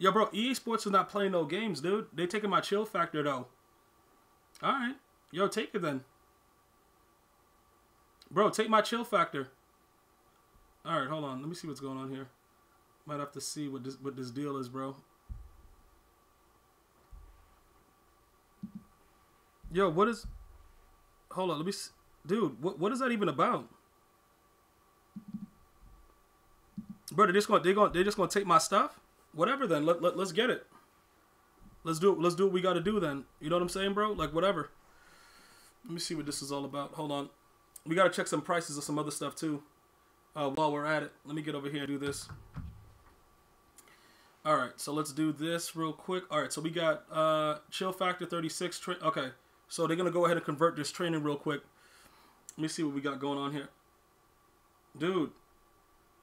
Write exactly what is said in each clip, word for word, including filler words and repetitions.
Yo, bro, E A Sports is not playing no games, dude. They taking my chill factor, though. All right. Yo, take it then. Bro, take my chill factor. All right, hold on. Let me see what's going on here. Might have to see what this, what this deal is, bro. Yo, what is... Hold on, let me... See. Dude, what, what is that even about? Bro, they're just going they're going they're just going to take my stuff? Whatever then. Let, let let's get it. Let's do it. Let's do what we got to do then. You know what I'm saying, bro? Like whatever. Let me see what this is all about. Hold on. We got to check some prices of some other stuff too. Uh, while we're at it, let me get over here and do this. All right. So let's do this real quick. All right. So we got uh chill factor thirty-six. Okay. So they're going to go ahead and convert this training real quick. Let me see what we got going on here. Dude.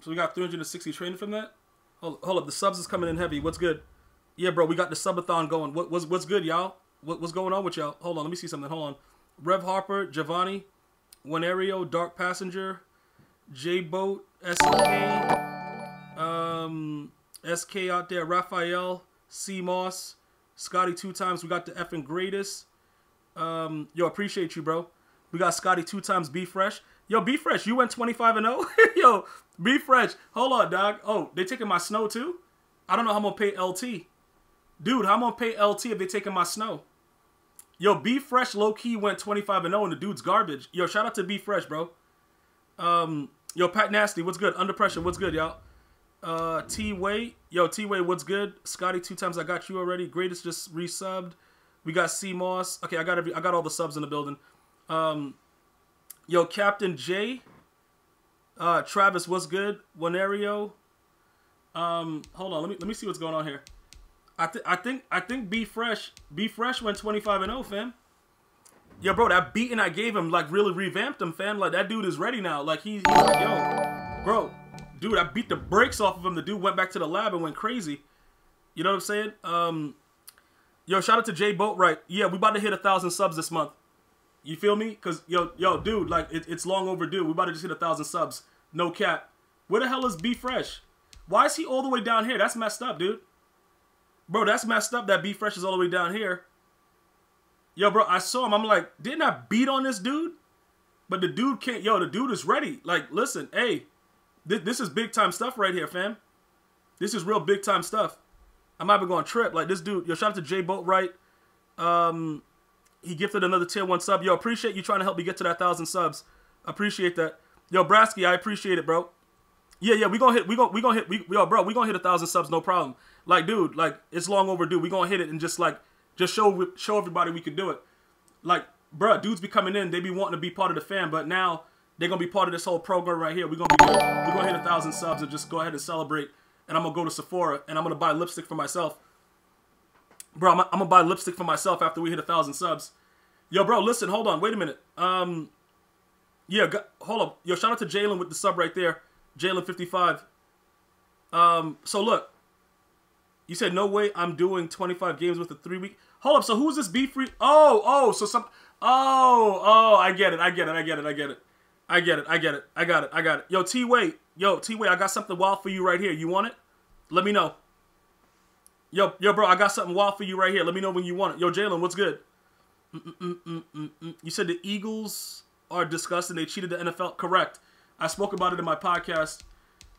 So we got three hundred sixty training from that? Hold, hold up. The subs is coming in heavy. What's good? Yeah, bro. We got the subathon going. What, what's, what's good, y'all? What, what's going on with y'all? Hold on. Let me see something. Hold on. Rev Harper, Giovanni, Wanario, Dark Passenger, J-Boat, S K, um, S K out there, Raphael, C-Moss, Scotty Two Times. We got the effing greatest. Um, yo, appreciate you, bro. We got Scotty Two Times, Be Fresh. Yo, Be Fresh, you went twenty-five and oh? Yo, Be Fresh. Hold on, dog. Oh, they taking my snow too? I don't know how I'm going to pay L T. Dude, how I'm going to pay L T if they taking my snow? Yo, Be Fresh low-key went twenty-five and oh, and the dude's garbage. Yo, shout out to Be Fresh, bro. Um, yo, Pat Nasty, what's good? Under Pressure, what's good, y'all? Uh, T-Way. Yo, T-Way, what's good? Scotty Two Times, I got you already. Greatest just resubbed. We got C-Moss. Okay, I got every, I got all the subs in the building. Um... Yo, Captain J, uh, Travis, what's good? Wanario, um, hold on, let me let me see what's going on here. I think I think I think Be Fresh, Be Fresh went twenty-five and oh, fam. Yo, bro, that beating I gave him like really revamped him, fam. Like that dude is ready now. Like he's, he's like, yo, bro, dude, I beat the brakes off of him. The dude went back to the lab and went crazy. You know what I'm saying? Um, yo, shout out to J Boatwright. Yeah, we about to hit a thousand subs this month. You feel me? Because, yo, yo, dude, like, it, it's long overdue. We about to just hit a thousand subs. No cap. Where the hell is Be Fresh? Why is he all the way down here? That's messed up, dude. Bro, that's messed up that Be Fresh is all the way down here. Yo, bro, I saw him. I'm like, didn't I beat on this dude? But the dude can't. Yo, the dude is ready. Like, listen, hey, th this is big-time stuff right here, fam. This is real big-time stuff. I might be going to trip. Like, this dude, yo, shout out to J Boatwright. Um... He gifted another tier one sub. Yo, appreciate you trying to help me get to that thousand subs. Appreciate that. Yo, Brasky, I appreciate it, bro. Yeah, yeah, we gonna hit, we gonna, we gonna hit, we, yo, bro, we gonna hit a thousand subs, no problem. Like, dude, like, it's long overdue. We gonna hit it and just, like, just show, show everybody we can do it. Like, bro, dudes be coming in, they be wanting to be part of the fam, but now they're gonna be part of this whole program right here. We gonna be, we're gonna hit a thousand subs and just go ahead and celebrate. And I'm gonna go to Sephora and I'm gonna buy lipstick for myself. Bro, I'm, I'm gonna buy lipstick for myself after we hit a thousand subs. Yo, bro, listen, hold on, wait a minute. Um, yeah, go, hold up. Yo, shout out to Jalen with the sub right there, Jalen fifty-five. Um, so look, you said no way I'm doing twenty-five games with a three-week. Hold up, so who's this Be Free? Oh, oh, so some. Oh, oh, I get it, I get it, I get it, I get it, I get it, I get it, I got it, I got it. Yo, T-Way, yo, T-Way, I got something wild for you right here. You want it? Let me know. Yo, yo, bro, I got something wild for you right here. Let me know when you want it. Yo, Jalen, what's good? Mm -mm -mm -mm -mm. You said the Eagles are disgusting. They cheated the N F L. Correct. I spoke about it in my podcast.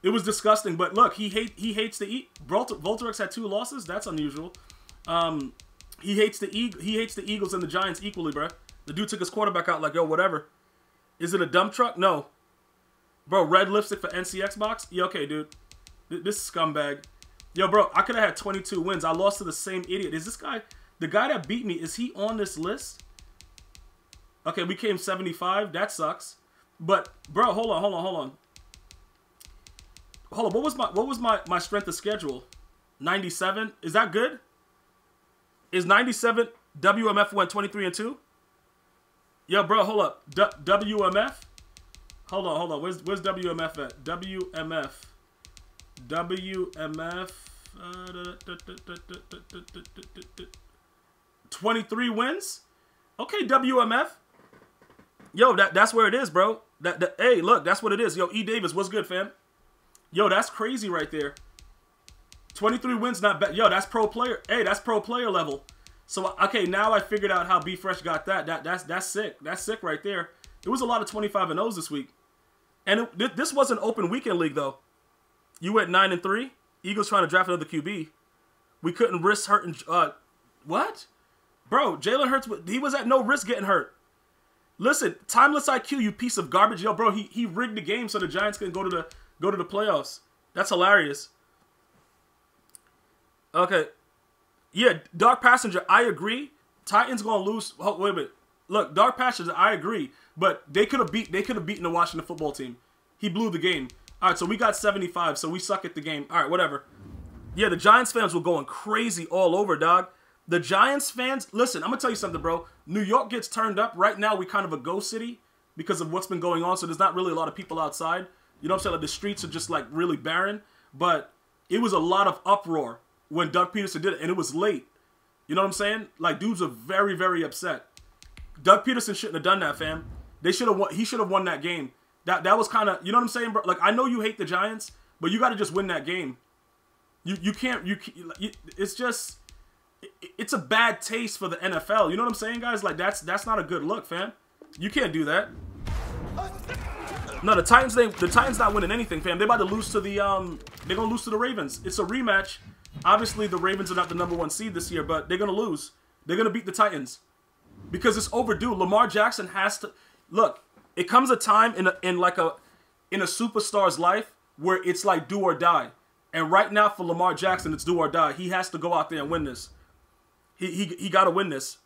It was disgusting, but look, he hate he hates the E. Volterex had two losses. That's unusual. Um, he hates the e he hates the Eagles and the Giants equally, bro. The dude took his quarterback out like, yo, whatever. Is it a dump truck? No, bro. Red lipstick for N C X box. Yeah, okay, dude. Th this scumbag. Yo, bro, I could have had twenty-two wins. I lost to the same idiot. Is this guy, the guy that beat me, is he on this list? Okay, we came seventy-five. That sucks. But, bro, hold on, hold on, hold on. Hold on, what was my, what was my, my strength of schedule? ninety-seven? Is that good? Is ninety-seven, W M F went twenty-three and two? Yo, bro, hold up. D WMF? Hold on, hold on. Where's, where's W M F at? W M F. W M F twenty-three wins. Okay, W M F. Yo, that that's where it is, bro. That, that hey, look, that's what it is. Yo, E Davis, what's good, fam? Yo, that's crazy right there. twenty-three wins, not bad. Yo, that's pro player. Hey, that's pro player level. So, okay, now I figured out how Be Fresh got that. That that's that's sick. That's sick right there. It was a lot of twenty-five and ohs this week. And it, th this was an open weekend league, though. You went nine and three. Eagles trying to draft another Q B. We couldn't risk hurting... Uh, what? Bro, Jalen Hurts, he was at no risk getting hurt. Listen, timeless I Q, you piece of garbage. Yo, bro, he, he rigged the game so the Giants couldn't go to the, go to the playoffs. That's hilarious. Okay. Yeah, Dark Passenger, I agree. Titans going to lose. Oh, wait a minute. Look, Dark Passenger, I agree. But they could have beat, they could have beaten the Washington football team. He blew the game. All right, so we got seventy-five, so we suck at the game. All right, whatever. Yeah, the Giants fans were going crazy all over, dog. The Giants fans, listen, I'm going to tell you something, bro. New York gets turned up. Right now, we kind of a ghost city because of what's been going on, so there's not really a lot of people outside. You know what I'm saying? Like, the streets are just, like, really barren. But it was a lot of uproar when Doug Peterson did it, and it was late. You know what I'm saying? Like, dudes are very, very upset. Doug Peterson shouldn't have done that, fam. They should have won. He should have won that game. That that was kind of, you know what I'm saying, bro? Like, I know you hate the Giants, but you got to just win that game. You you can't you, you it's just it, it's a bad taste for the N F L. You know what I'm saying, guys? Like, that's that's not a good look, fam. You can't do that. No, the Titans they the Titans not winning anything, fam. They're about to lose to the um they're gonna lose to the Ravens. It's a rematch. Obviously, the Ravens are not the number one seed this year, but they're gonna lose. They're gonna beat the Titans. Because it's overdue. Lamar Jackson has to... Look, it comes a time in a, in like a in a superstar's life where it's like do or die. And right now for Lamar Jackson, it's do or die. He has to go out there and win this. He he, he got to win this.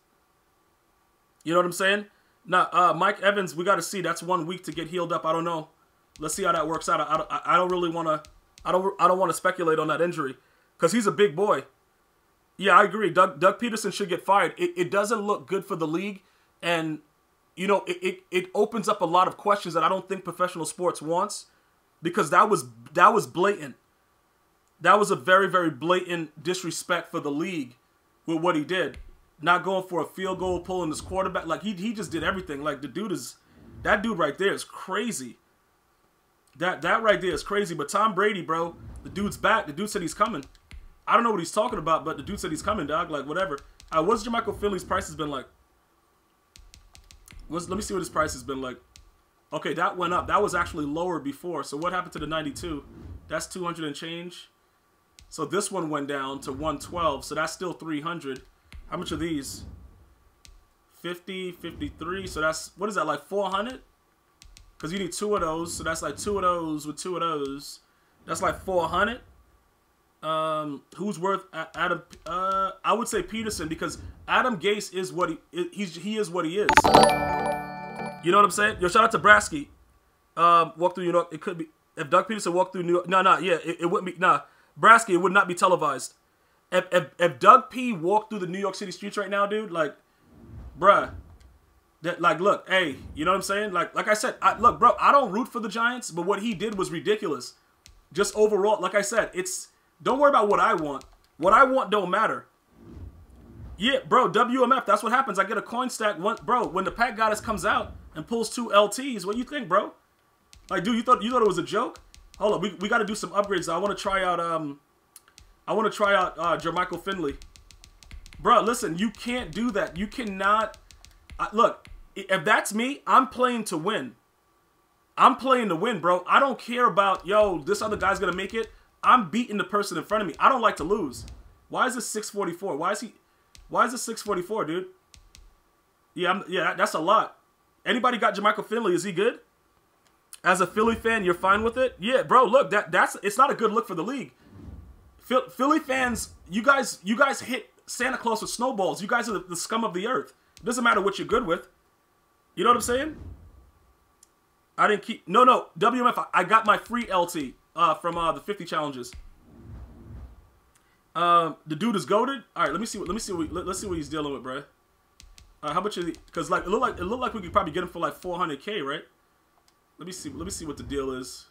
You know what I'm saying? Now, uh, Mike Evans, we got to see. That's one week to get healed up. I don't know. Let's see how that works out. I, I, I don't really want to... I don't I don't want to speculate on that injury because he's a big boy. Yeah, I agree. Doug, Doug Peterson should get fired. It, it doesn't look good for the league. And, you know, it, it, it opens up a lot of questions that I don't think professional sports wants. Because that was, that was blatant. That was a very, very blatant disrespect for the league with what he did. Not going for a field goal, pulling his quarterback. Like, he, he just did everything. Like, the dude is... That dude right there is crazy. That, that right there is crazy. But Tom Brady, bro, the dude's back. The dude said he's coming. I don't know what he's talking about, but the dude said he's coming, dog. Like, whatever. Uh, what's Jermichael Finley's price has been like? What's, let me see what his price has been like. Okay, that went up. That was actually lower before. So what happened to the ninety-two? That's two hundred and change. So this one went down to one twelve. So that's still three hundred. How much are these? fifty, fifty-three. So that's, what is that, like four hundred? Because you need two of those. So that's like two of those with two of those. That's like four hundred. Um, who's worth Adam? Uh, I would say Peterson because Adam Gase is what he he's he is what he is. You know what I'm saying? Yo, shout out to Brasky. Um, walk through New York. It could be if Doug Peterson walked through New York. No, nah, no, nah, yeah, it, it wouldn't be. Nah, Brasky, it would not be televised. If, if if Doug P walked through the New York City streets right now, dude, like, bruh, that like look, hey, you know what I'm saying? Like like I said, I, look, bro, I don't root for the Giants, but what he did was ridiculous. Just overall, like I said, it's. Don't worry about what I want. What I want don't matter. Yeah, bro, W M F, that's what happens. I get a coin stack. One, bro, when the Pack Goddess comes out and pulls two L Ts, what do you think, bro? Like, dude, you thought you thought it was a joke? Hold up, we, we got to do some upgrades. I want to try out, um, I want to try out uh, Jermichael Finley. Bro, listen, you can't do that. You cannot. I, look, if that's me, I'm playing to win. I'm playing to win, bro. I don't care about, yo, this other guy's going to make it. I'm beating the person in front of me. I don't like to lose. Why is this six forty-four? Why is he? Why is this six forty-four, dude? Yeah, I'm, yeah, that's a lot. Anybody got Jermichael Finley? Is he good? As a Philly fan, you're fine with it? Yeah, bro. Look, that that's it's not a good look for the league. Phil, Philly fans, you guys, you guys hit Santa Claus with snowballs. You guys are the, the scum of the earth. It doesn't matter what you're good with. You know what I'm saying? I didn't keep. No, no. W M F. I, I got my free L T. Uh, from uh, the fifty challenges. Um, the dude is goated. All right, let me see. What, let me see. What, let, let's see what he's dealing with, bro. Uh, how much is he? Because like it looked like it looked like we could probably get him for like four hundred k, right? Let me see. Let me see what the deal is.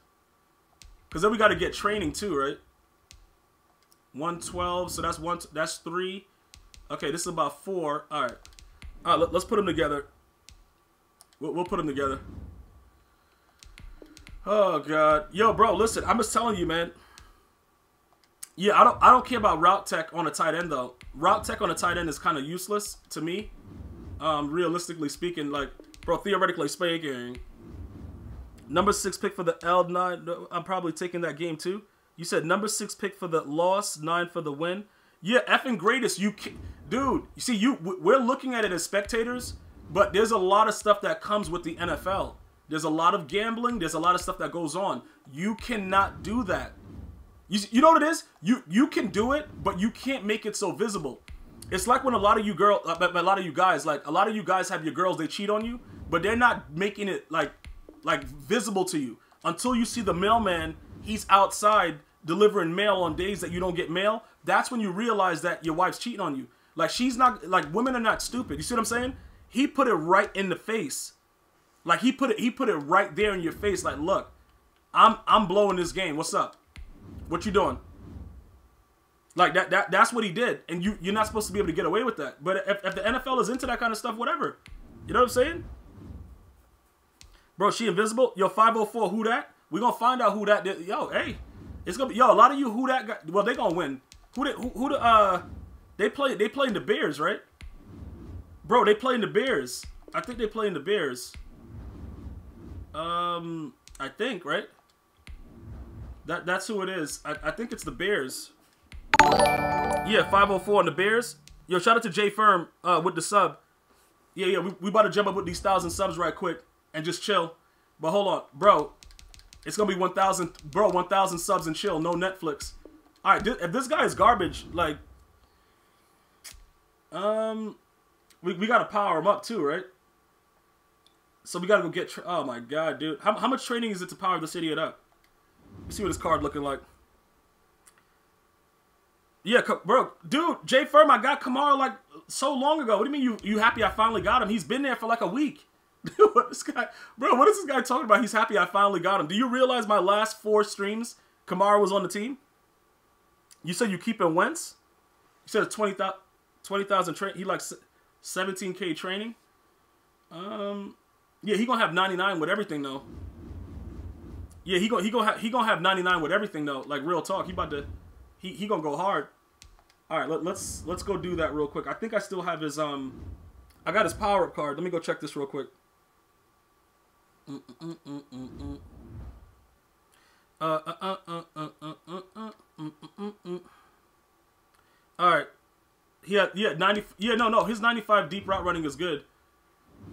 Because then we got to get training too, right? One twelve. So that's one. That's three. Okay, this is about four. All right. All right. Let, let's put them together. We'll, we'll put them together. Oh, God. Yo, bro, listen, I'm just telling you, man. Yeah, I don't I don't care about route tech on a tight end though. Route tech on a tight end is kind of useless to me. Um, realistically speaking, like, bro, theoretically speaking, number six pick for the L nine. I'm probably taking that game too. You said number six pick for the loss, nine for the win. Yeah, effing greatest. You, can, dude. You see, you we're looking at it as spectators, but there's a lot of stuff that comes with the N F L. There's a lot of gambling. There's a lot of stuff that goes on. You cannot do that. You, you know what it is? You you can do it, but you can't make it so visible. It's like when a lot of you girl, uh, a lot of you guys, like a lot of you guys have your girls. They cheat on you, but they're not making it like like visible to you until you see the mailman. He's outside delivering mail on days that you don't get mail. That's when you realize that your wife's cheating on you. Like she's not like women are not stupid. You see what I'm saying? He put it right in the face. Like he put it he put it right there in your face. Like, look, I'm I'm blowing this game. What's up? What you doing? Like that that that's what he did, and you you're not supposed to be able to get away with that. But if, if the N F L is into that kind of stuff, whatever. You know what I'm saying? Bro, she invisible. Yo, five oh four. Who that? We're gonna find out who that did. Yo, hey, it's gonna be yo. A lot of you who that got. Well, they gonna win. Who did who, who the uh? They play they playing the Bears, right? Bro, they playing the Bears. I think they playing the Bears. Um, I think right. That, that's who it is. I, I think it's the Bears. Yeah, five oh four on the Bears. Yo, shout out to Jay Firm uh, with the sub. Yeah, yeah, we, we about to jump up with these thousand subs right quick and just chill. But hold on, bro. It's going to be one thousand, bro, one thousand subs and chill. No Netflix. All right, th if this guy is garbage, like, um, we, we got to power him up too, right? So we got to go get, tra oh my God, dude. How, how much training is it to power this idiot up? Let's see what his card looking like. Yeah, bro, dude, Jay Firm, I got Kamara like so long ago. What do you mean you you happy I finally got him? He's been there for like a week. Dude, what this guy, bro? What is this guy talking about? He's happy I finally got him. Do you realize my last four streams, Kamara was on the team? You said you keeping Wentz. You said twenty thousand train. He like seventeen K training. Um, yeah, he gonna have ninety-nine with everything though. Yeah, he gonna he gonna have he gonna have ninety-nine with everything though. Like real talk, he about to he he gonna go hard. All right, let, let's let's go do that real quick. I think I still have his um, I got his power up card. Let me go check this real quick. Mm mm mm mm mm. Uh uh uh uh uh uh uh mm mm mm. All right, yeah yeah ninety yeah no no his ninety-five deep route running is good.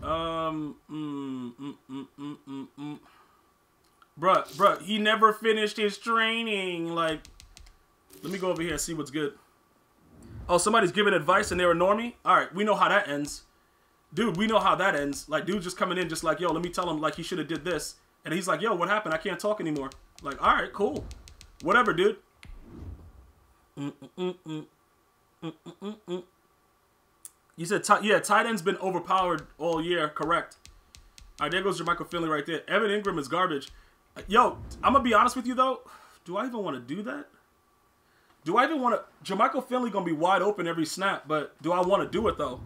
Um mm mm mm mm mm mm. Bruh, bruh, he never finished his training. Like, let me go over here and see what's good. Oh, somebody's giving advice and they're a normie? All right, we know how that ends. Dude, we know how that ends. Like, dude just coming in just like, yo, let me tell him, like, he should have did this. And he's like, yo, what happened? I can't talk anymore. Like, all right, cool. Whatever, dude. Mm-mm-mm-mm. Mm-mm-mm-mm. You said, yeah, tight end's been overpowered all year. Correct. All right, there goes Jermichael Finley right there. Evan Ingram is garbage. Yo, I'm going to be honest with you, though. Do I even want to do that? Do I even want to... Jermichael Finley going to be wide open every snap, but do I want to do it, though?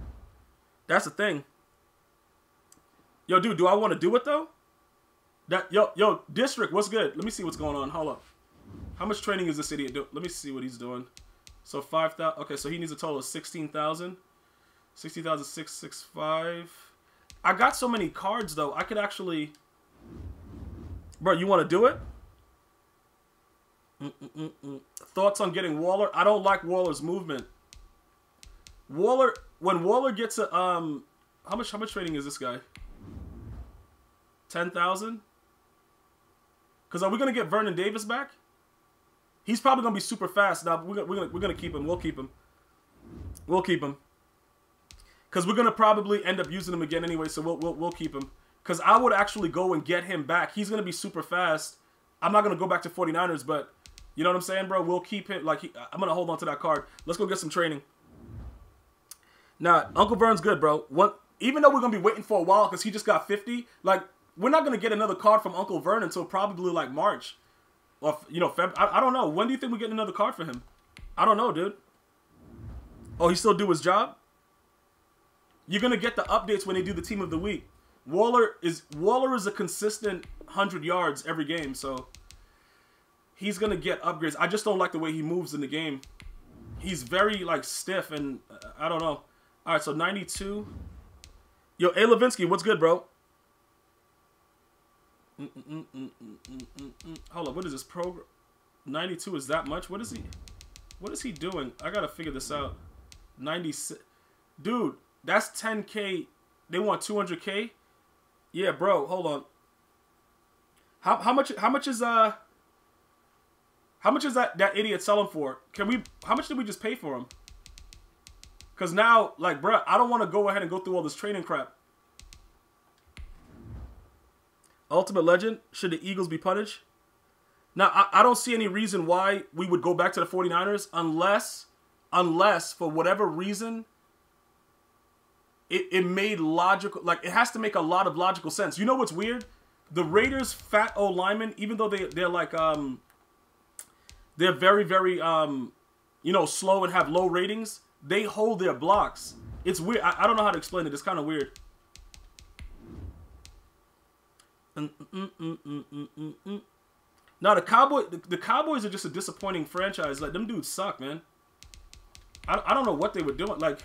That's the thing. Yo, dude, do I want to do it, though? That Yo, yo, District, what's good? Let me see what's going on. Hold up. How much training is this idiot doing? Let me see what he's doing. So, five thousand... Okay, so he needs a total of sixteen thousand. sixteen thousand six hundred sixty-five. I got so many cards, though. I could actually... Bro, you want to do it? Mm -mm -mm -mm. Thoughts on getting Waller? I don't like Waller's movement. Waller, when Waller gets a um, how much how much trading is this guy? Ten thousand. Cause are we gonna get Vernon Davis back? He's probably gonna be super fast. Now we're gonna we're gonna, we're gonna keep him. We'll keep him. We'll keep him. Cause we're gonna probably end up using him again anyway. So we'll we'll we'll keep him. Because I would actually go and get him back. He's going to be super fast. I'm not going to go back to 49ers, but you know what I'm saying, bro? We'll keep him. Like he, I'm going to hold on to that card. Let's go get some training. Nah, Uncle Vern's good, bro. One, even though we're going to be waiting for a while because he just got fifty, like, we're not going to get another card from Uncle Vern until probably, like, March. Or, you know, Feb. I, I don't know. When do you think we get another card for him? I don't know, dude. Oh, he still do his job? You're going to get the updates when they do the team of the week. Waller is Waller is a consistent one hundred yards every game, so he's going to get upgrades. I just don't like the way he moves in the game. He's very, like, stiff, and uh, I don't know. All right, so ninety-two. Yo, A. Levinsky, what's good, bro? Mm -mm -mm -mm -mm -mm -mm. Hold up, what is this program? ninety-two is that much? What is he? What is he doing? I gotta figure this out. ninety-six, dude, that's ten K. They want two hundred K. Yeah, bro, hold on. How how much how much is uh how much is that that idiot selling for? Can we? How much did we just pay for him? Cause now, like, bro, I don't want to go ahead and go through all this training crap. Ultimate Legend, should the Eagles be punished? Now, I, I don't see any reason why we would go back to the forty-niners unless, unless for whatever reason, it, it made logical, like, it has to make a lot of logical sense. You know what's weird? The Raiders' fat old linemen, even though they, they're like, um, they're very, very, um, you know, slow and have low ratings, they hold their blocks. It's weird. I, I don't know how to explain it. It's kind of weird. Mm, mm, mm, mm, mm, mm, mm. Now the Cowboy, the, the Cowboys are just a disappointing franchise. Like, them dudes suck, man. I, I don't know what they were doing. Like,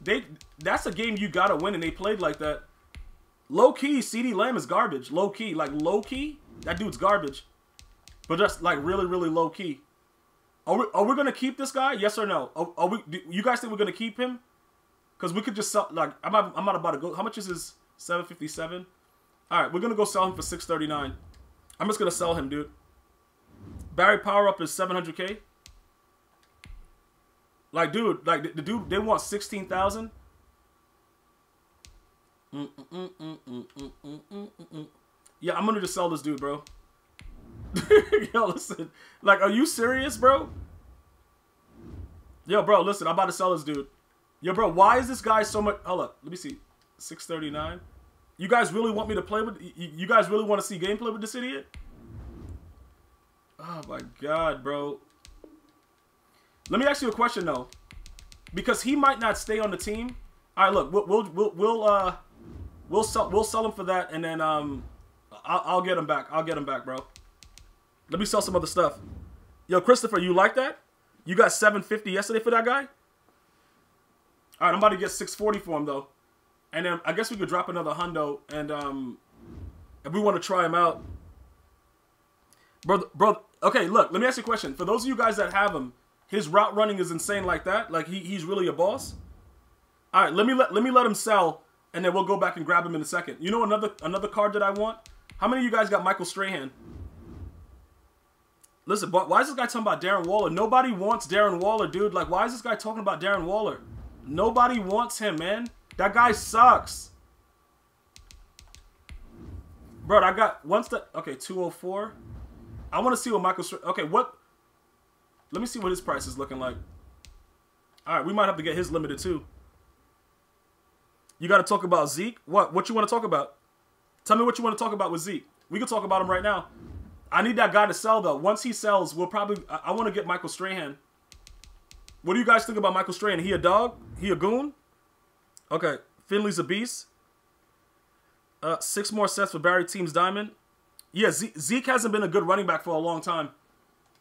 they that's a game you gotta win, and they played like that. Low key, CeeDee Lamb is garbage. Low key, like low key, that dude's garbage. But just like really, really low key. Are we are we gonna keep this guy? Yes or no? Are, are we? Do you guys think we're gonna keep him? Cause we could just sell. Like, I'm not, I'm not about to go. How much is his seven fifty-seven? All right, we're going to go sell him for six thirty-nine. I'm just going to sell him, dude. Barry Power-Up is seven hundred K. Like, dude, like, the, the dude, they want sixteen thousand. Mm, mm, mm, mm, mm, mm, mm, mm, mm. Yeah, I'm going to just sell this dude, bro. Yo, listen. Like, are you serious, bro? Yo, bro, listen, I'm about to sell this dude. Yo, bro, why is this guy so much... Hold up, let me see. six thirty-nine. You guys really want me to play with... You guys really want to see gameplay with this idiot? Oh, my God, bro. Let me ask you a question, though. Because he might not stay on the team. All right, look. We'll, we'll, we'll, we'll, uh, we'll, sell, we'll sell him for that, and then um, I'll, I'll get him back. I'll get him back, bro. Let me sell some other stuff. Yo, Christopher, you like that? You got seven fifty yesterday for that guy? All right, I'm about to get six forty for him, though. And then I guess we could drop another hundo, and um, if we want to try him out, bro, bro. Okay, look, let me ask you a question. For those of you guys that have him, his route running is insane like that. Like he he's really a boss. All right, let me let let me let him sell, and then we'll go back and grab him in a second. You know another another card that I want. How many of you guys got Michael Strahan? Listen, why is this guy talking about Darren Waller? Nobody wants Darren Waller, dude. Like, why is this guy talking about Darren Waller? Nobody wants him, man. That guy sucks. Bro, I got once that okay, two oh four. I want to see what Michael Okay, what Let me see what his price is looking like. All right, we might have to get his limited too. You got to talk about Zeke. What what you want to talk about? Tell me what you want to talk about with Zeke. We can talk about him right now. I need that guy to sell though. Once he sells, we'll probably I, I want to get Michael Strahan. What do you guys think about Michael Strahan? He a dog? He a goon? Okay, Finley's a beast. Uh, six more sets for Barry Teams Diamond. Yeah, Ze Zeke hasn't been a good running back for a long time,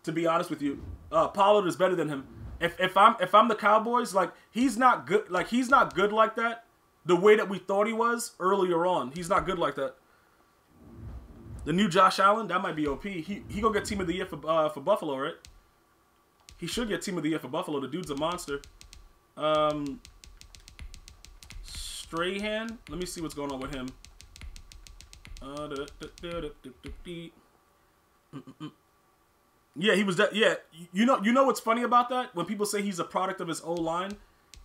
to be honest with you. Uh, Pollard is better than him. If if I'm if I'm the Cowboys, like he's not good. Like he's not good like that. The way that we thought he was earlier on, he's not good like that. The new Josh Allen, that might be O P. He he gonna get Team of the Year for uh, for Buffalo, right? He should get Team of the Year for Buffalo. The dude's a monster. Um. Strahan, let me see what's going on with him. Uh, da, da, da, da, da, da, da. Mm -mm. Yeah, he was. De yeah, you know, you know what's funny about that? When people say he's a product of his O line,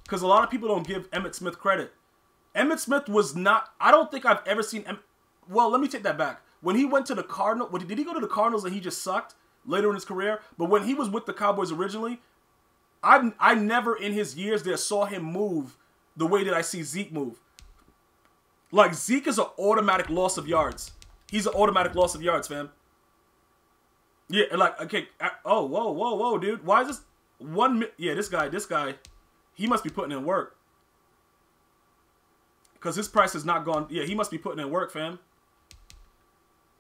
because a lot of people don't give Emmitt Smith credit. Emmitt Smith was not. I don't think I've ever seen. Em well, let me take that back. When he went to the Cardinal, when, did he go to the Cardinals and he just sucked later in his career? But when he was with the Cowboys originally, I I never in his years there saw him move the way that I see Zeke move. Like, Zeke is an automatic loss of yards. He's an automatic loss of yards, fam. Yeah, like, okay. I, oh, whoa, whoa, whoa, dude. Why is this one... Yeah, this guy, this guy, he must be putting in work. Because his price has not gone... Yeah, he must be putting in work, fam.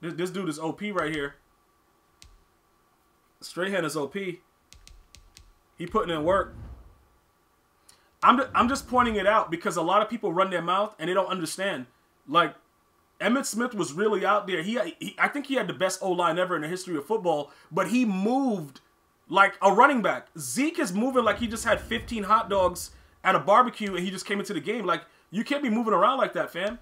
This, this dude is O P right here. Strahan is O P. He putting in work. I'm I'm just pointing it out because a lot of people run their mouth and they don't understand. Like, Emmitt Smith was really out there. He, he I think he had the best O-line ever in the history of football, but he moved like a running back. Zeke is moving like he just had fifteen hot dogs at a barbecue and he just came into the game. Like, you can't be moving around like that, fam.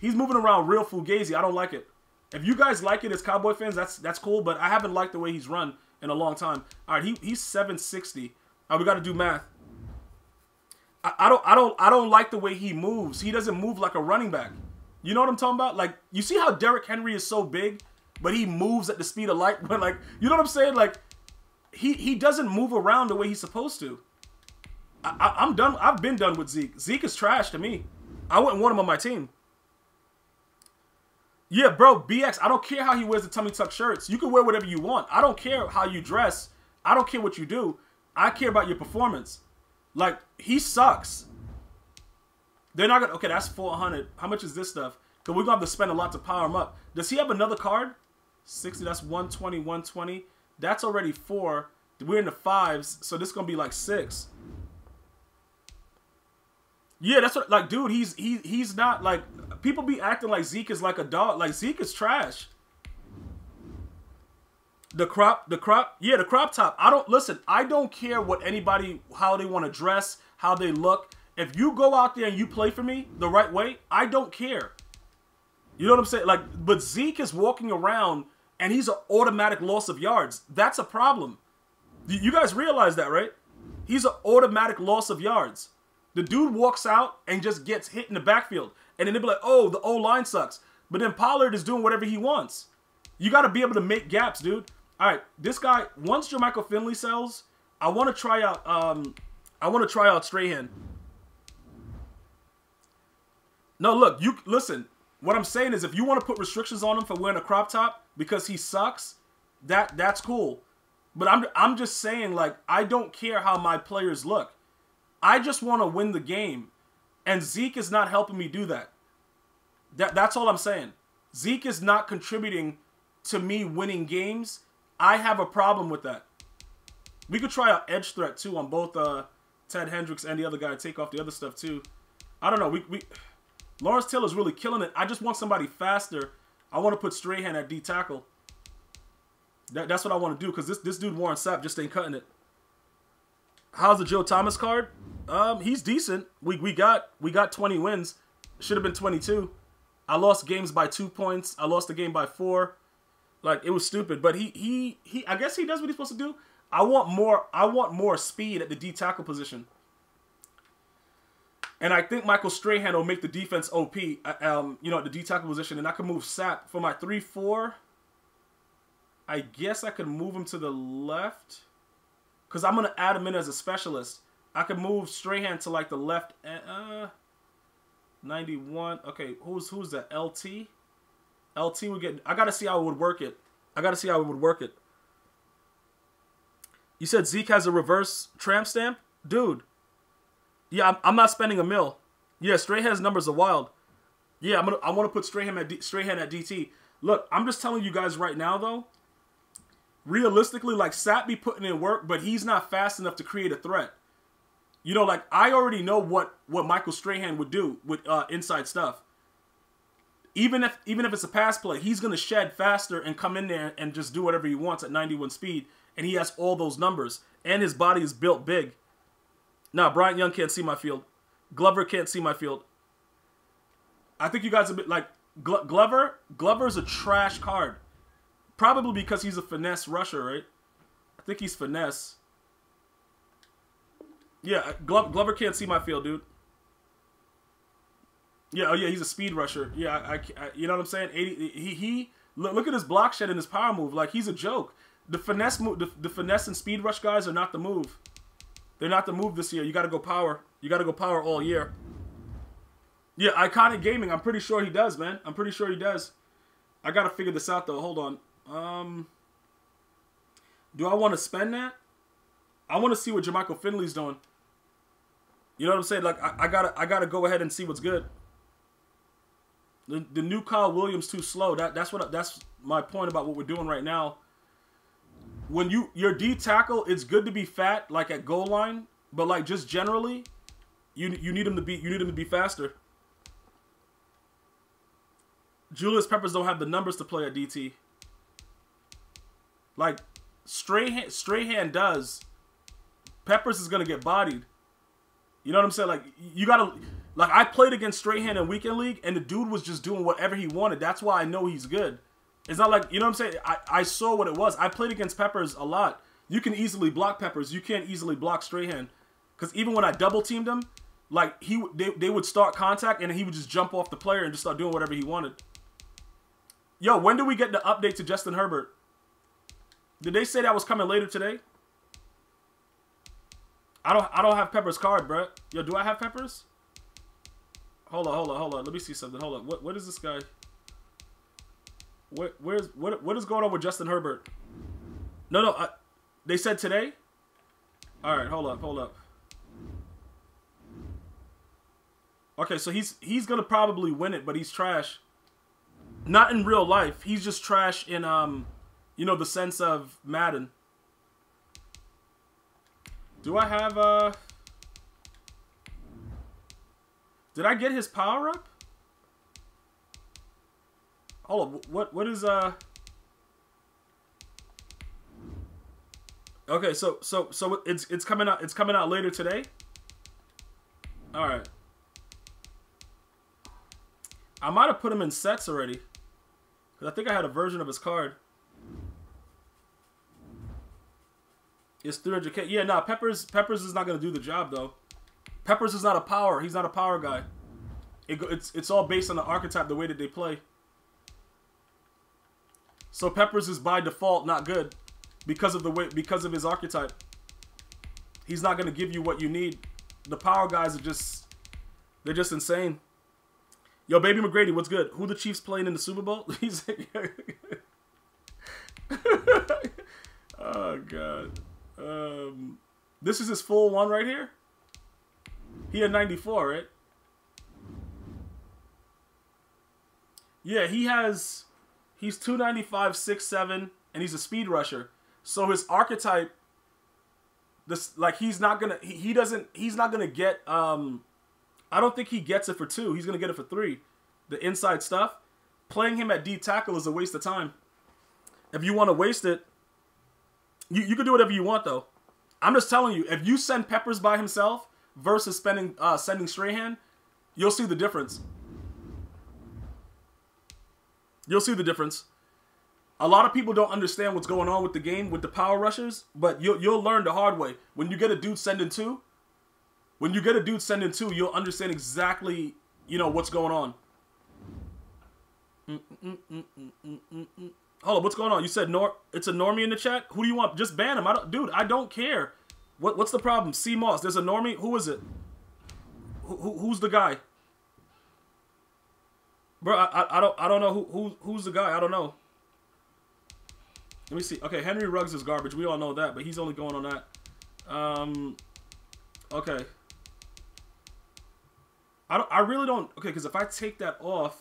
He's moving around real fugazi. I don't like it. If you guys like it as Cowboy fans, that's that's cool, but I haven't liked the way he's run in a long time. All right, he he's seven sixty. All right, we got to do math. I, I don't I don't I don't like the way he moves. He doesn't move like a running back. You know what I'm talking about? Like, you see how Derrick Henry is so big, but he moves at the speed of light. But like, you know what I'm saying? Like, he he doesn't move around the way he's supposed to. I, I, I'm done. I've been done with Zeke. Zeke is trash to me. I wouldn't want him on my team. Yeah, bro, B X, I don't care how he wears the tummy tuck shirts. You can wear whatever you want. I don't care how you dress. I don't care what you do. I care about your performance. Like, he sucks. They're not going to... Okay, that's four hundred. How much is this stuff? Because we're going to have to spend a lot to power him up. Does he have another card? sixty, that's one twenty, one twenty. That's already four. We're in the fives, so this is going to be like six. Yeah, that's what... Like, dude, he's he he's not, like... People be acting like Zeke is like a dog. Like, Zeke is trash. The crop, the crop, yeah, the crop top. I don't, listen, I don't care what anybody, how they want to dress, how they look. If you go out there and you play for me the right way, I don't care. You know what I'm saying? Like, but Zeke is walking around and he's an automatic loss of yards. That's a problem. You guys realize that, right? He's an automatic loss of yards. The dude walks out and just gets hit in the backfield. And then they'll be like, oh, the O-line sucks. But then Pollard is doing whatever he wants. You got to be able to make gaps, dude. All right, this guy, once Jermichael Finley sells, I want to try out um, I want to try out Strahan. No, look, you listen, what I'm saying is if you want to put restrictions on him for wearing a crop top because he sucks, that that's cool. But I'm, I'm just saying, like, I don't care how my players look. I just want to win the game. And Zeke is not helping me do that. that. That's all I'm saying. Zeke is not contributing to me winning games. I have a problem with that. We could try out edge threat, too, on both uh, Ted Hendricks and the other guy. Take off the other stuff, too. I don't know. We, we Lawrence Taylor's really killing it. I just want somebody faster. I want to put Strahan at D-tackle. That, that's what I want to do, because this, this dude, Warren Sapp, just ain't cutting it. How's the Joe Thomas card? Um, he's decent. We we got we got twenty wins. Should have been twenty-two. I lost games by two points. I lost the game by four. Like, it was stupid. But he he he. I guess he does what he's supposed to do. I want more. I want more speed at the D tackle position. And I think Michael Strahan will make the defense O P. Um, you know, at the D tackle position, and I can move Sapp for my three four. I guess I could move him to the left, because I'm going to add him in as a specialist. I could move Strahan to, like, the left. Uh, ninety-one. Okay, who's who's that? L T? L T would get... I got to see how it would work it. I got to see how it would work it. You said Zeke has a reverse tramp stamp? Dude. Yeah, I'm, I'm not spending a mil. Yeah, Strahan's numbers are wild. Yeah, I'm gonna, I want to put Strahan at, D, Strahan at D T. Look, I'm just telling you guys right now, though. Realistically, like, Sapp be putting in work, but he's not fast enough to create a threat. You know, like, I already know what what Michael Strahan would do with uh, inside stuff. Even if even if it's a pass play, he's gonna shed faster and come in there and just do whatever he wants at ninety-one speed. And he has all those numbers, and his body is built big. Nah, Bryant Young can't see my field. Glover can't see my field. I think you guys a bit like Glo Glover. Glover's a trash card. Probably because he's a finesse rusher, right? I think he's finesse. Yeah, Glo Glover can't see my field, dude. Yeah, oh yeah, he's a speed rusher. Yeah, I, I you know what I'm saying? eighty, he he look, look at his block shed and his power move. Like, he's a joke. The finesse move, the, the finesse and speed rush guys are not the move. They're not the move this year. You got to go power. You got to go power all year. Yeah, Iconic Gaming. I'm pretty sure he does, man. I'm pretty sure he does. I got to figure this out though. Hold on. Um, do I want to spend that? I want to see what Jermichael Finley's doing. You know what I'm saying? Like, I, I gotta, I gotta go ahead and see what's good. The, the new Kyle Williams too slow. That, that's what, that's my point about what we're doing right now. when you your D tackle, it's good to be fat, like at goal line, but like just generally, you you need him to be you need him to be faster. Julius Peppers don't have the numbers to play at D T. Like Strahan, Strahan does. Peppers is gonna get bodied. You know what I'm saying? Like you gotta. Like, I played against Strahan in Weekend League, and the dude was just doing whatever he wanted. That's why I know he's good. It's not like, you know what I'm saying? I, I saw what it was. I played against Peppers a lot. You can easily block Peppers. You can't easily block Strahan. Because even when I double-teamed him, like, he they, they would start contact, and he would just jump off the player and just start doing whatever he wanted. Yo, when do we get the update to Justin Herbert? Did they say that was coming later today? I don't, I don't have Peppers' card, bro. Yo, do I have Peppers? Hold on, hold on, hold on. Let me see something. Hold on. What what is this guy? What where's what what is going on with Justin Herbert? No, no. I, they said today? All right, hold up, hold up. Okay, so he's he's going to probably win it, but he's trash. Not in real life. He's just trash in um you know, the sense of Madden. Do I have uh Did I get his power up? Hold up, what what is uh Okay, so so so it's it's coming out it's coming out later today. All right. I might have put him in sets already, cuz I think I had a version of his card. It's three hundred K. Yeah, nah, Peppers Peppers is not going to do the job though. Peppers is not a power. He's not a power guy. It, it's, it's all based on the archetype, the way that they play. So Peppers is by default not good because of the way, because of his archetype. He's not going to give you what you need. The power guys are just, they're just insane. Yo, Baby McGrady, what's good? Who the Chiefs playing in the Super Bowl? He's like, oh, God. Um, this is his full one right here. He had ninety-four, right? Yeah, he has... He's two ninety-five, six seven, and he's a speed rusher. So his archetype... This, like, he's not gonna... He, he doesn't... He's not gonna get... Um, I don't think he gets it for two. He's gonna get it for three. The inside stuff. Playing him at D tackle is a waste of time. If you want to waste it... You, you can do whatever you want, though. I'm just telling you, if you send Peppers by himself... versus spending, uh, sending Strahan, you'll see the difference. You'll see the difference. A lot of people don't understand what's going on with the game, with the power rushers, but you'll, you'll learn the hard way. When you get a dude sending two, when you get a dude sending two, you'll understand exactly, you know, what's going on. Mm, mm, mm, mm, mm, mm, mm. Hold on, what's going on? You said nor it's a normie in the chat? Who do you want? Just ban him. I don't, dude, I don't care. What, what's the problem? C Moss. There's a normie. Who is it? Who, who, who's the guy? Bro, I, I I don't I don't know who who who's the guy. I don't know. Let me see. Okay, Henry Ruggs is garbage. We all know that, but he's only going on that. Um, okay. I don't. I really don't. Okay, because if I take that off,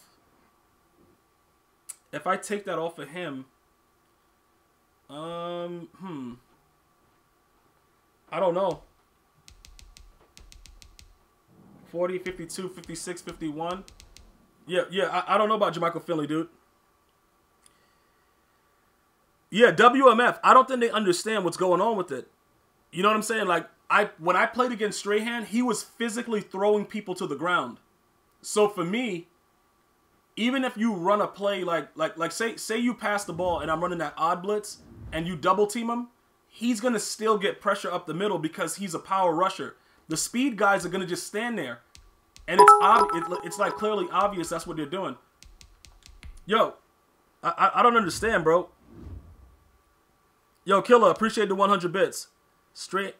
if I take that off of him, um, hmm. I don't know. forty, fifty-two, fifty-six, fifty-one. Yeah, yeah, I, I don't know about Jermichael Finley, dude. Yeah, W M F. I don't think they understand what's going on with it. You know what I'm saying? Like, I when I played against Strahan, he was physically throwing people to the ground. So for me, even if you run a play, like, like, like say, say you pass the ball and I'm running that odd blitz and you double team him, he's going to still get pressure up the middle because he's a power rusher. The speed guys are going to just stand there. And it's ob it, it's like clearly obvious that's what they're doing. Yo, I, I, I don't understand, bro. Yo, Killer, appreciate the one hundred bits. Straight.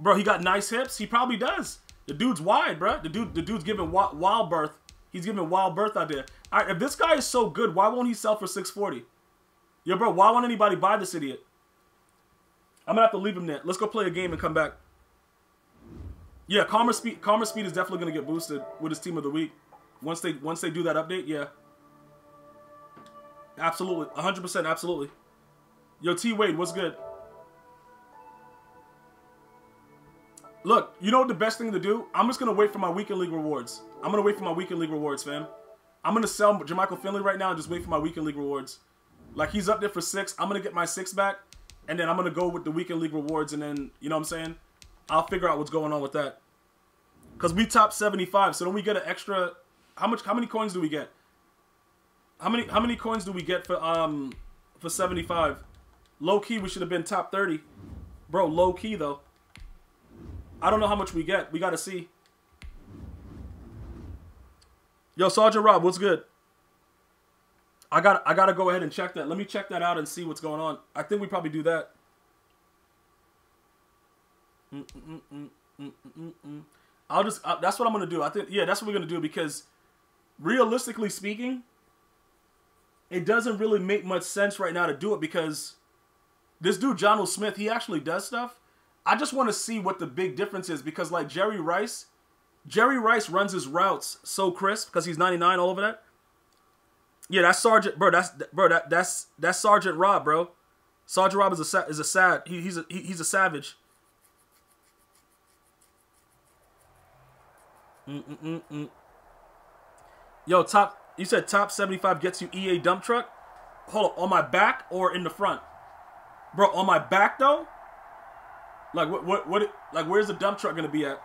Bro, he got nice hips. He probably does. The dude's wide, bro. The, dude, the dude's giving wild, wild birth. He's giving wild birth out there. All right, if this guy is so good, why won't he sell for six forty? Yo, bro, why won't anybody buy this idiot? I'm going to have to leave him there. Let's go play a game and come back. Yeah, Calmer Speed, Calmer Speed is definitely going to get boosted with his team of the week. Once they once they do that update, yeah. Absolutely. one hundred percent, absolutely. Yo, T-Wade, what's good? Look, you know what the best thing to do? I'm just going to wait for my weekend league rewards. I'm going to wait for my weekend league rewards, fam. I'm going to sell Jermichael Finley right now and just wait for my weekend league rewards. Like, he's up there for six. I'm going to get my six back, and then I'm going to go with the weekend league rewards, and then, you know what I'm saying? I'll figure out what's going on with that. Because we top seventy-five, so then we get an extra... How much? How many coins do we get? How many How many coins do we get for um for seventy-five? Low key, we should have been top thirty. Bro, low key, though. I don't know how much we get. We got to see. Yo, Sergeant Rob, what's good? I got I got to go ahead and check that. Let me check that out and see what's going on. I think we probably do that. Mm -mm -mm -mm -mm -mm. I'll just I, that's what I'm going to do. I think yeah, that's what we're going to do, because realistically speaking, it doesn't really make much sense right now to do it, because this dude Jonnu Smith, he actually does stuff. I just want to see what the big difference is, because like Jerry Rice, Jerry Rice runs his routes so crisp because he's ninety-nine all over that. Yeah, that's Sergeant, bro. That's bro. That that's that's Sergeant Rob, bro. Sergeant Rob is a is a sad. He, he's a he, he's a savage. Mm -mm -mm -mm. Yo, top. You said top seventy-five gets you E A dump truck. Hold on, on my back or in the front, bro? On my back though. Like what? What? What? Like where's the dump truck gonna be at?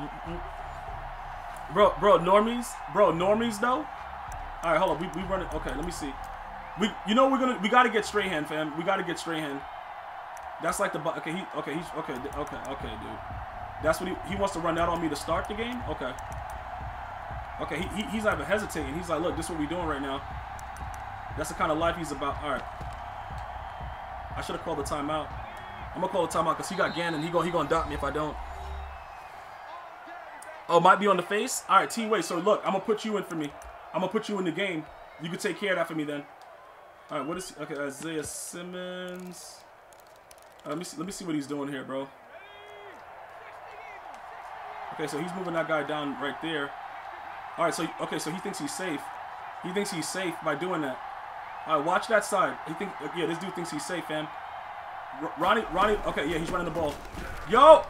Mm -mm. Bro, bro, normies, bro, normies though. All right, hold on. We we run it. Okay, let me see. We you know we're gonna we gotta get Strahan, fam. We gotta get Strahan. That's like the okay. He okay. He's okay. Okay. Okay, dude. That's what he he wants to run out on me to start the game. Okay. Okay, he, he, he's not even hesitating. He's like, look, this is what we're doing right now. That's the kind of life he's about. All right. I should have called the timeout. I'm going to call the timeout because he got Gannon. He go, he going to dot me if I don't. Oh, might be on the face? All right, T-Way. So, look, I'm going to put you in for me. I'm going to put you in the game. You can take care of that for me then. All right, what is... Okay, Isaiah Simmons. Right, let me see, let me see what he's doing here, bro. Okay, so he's moving that guy down right there. All right, so okay, so he thinks he's safe. He thinks he's safe by doing that. All right, watch that side. He think, yeah, this dude thinks he's safe, fam. R Ronnie, Ronnie, okay, yeah, he's running the ball. Yo, all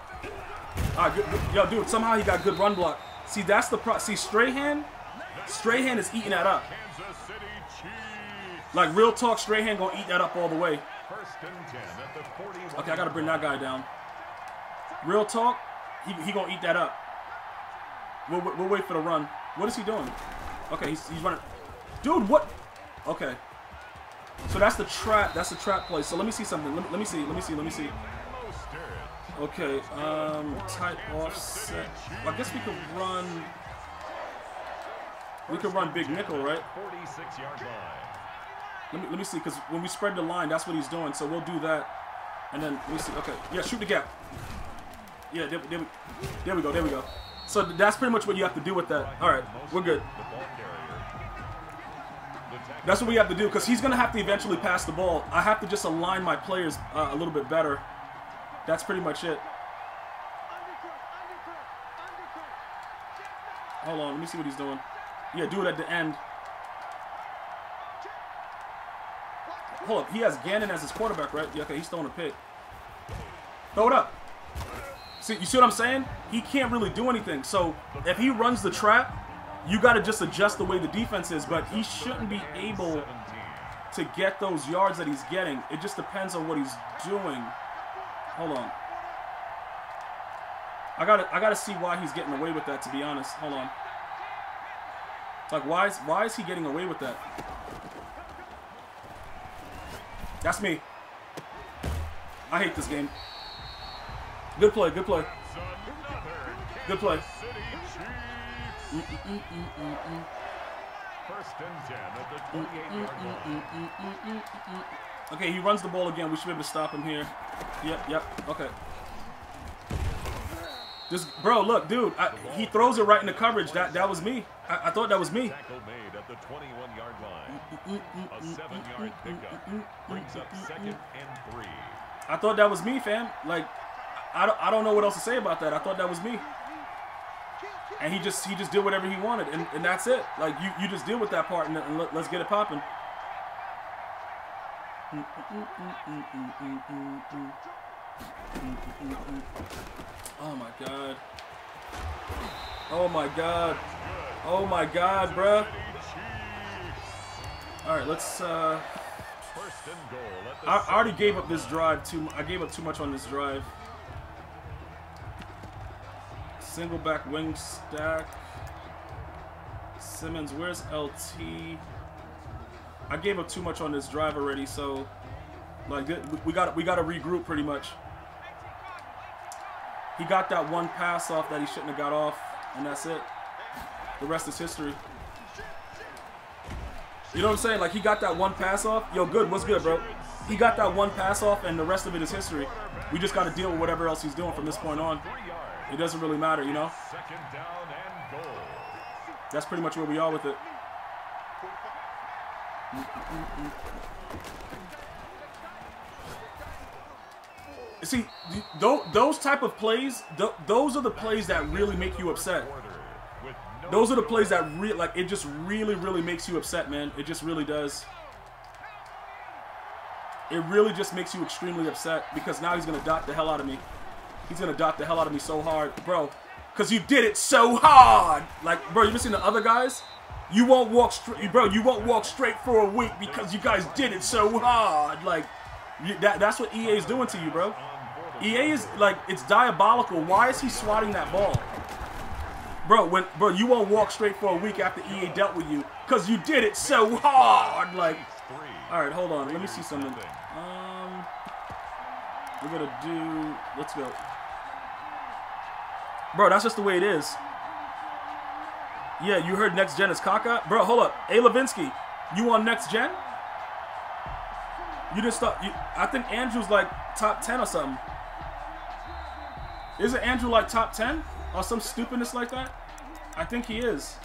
right, good, good. Yo, dude, somehow he got good run block. See, that's the pro. See, Strahan, Strahan is eating that up. Like real talk, Strahan gonna eat that up all the way. Okay, I gotta bring that guy down. Real talk, he he gonna eat that up. We'll, we'll wait for the run. What is he doing? Okay, he's, he's running. Dude, what? Okay. So that's the trap. That's the trap play. So let me see something. Let me, let me see. Let me see. Let me see. Okay. Um, tight offset. I guess we could run. We could run big nickel, right? Let me let me see, because when we spread the line, that's what he's doing. So we'll do that, and then we see. Okay. Yeah, shoot the gap. Yeah. There, there, we, there we go. There we go. So that's pretty much what you have to do with that. All right, we're good. That's what we have to do, because he's going to have to eventually pass the ball. I have to just align my players uh, a little bit better. That's pretty much it. Hold on, let me see what he's doing. Yeah, do it at the end. Hold up, he has Gannon as his quarterback, right? Yeah, okay, he's throwing a pick. Throw it up. See, you see what I'm saying? He can't really do anything. So if he runs the trap, you got to just adjust the way the defense is. But he shouldn't be able to get those yards that he's getting. It just depends on what he's doing. Hold on. I gotta, I gotta see why he's getting away with that. To be honest, hold on. Like, why is, why is he getting away with that? That's me. I hate this game. Good play, good play. Good play. Okay, he runs the ball again. We should be able to stop him here. Yep, yep, okay. This, bro, look, dude, I, he throws it right in the coverage. That that was me. I, I thought that was me. Tackle made at the twenty-one yard line. A seven yard pickup brings up second and three. I thought that was me, fam. Like, I don't, I don't know what else to say about that. I thought that was me. And he just he just did whatever he wanted, and, and that's it. Like, you, you just deal with that part, and, and let's get it popping. Oh my god. Oh my god. Oh my god, bruh. Alright, let's uh I already gave up this drive too I gave up too much on this drive. Single back wing stack. Simmons, where's L T? I gave up too much on this drive already, so like we got we got to regroup pretty much. He got that one pass off that he shouldn't have got off, and that's it. The rest is history. You know what I'm saying? Like he got that one pass off. Yo, good. What's good, bro? He got that one pass off, and the rest of it is history. We just got to deal with whatever else he's doing from this point on. It doesn't really matter, you know. That's pretty much where we are with it. See, those type of plays, those are the plays that really make you upset. Those are the plays that really, like, it just really, really makes you upset, man. It just really does. It really just makes you extremely upset because now he's going to dot the hell out of me. He's going to dot the hell out of me so hard. Bro, because you did it so hard. Like, bro, you ever seen the other guys? You won't walk straight, bro. You won't walk straight for a week because you guys did it so hard. Like, you, that, that's what E A is doing to you, bro. E A is like, it's diabolical. Why is he swatting that ball, bro? When, bro, you won't walk straight for a week after E A dealt with you because you did it so hard. Like, all right, hold on. Let me see something. Um, we're gonna do. Let's go, bro. That's just the way it is. Yeah, you heard next gen is caca? Bro, hold up. A. Levinsky, you on next gen? You just thought, you, I think Andrew's like top ten or something. Isn't Andrew like top ten? Or some stupidness like that? I think he is.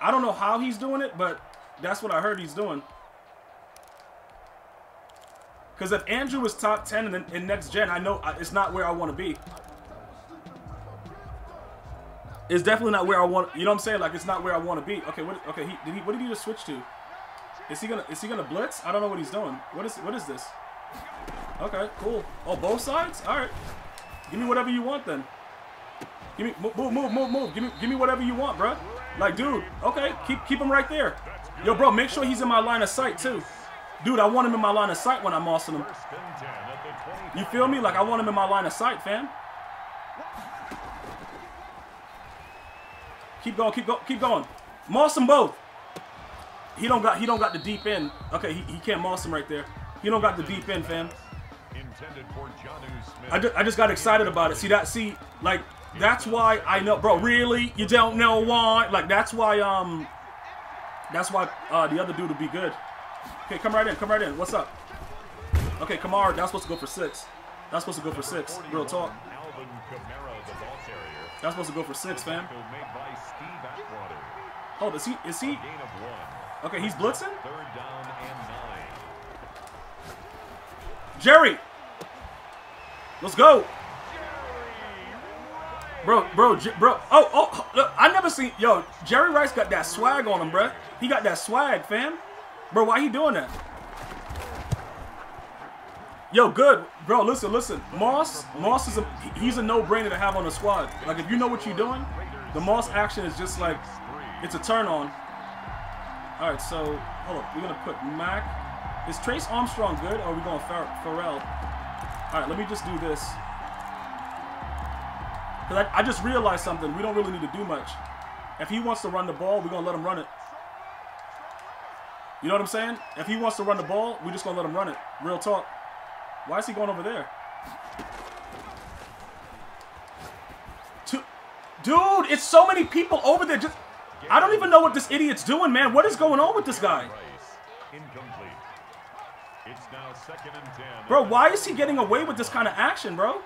I don't know how he's doing it, but that's what I heard he's doing. Because if Andrew is top ten in, in next gen, I know it's not where I want to be. It's definitely not where I want. You know what I'm saying? Like, it's not where I want to be. Okay, what? Okay, he, did he? What did he just switch to? Is he gonna? Is he gonna blitz? I don't know what he's doing. What is? What is this? Okay, cool. Oh, both sides. All right. Give me whatever you want then. Give me move, move, move, move. Give me, give me whatever you want, bro. Like, dude. Okay, keep, keep him right there. Yo, bro, make sure he's in my line of sight too. Dude, I want him in my line of sight when I'm mossing him. You feel me? Like, I want him in my line of sight, fam. Keep going, keep going, keep going. Moss them both. He don't got, he don't got the deep end. Okay, he, he can't moss him right there. He don't got the deep end, fam. I just, I just got excited about it. See that? See, like, that's why I know, bro. Really, you don't know why? Like, that's why, um, that's why uh, the other dude would be good. Okay, come right in, come right in. What's up? Okay, Kamara, that's supposed to go for six. That's supposed to go for six. Real talk. That's supposed to go for six, fam. Hold on, is he, is he? Okay, he's blitzing? Jerry! Let's go! Bro, bro, bro. Oh, oh, look, I never seen, yo, Jerry Rice got that swag on him, bro. He got that swag, fam. Bro, why he doing that? Yo, good. Bro, listen, listen. Moss, Moss is a, he's a no-brainer to have on the squad. Like, if you know what you're doing, the Moss action is just like, it's a turn-on. All right, so, hold up. We're going to put Mac. Is Trace Armstrong good, or are we going Farrell? All right, let me just do this. Because I, I just realized something. We don't really need to do much. If he wants to run the ball, we're going to let him run it. You know what I'm saying? If he wants to run the ball, we're just going to let him run it. Real talk. Why is he going over there? Two. Dude, it's so many people over there. Just, I don't even know what this idiot's doing, man. What is going on with this guy? Bro, why is he getting away with this kind of action, bro?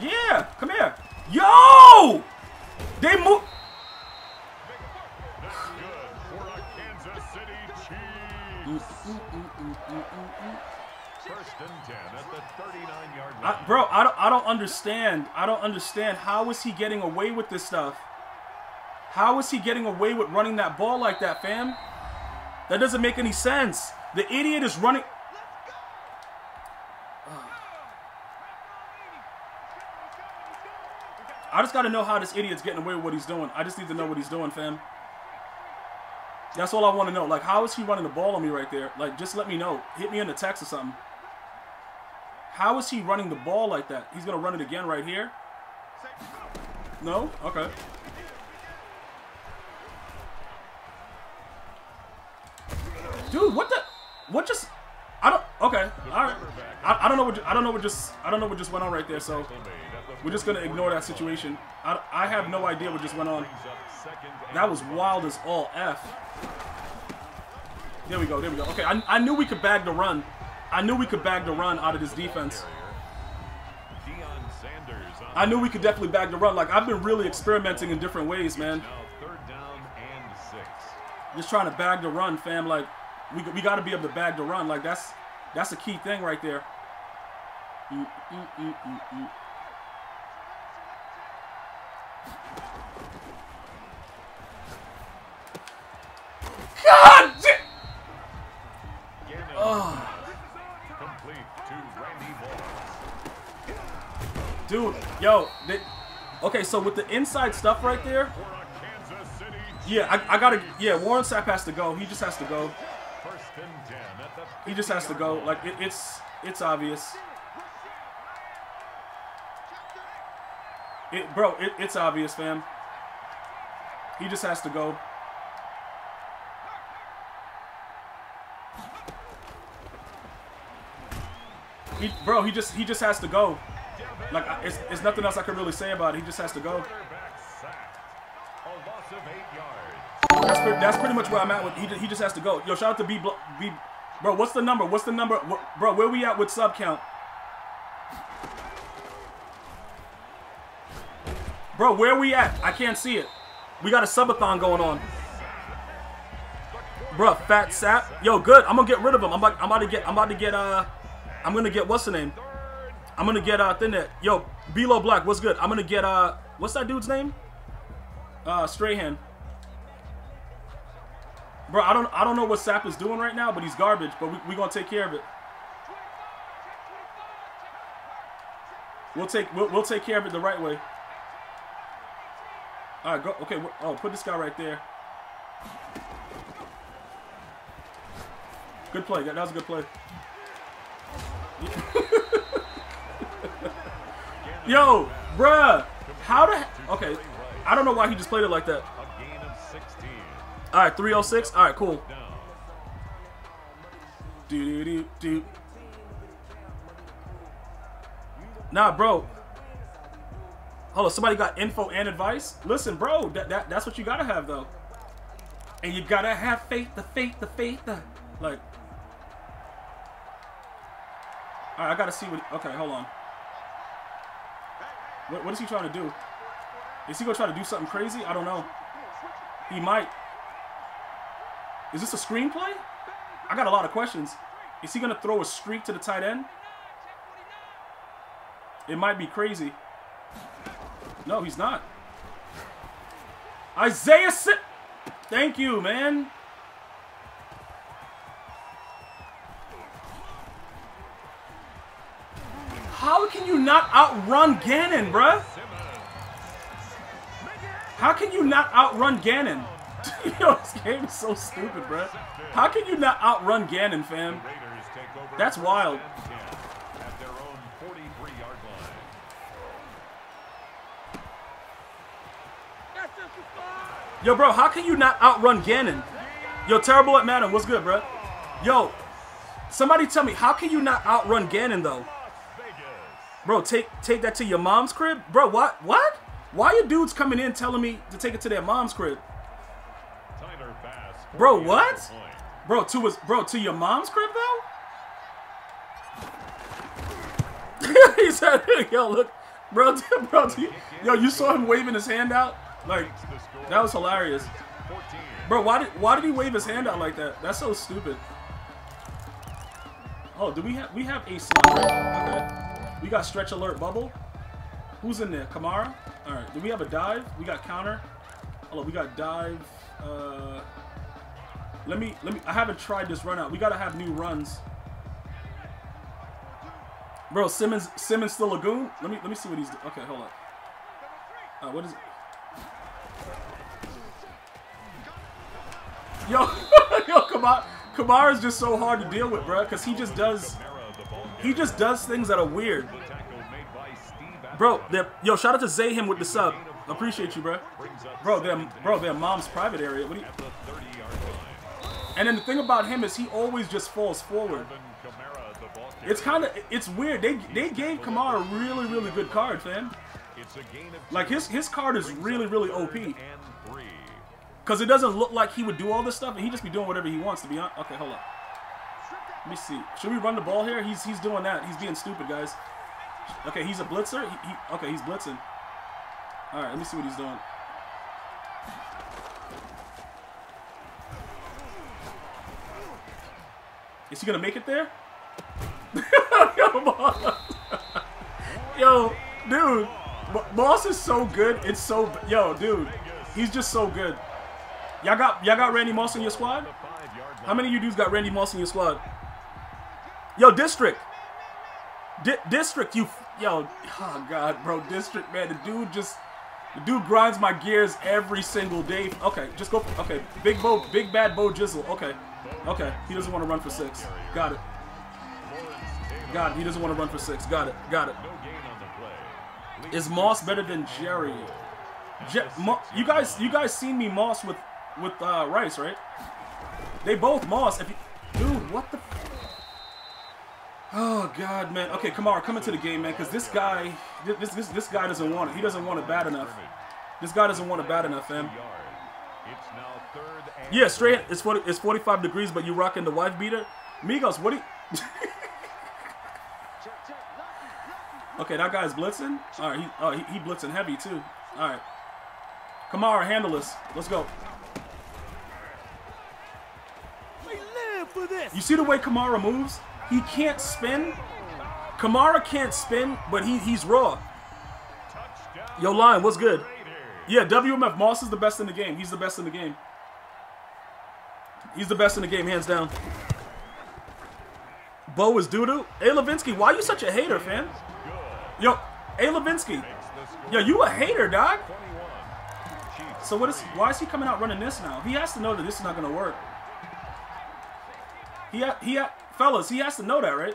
Yeah, come here. Yo! They move. I, bro, I don't, I don't understand. I don't understand. How is he getting away with this stuff? How is he getting away with running that ball like that, fam? That doesn't make any sense. The idiot is running. I just got to know how this idiot's getting away with what he's doing. I just need to know what he's doing, fam. That's all I want to know. Like, how is he running the ball on me right there? Like, just let me know. Hit me in the text or something. How is he running the ball like that? He's going to run it again right here? No? Okay. Dude, what the... What just... I don't... Okay. All right. I, I don't know what... I don't know what just... I don't know what just went on right there, so... We're just going to ignore that situation. I, I have no idea what just went on. That was wild as all F. There we go. There we go. Okay, I, I knew we could bag the run. I knew we could bag the run out of this defense. I knew we could definitely bag the run. Like, I've been really experimenting in different ways, man. Just trying to bag the run, fam. Like, we, we got to be able to bag the run. Like, that's that's a key thing right there. Mm, mm, mm, mm, mm. God damn! Oh. Dude, yo, they, okay, so with the inside stuff right there, yeah, I, I gotta, yeah, Warren Sapp has to go. He just has to go. He just has to go. Like, it, it's, it's obvious. It, bro, it, it's obvious, fam. He just has to go. He, bro, he just he just has to go. Like, I, it's, it's nothing else I can really say about it. He just has to go. That's pretty, that's pretty much where I'm at with. He he just has to go. Yo, shout out to B, B bro. What's the number? What's the number? What, bro, where we at with sub count? Bro, where we at? I can't see it. We got a subathon going on. Bro, Fat Sap. Yo, good. I'm gonna get rid of him. I'm about I'm about to get I'm about to get uh. I'm gonna get what's the name? I'm gonna get uh thin that yo Below Black. What's good? I'm gonna get uh what's that dude's name? Uh, Strahan. Bro, I don't I don't know what Sapp is doing right now, but he's garbage. But we we gonna take care of it. We'll take we'll, we'll take care of it the right way. All right, go. Okay. Oh, put this guy right there. Good play. That was a good play. Yo, bruh, how the hell? Okay, I don't know why he just played it like that. All right, three oh six. All right, cool. Do, do, do, do. Nah, bro. Hold on, somebody got info and advice? Listen, bro, that, that that's what you gotta have, though. And you gotta have faith, the faith, the faith, the... Like... All right, I gotta see what. Okay, hold on. What, what is he trying to do? Is he gonna try to do something crazy? I don't know. He might. Is this a screenplay? I got a lot of questions. Is he gonna throw a streak to the tight end? It might be crazy. No, he's not. Isaiah Simmons. Thank you, man. How can you not outrun Gannon, bruh? How can you not outrun Gannon? Yo, this game is so stupid, bruh. How can you not outrun Gannon, fam? That's wild. Yo, bro, how can you not outrun Gannon? Yo, Terrible at Madden, what's good, bruh? Yo, somebody tell me, how can you not outrun Gannon, though? Bro, take take that to your mom's crib? Bro, what? What? Why are dudes coming in telling me to take it to their mom's crib? Bro, what? Bro, to his, bro, to your mom's crib, though? He said, yo, look. Bro, bro you, yo, you saw him waving his hand out? Like, that was hilarious. Bro, why did, why did he wave his hand out like that? That's so stupid. Oh, do we have, we have a slot, right? Okay. We got stretch alert bubble. Who's in there? Kamara? All right. Do we have a dive? We got counter. Hold on, we got dive. Uh, let me, let me, I haven't tried this run out. We got to have new runs. Bro, Simmons, Simmons still a goon? Let me, let me see what he's doing. Okay, hold on. Uh, what is it? Yo, yo, Kamara, Kamara's just so hard to deal with, bro, because he just does, he just does things that are weird. Bro, yo, shout out to Zayhim with the sub. Appreciate you, bro. Bro, they're, bro, they're mom's private area. What do you... And then the thing about him is he always just falls forward. It's kind of, it's weird. They they gave Kamara a really, really good card, fam. Like, his, his card is really, really O P. Because it doesn't look like he would do all this stuff, and he just be doing whatever he wants, to be honest. Okay, hold up. Let me see. Should we run the ball here? He's, he's doing that. He's being stupid, guys. Okay, he's a blitzer. He, he, okay, he's blitzing. All right, let me see what he's doing. Is he going to make it there? Yo, Moss. Yo, dude. Moss is so good. It's so... Yo, dude. He's just so good. Y'all got, y'all got Randy Moss in your squad? How many of you dudes got Randy Moss in your squad? Yo, District. Di District, you... Yo, oh, God, bro. District, man. The dude just... The dude grinds my gears every single day. Okay, just go... Okay, Big Bo... Big Bad Bo Jizzle. Okay. Okay, he doesn't want to run for six. Got it. Got it. He doesn't want to run for six. Got it. Got it. Is Moss better than Jerry? Je Mo you guys, you guys seen me Moss with with uh, Rice, right? They both Moss. If you dude, what the? Oh God, man. Okay, Kamara, come into the game, man, because this guy, this this this guy doesn't want it. He doesn't want it bad enough. This guy doesn't want it bad enough, fam. Yeah, straight. It's forty. It's forty-five degrees, but you rocking the wife beater, Migos. What do you? Okay, that guy's blitzing. All right, he, oh, he he blitzing heavy too. All right, Kamara, handle this. Let's go. We live for this. You see the way Kamara moves? He can't spin. Kamara can't spin, but he he's raw. Yo, Lion, what's good? Yeah, W M F Moss is the best in the game. He's the best in the game. He's the best in the game, hands down. Bo is doo-doo. A. Levinsky, why are you such a hater, fam? Yo, A. Levinsky. Yo, you a hater, dog. So what is? Why is he coming out running this now? He has to know that this is not going to work. He, ha he, ha fellas, he has to know that, right?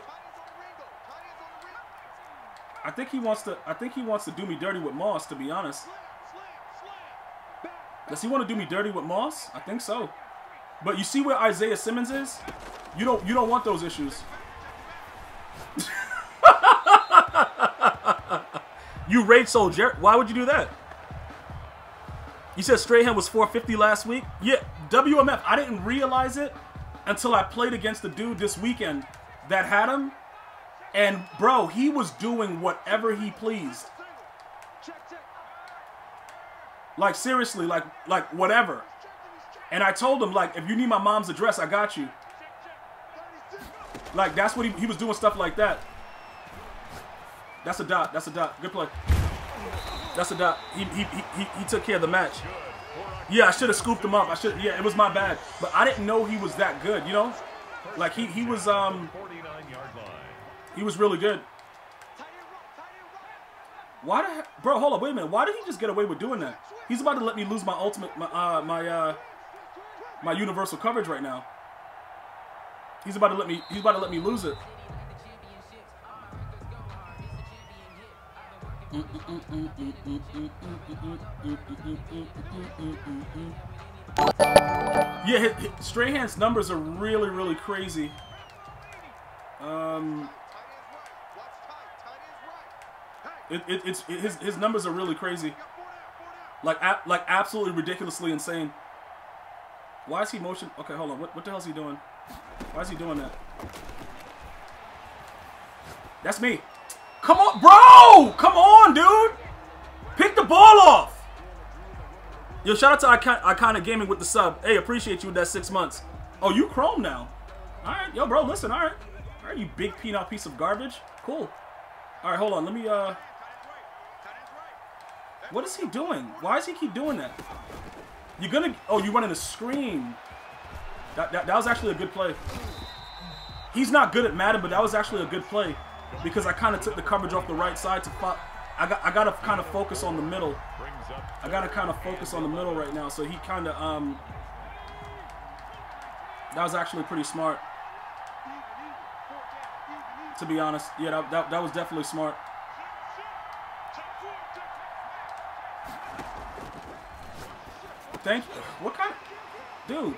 I think he wants to. I think he wants to do me dirty with Moss, to be honest. Does he want to do me dirty with Moss? I think so. But you see where Isaiah Simmons is? You don't you don't want those issues. You raid sold Jerry. Why would you do that? You said Strahan was four fifty last week? Yeah, W M F, I didn't realize it until I played against the dude this weekend that had him. And bro, he was doing whatever he pleased. Like seriously, like like whatever. And I told him, like, if you need my mom's address, I got you. Like, that's what he, he was doing, stuff like that. That's a dot. That's a dot. Good play. That's a dot. He he he he took care of the match. Yeah, I should have scooped him up. I should. Yeah, it was my bad. But I didn't know he was that good. You know, like he he was um he was really good. Why the heck? Bro, hold up, wait a minute. Why did he just get away with doing that? He's about to let me lose my ultimate, my, uh, my, uh, my universal coverage right now. He's about to let me, he's about to let me lose it. Yeah, his, his, Strahan's numbers are really, really crazy. Um... It, it, it's it, his his numbers are really crazy, like a, like absolutely ridiculously insane. Why is he motion? Okay, hold on. What what the hell is he doing? Why is he doing that? That's me. Come on, bro! Come on, dude! Pick the ball off. Yo, shout out to Icon Iconic Gaming with the sub. Hey, appreciate you with that six months. Oh, you Chrome now? All right, yo, bro. Listen, all right, all right, you big peanut piece of garbage. Cool. All right, hold on. Let me uh. What is he doing? Why does he keep doing that? You're gonna, oh, you running a screen. That, that, that was actually a good play. He's not good at Madden, but that was actually a good play because I kind of took the coverage off the right side to pop. I got, I got to kind of focus on the middle. I got to kind of focus on the middle right now. So he kind of, um, that was actually pretty smart. To be honest, yeah, that, that, that was definitely smart. Thank you. What kind of, dude?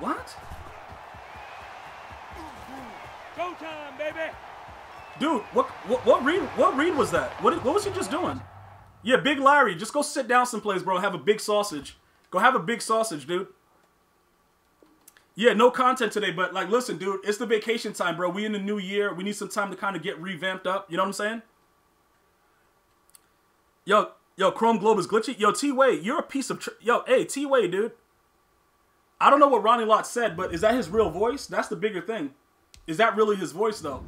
What? Go time, baby. Dude, what what what read what read was that? What what was he just doing? Yeah, Big Larry, just go sit down someplace, bro. Have a big sausage. Go have a big sausage, dude. Yeah, no content today, but like, listen, dude, it's the vacation time, bro. We in the new year. We need some time to kind of get revamped up. You know what I'm saying? Yo, yo, Chrome Globe is glitchy. Yo, T-Way, you're a piece of tr yo. Hey, T-Way, dude. I don't know what Ronnie Lott said, but is that his real voice? That's the bigger thing. Is that really his voice, though?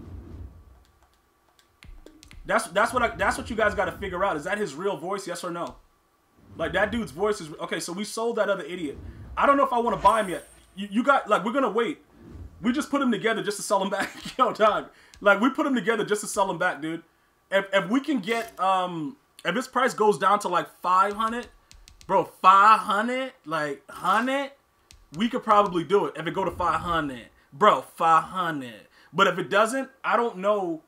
That's that's what I, that's what you guys got to figure out. Is that his real voice? Yes or no? Like, that dude's voice is okay. So we sold that other idiot. I don't know if I want to buy him yet. You, you got like we're gonna wait. We just put him together just to sell him back. Yo, dog. Like, we put him together just to sell him back, dude. If if we can get um if his price goes down to like five hundred, bro, five hundred, like one hundred, we could probably do it. If it go to five hundred, bro, five hundred. But if it doesn't, I don't know.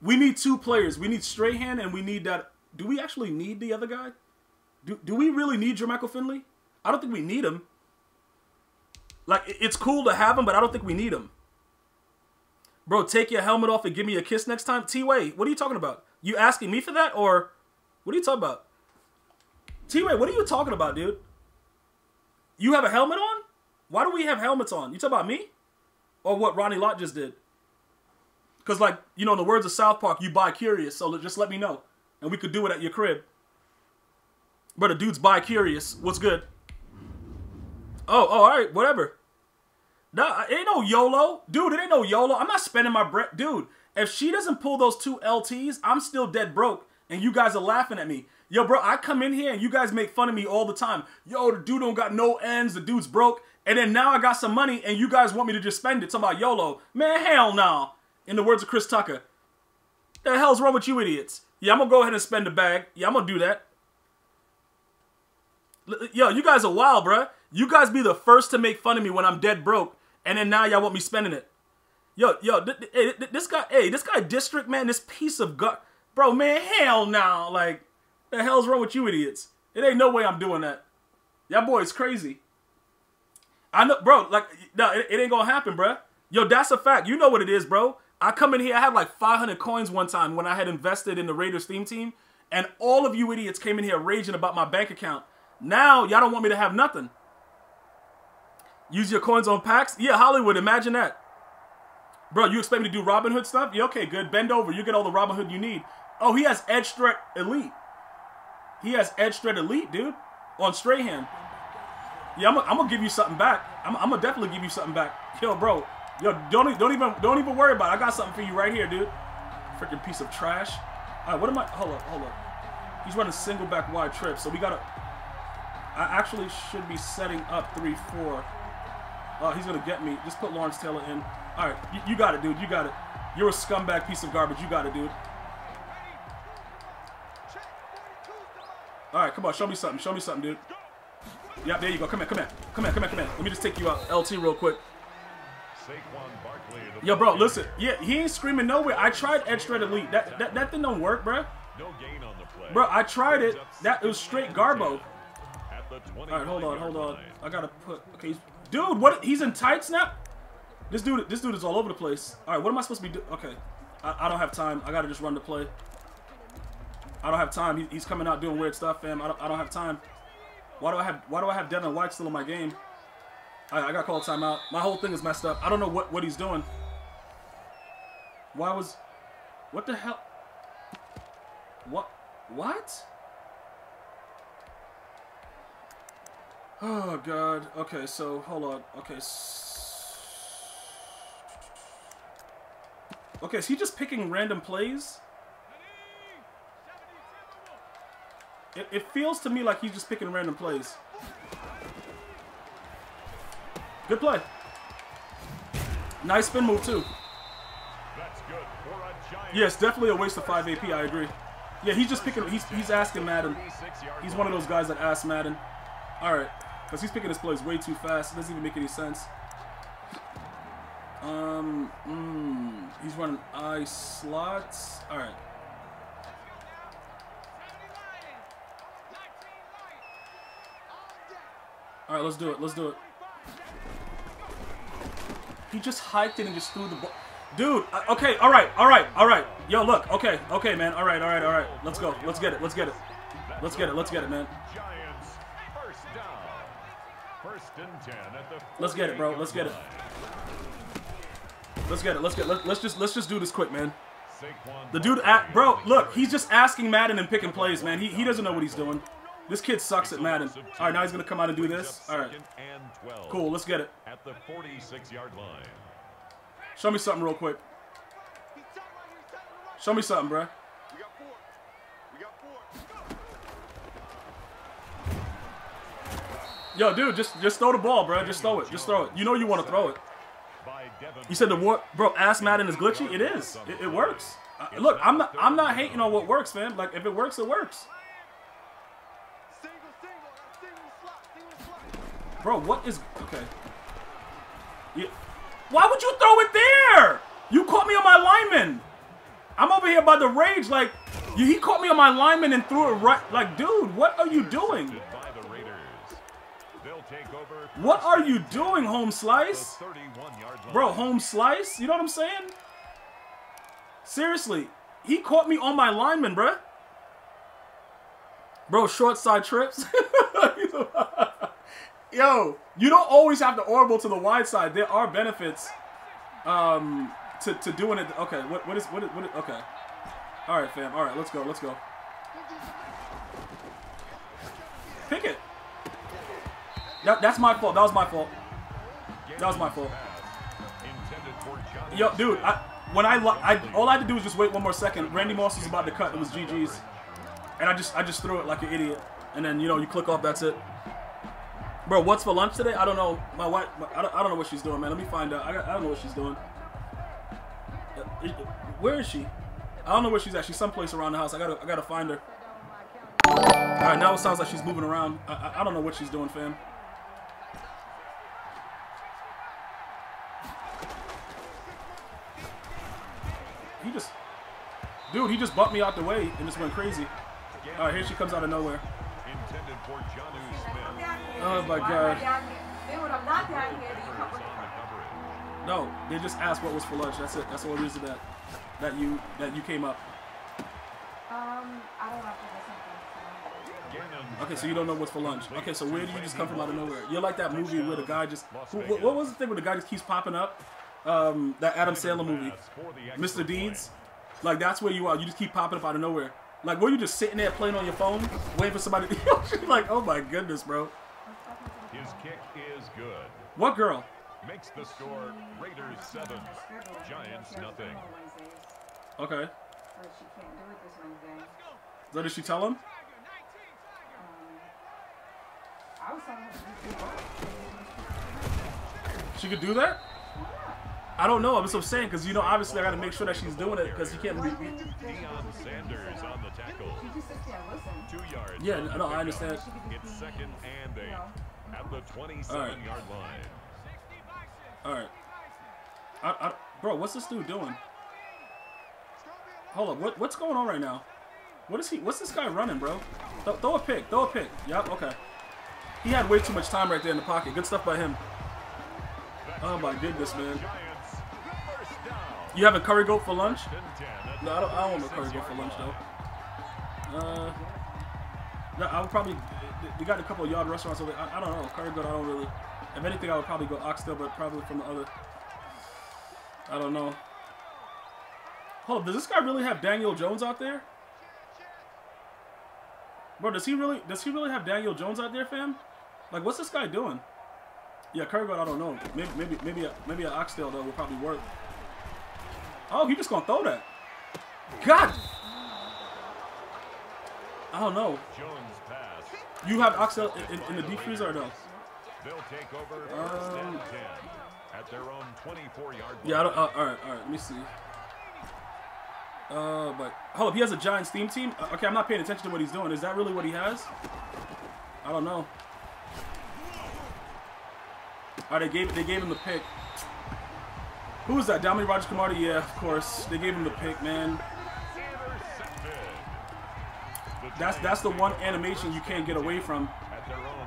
We need two players. We need Strahan and we need that. Do we actually need the other guy? Do, do we really need Jermichael Finley? I don't think we need him. Like, it's cool to have him, but I don't think we need him. Bro, take your helmet off and give me a kiss next time. T-Way, what are you talking about? You asking me for that, or what are you talking about? T-Way, what are you talking about, dude? You have a helmet on? Why do we have helmets on? You talking about me? Or what Ronnie Lott just did? Because, like, you know, in the words of South Park, you buy curious, so just let me know. And we could do it at your crib. But the dude's buy curious. What's good? Oh, oh, all right, whatever. Nah, it ain't no YOLO. Dude, it ain't no YOLO. I'm not spending my breath. Dude, if she doesn't pull those two L Ts, I'm still dead broke. And you guys are laughing at me. Yo, bro, I come in here and you guys make fun of me all the time. Yo, the dude don't got no ends. The dude's broke. And then now I got some money and you guys want me to just spend it. Talking about YOLO. Man, hell no. Nah. In the words of Chris Tucker, the hell's wrong with you idiots? Yeah, I'm going to go ahead and spend the bag. Yeah, I'm going to do that. L yo, you guys are wild, bruh. You guys be the first to make fun of me when I'm dead broke, and then now y'all want me spending it. Yo, yo, th th th this guy, hey, this guy District, man, this piece of gut. Bro, man, hell no. Like, the hell's wrong with you idiots? It ain't no way I'm doing that. Y'all boys crazy. I know, bro, like, no, it, it ain't going to happen, bruh. Yo, that's a fact. You know what it is, bro. I come in here, I had like five hundred coins one time when I had invested in the Raiders theme team, and all of you idiots came in here raging about my bank account. Now, y'all don't want me to have nothing. Use your coins on packs? Yeah, Hollywood, imagine that. Bro, you expect me to do Robin Hood stuff? Yeah, okay, good. Bend over. You get all the Robin Hood you need. Oh, he has Edge Threat Elite. He has Edge Threat Elite, dude, on Strahan. Yeah, I'm going to give you something back. I'm, I'm going to definitely give you something back. Yo, bro. Yo, don't don't even don't even worry about it. I got something for you right here, dude. Freaking piece of trash. All right, what am I? Hold up, hold up. He's running single back wide trip, so we gotta. I actually should be setting up three four. Oh, uh, he's gonna get me. Just put Lawrence Taylor in. All right, you, you got it, dude. You got it. You're a scumbag piece of garbage. You got it, dude. All right, come on, show me something. Show me something, dude. Yep, there you go. Come here, come here, come here, come here, come here. Let me just take you out, L T, real quick. Yo, bro, listen. Yeah, he ain't screaming nowhere. I tried Edge Threat Elite. That, that that thing don't work, bro. Bro, I tried it. That it was straight Garbo. All right, hold on, hold on. I gotta put. Okay, dude, what? He's in tights now. This dude, this dude is all over the place. All right, what am I supposed to be doing? Okay, I, I don't have time. I gotta just run the play. I don't have time. He, he's coming out doing weird stuff, fam. I don't, I don't have time. Why do I have? Why do I have Devin White still in my game? I got called timeout. My whole thing is messed up. I don't know what, what he's doing. Why was... What the hell? What? What? Oh, God. Okay, so, hold on. Okay. Okay, is he just picking random plays? It, it feels to me like he's just picking random plays. Good play. Nice spin move, too. That's good for a giant. Yes, definitely a waste of five A P, I agree. Yeah, he's just picking, he's, he's asking Madden. He's one of those guys that asks Madden. All right, because he's picking his plays way too fast. It doesn't even make any sense. Um, mm, he's running eye slots. All right. All right, let's do it. Let's do it. He just hiked it and just threw the ball. Dude, okay, all right, all right, all right. Yo, look, okay, okay, man. All right, all right, all right. Let's go. Let's get it. Let's get it. Let's get it. Let's get it, man. Let's get it, bro. Let's get it. Let's get it. Let's get it. Let's just let's just do this quick, man. The dude, at, bro, look, he's just asking Madden and picking plays, man. He he doesn't know what he's doing. This kid sucks at Madden. All right, now he's gonna come out and do this. All right, cool. Let's get it. At the forty-six yard line. Show me something real quick. Show me something, bro. Yo, dude, just just throw the ball, bro. Just throw it. Just throw it. You know you want to throw it. You said the war, bro. Ass Madden is glitchy. It is. It, it works. Uh, look, I'm not I'm not hating on what works, man. Like if it works, it works. Bro, what is okay? Yeah. Why would you throw it there? You caught me on my lineman. I'm over here by the rage. Like, you, he caught me on my lineman and threw it right. Like, dude, what are you doing? What are you doing, Home Slice? Bro, Home Slice? You know what I'm saying? Seriously, he caught me on my lineman, bro. Bro, short side trips. Yo, you don't always have to orbital to the wide side. There are benefits um, to, to doing it. Okay, what, what, is, what, is, what is... Okay. All right, fam. All right, let's go. Let's go. Pick it. That, that's my fault. That was my fault. That was my fault. Yo, dude, I, when I, I... All I had to do was just wait one more second. Randy Moss was about to cut. It was G G's. And I just, I just threw it like an idiot. And then, you know, you click off. That's it. Bro, what's for lunch today? I don't know. My wife, my, I, don't, I don't know what she's doing, man. Let me find out. I, I don't know what she's doing. Where is she? I don't know where she's at. She's someplace around the house. I gotta, I gotta find her. All right, now it sounds like she's moving around. I, I, I don't know what she's doing, fam. He just, dude, he just bumped me out the way and just went crazy. All right, here she comes out of nowhere. Oh my God! No, they just asked what was for lunch. That's it. That's the only reason that that you that you came up. Um, I don't have to listen to it. Okay, so you don't know what's for lunch. Okay, so where do you just come from out of nowhere? You're like that movie where the guy just who, what was the thing where the guy just keeps popping up? Um, that Adam Sandler movie, Mister Deeds. Like that's where you are. You just keep popping up out of nowhere. Like were you just sitting there playing on your phone, waiting for somebody? To like, oh my goodness, bro. His kick is good. What girl? Makes the score. Raiders seven. Giants nothing. Okay. So did she tell him? She could do that? I don't know. I'm just saying because you know obviously I got to make sure that she's doing it because you can't. Be Deion Sanders on the tackle. Two yards. Yeah, no, I understand. It's second and eight. At the twenty-seven yard line. All right. I, I, bro, what's this dude doing? Hold up. What, what's going on right now? What is he? What's this guy running, bro? Th throw a pick. Throw a pick. Yep. Okay. He had way too much time right there in the pocket. Good stuff by him. Oh my goodness, man. You having curry goat for lunch? No, I don't. I don't want no curry goat for lunch though. Uh, no, I would probably. We got a couple of yard restaurants over. I, I don't know. Curry goat, I don't really. If anything, I would probably go oxtail, but probably from the other. I don't know. Hold up, does this guy really have Daniel Jones out there? Bro, does he really? Does he really have Daniel Jones out there, fam? Like, what's this guy doing? Yeah, curry goat, I don't know. Maybe, maybe, maybe, a, maybe an oxtail though would probably work. Oh, he just gonna throw that. God. I don't know. You have Oxell in, in, in the deep freezer or no? They'll take over um, at their own twenty-four yard. Yeah, I don't, uh, all right, all right. Let me see. Uh, but hold up, he has a Giants theme team. Uh, okay, I'm not paying attention to what he's doing. Is that really what he has? I don't know. All right, they gave they gave him the pick. Who was that? Dominique Rogers Camardi? Yeah, of course. They gave him the pick, man. That's that's the one animation you can't get away from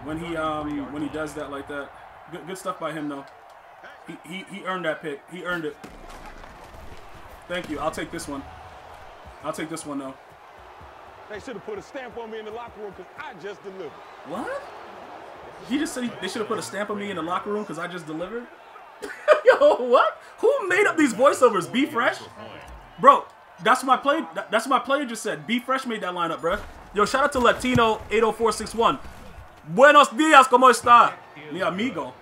when he um when he does that like that. Good good stuff by him though. He he he earned that pick. He earned it. Thank you. I'll take this one. I'll take this one though. They should have put a stamp on me in the locker room because I just delivered. What? He just said he, they should have put a stamp on me in the locker room because I just delivered. Yo, what? Who made up these voiceovers? Be Fresh, bro. That's what my play. That's what my player just said. Be Fresh made that lineup, bro. Yo, shout out to Latino eight oh four six one. Buenos dias, como está? Mi amigo.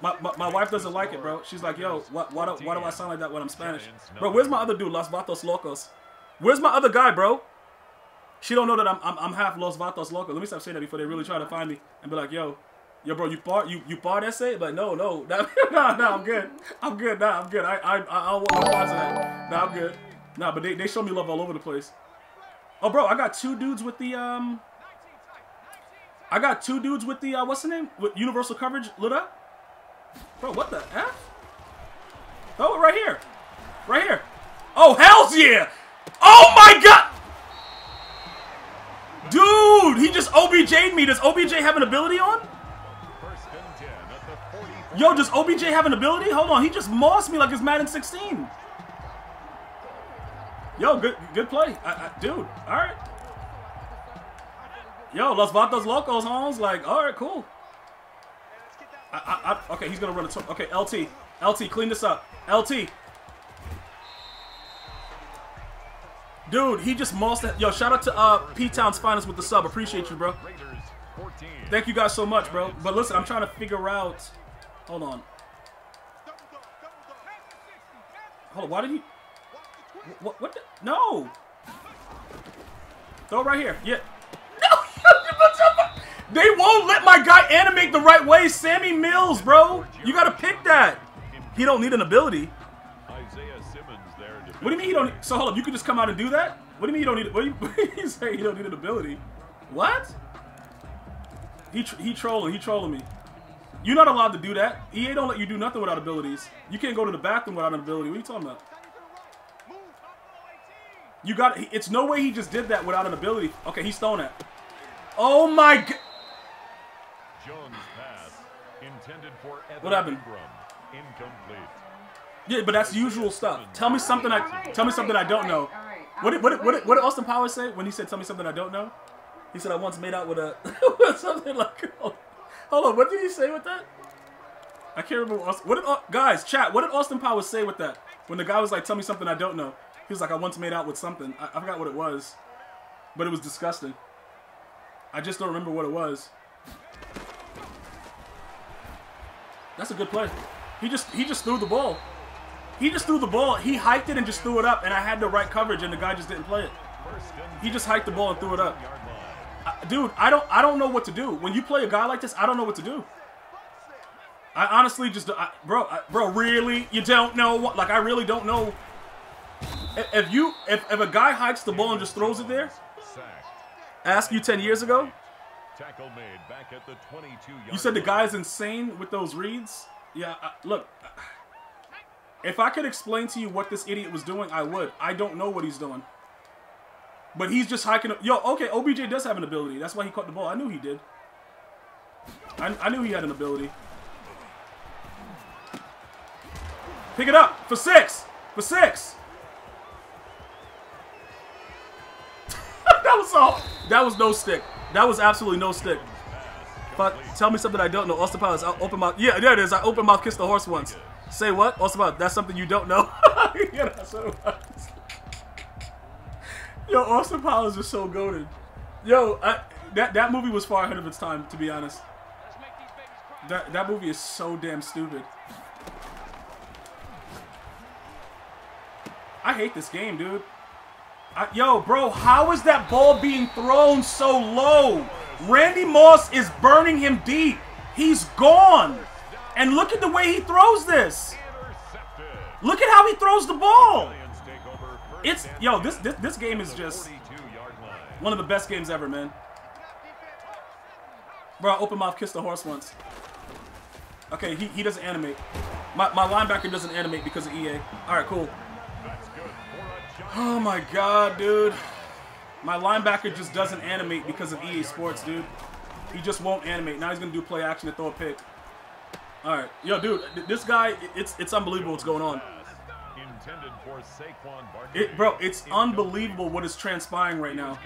My, my, my wife doesn't like it, bro. She's like, yo, why, why, do, why do I sound like that when I'm Spanish? Bro, where's my other dude, Los Vatos Locos? Where's my other guy, bro? She don't know that I'm I'm, I'm half Los Vatos Locos. Let me stop saying that before they really try to find me and be like, yo, yo, bro, you part you you part essay? But no, no, that, nah, nah, I'm good. I'm good, nah, I'm good. I I I I'll watch that. Nah, I'm good. Nah, but they they show me love all over the place. Oh, bro, I got two dudes with the um. I got two dudes with the uh, what's the name? With universal coverage lit up. Bro, what the F? Throw it right here, right here. Oh hell's yeah! Oh my god, dude, he just O B J'd me. Does O B J have an ability on? Yo, does O B J have an ability? Hold on, he just mossed me like it's Madden sixteen. Yo, good, good play, I, I, dude. All right. Yo, Los Vatos Locos, Holmes. Like, all right, cool. I, I, I, okay, he's gonna run a tw okay, L T, L T, clean this up, L T. Dude, he just mossed that. Yo, shout out to uh, P-Town's Finest with the sub. Appreciate you, bro. Thank you guys so much, bro. But listen, I'm trying to figure out. Hold on. Hold on. Why did he? What? What? The? No. Throw it right here. Yeah. No. They won't let my guy animate the right way. Sammy Mills, bro. You gotta pick that. He don't need an ability. What do you mean he don't? So hold up. You could just come out and do that. What do you mean you don't need? What do you, what do you say? You don't need an ability? What? He tr he trolling. He trolling me. You're not allowed to do that. E A don't let you do nothing without abilities. You can't go to the bathroom without an ability. What are you talking about? You got. It's no way he just did that without an ability. Okay, he's throwing it. Oh my god. Jones pass intended for Evan. What happened? Incomplete. Yeah, but that's usual stuff. Tell me something I right, tell me something right, I don't right, know. Right, what did what did, what, did, what did Austin Powers say when he said "Tell me something I don't know"? He said I once made out with a with something like. Oh, hold on, what did he say with that? I can't remember. What, what did guys chat? What did Austin Powers say with that? When the guy was like, "Tell me something I don't know," he was like, "I once made out with something." I, I forgot what it was, but it was disgusting. I just don't remember what it was. That's a good play. He just he just threw the ball. He just threw the ball. He hiked it and just threw it up, and I had the right coverage, and the guy just didn't play it. He just hiked the ball and threw it up. I, dude, I don't, I don't know what to do. When you play a guy like this, I don't know what to do. I honestly just, I, bro, I, bro, really, you don't know what? Like, I really don't know. If, if you, if, if a guy hikes the ball and just throws it there, ask you ten years ago. You said the guy's insane with those reads. Yeah, I, look. I, If I could explain to you what this idiot was doing, I would. I don't know what he's doing. But he's just hiking up. Yo, okay, O B J does have an ability. That's why he caught the ball. I knew he did. I, I knew he had an ability. Pick it up for six. For six. That was all. That was no stick. That was absolutely no stick. But tell me something I don't know. Austin Powers, I open mouth. Yeah, there it is. I open mouth kissed the horse once. Say what? Also about that's something you don't know. Yeah, that's what it was. Yo, Austin Powers is so goated. Yo, I, that that movie was far ahead of its time, to be honest. That that movie is so damn stupid. I hate this game, dude. I, yo, bro, how is that ball being thrown so low? Randy Moss is burning him deep. He's gone. And look at the way he throws this. Look at how he throws the ball. It's, yo, this, this, this game is just one of the best games ever, man. Bro, I open mouth kissed the horse once. Okay, he, he doesn't animate. My, my linebacker doesn't animate because of E A. All right, cool. Oh, my God, dude. My linebacker just doesn't animate because of E A Sports, dude. He just won't animate. Now he's going to do play action to throw a pick. All right. Yo, dude, this guy, it's it's unbelievable what's going on. It, bro, it's unbelievable what is transpiring right now.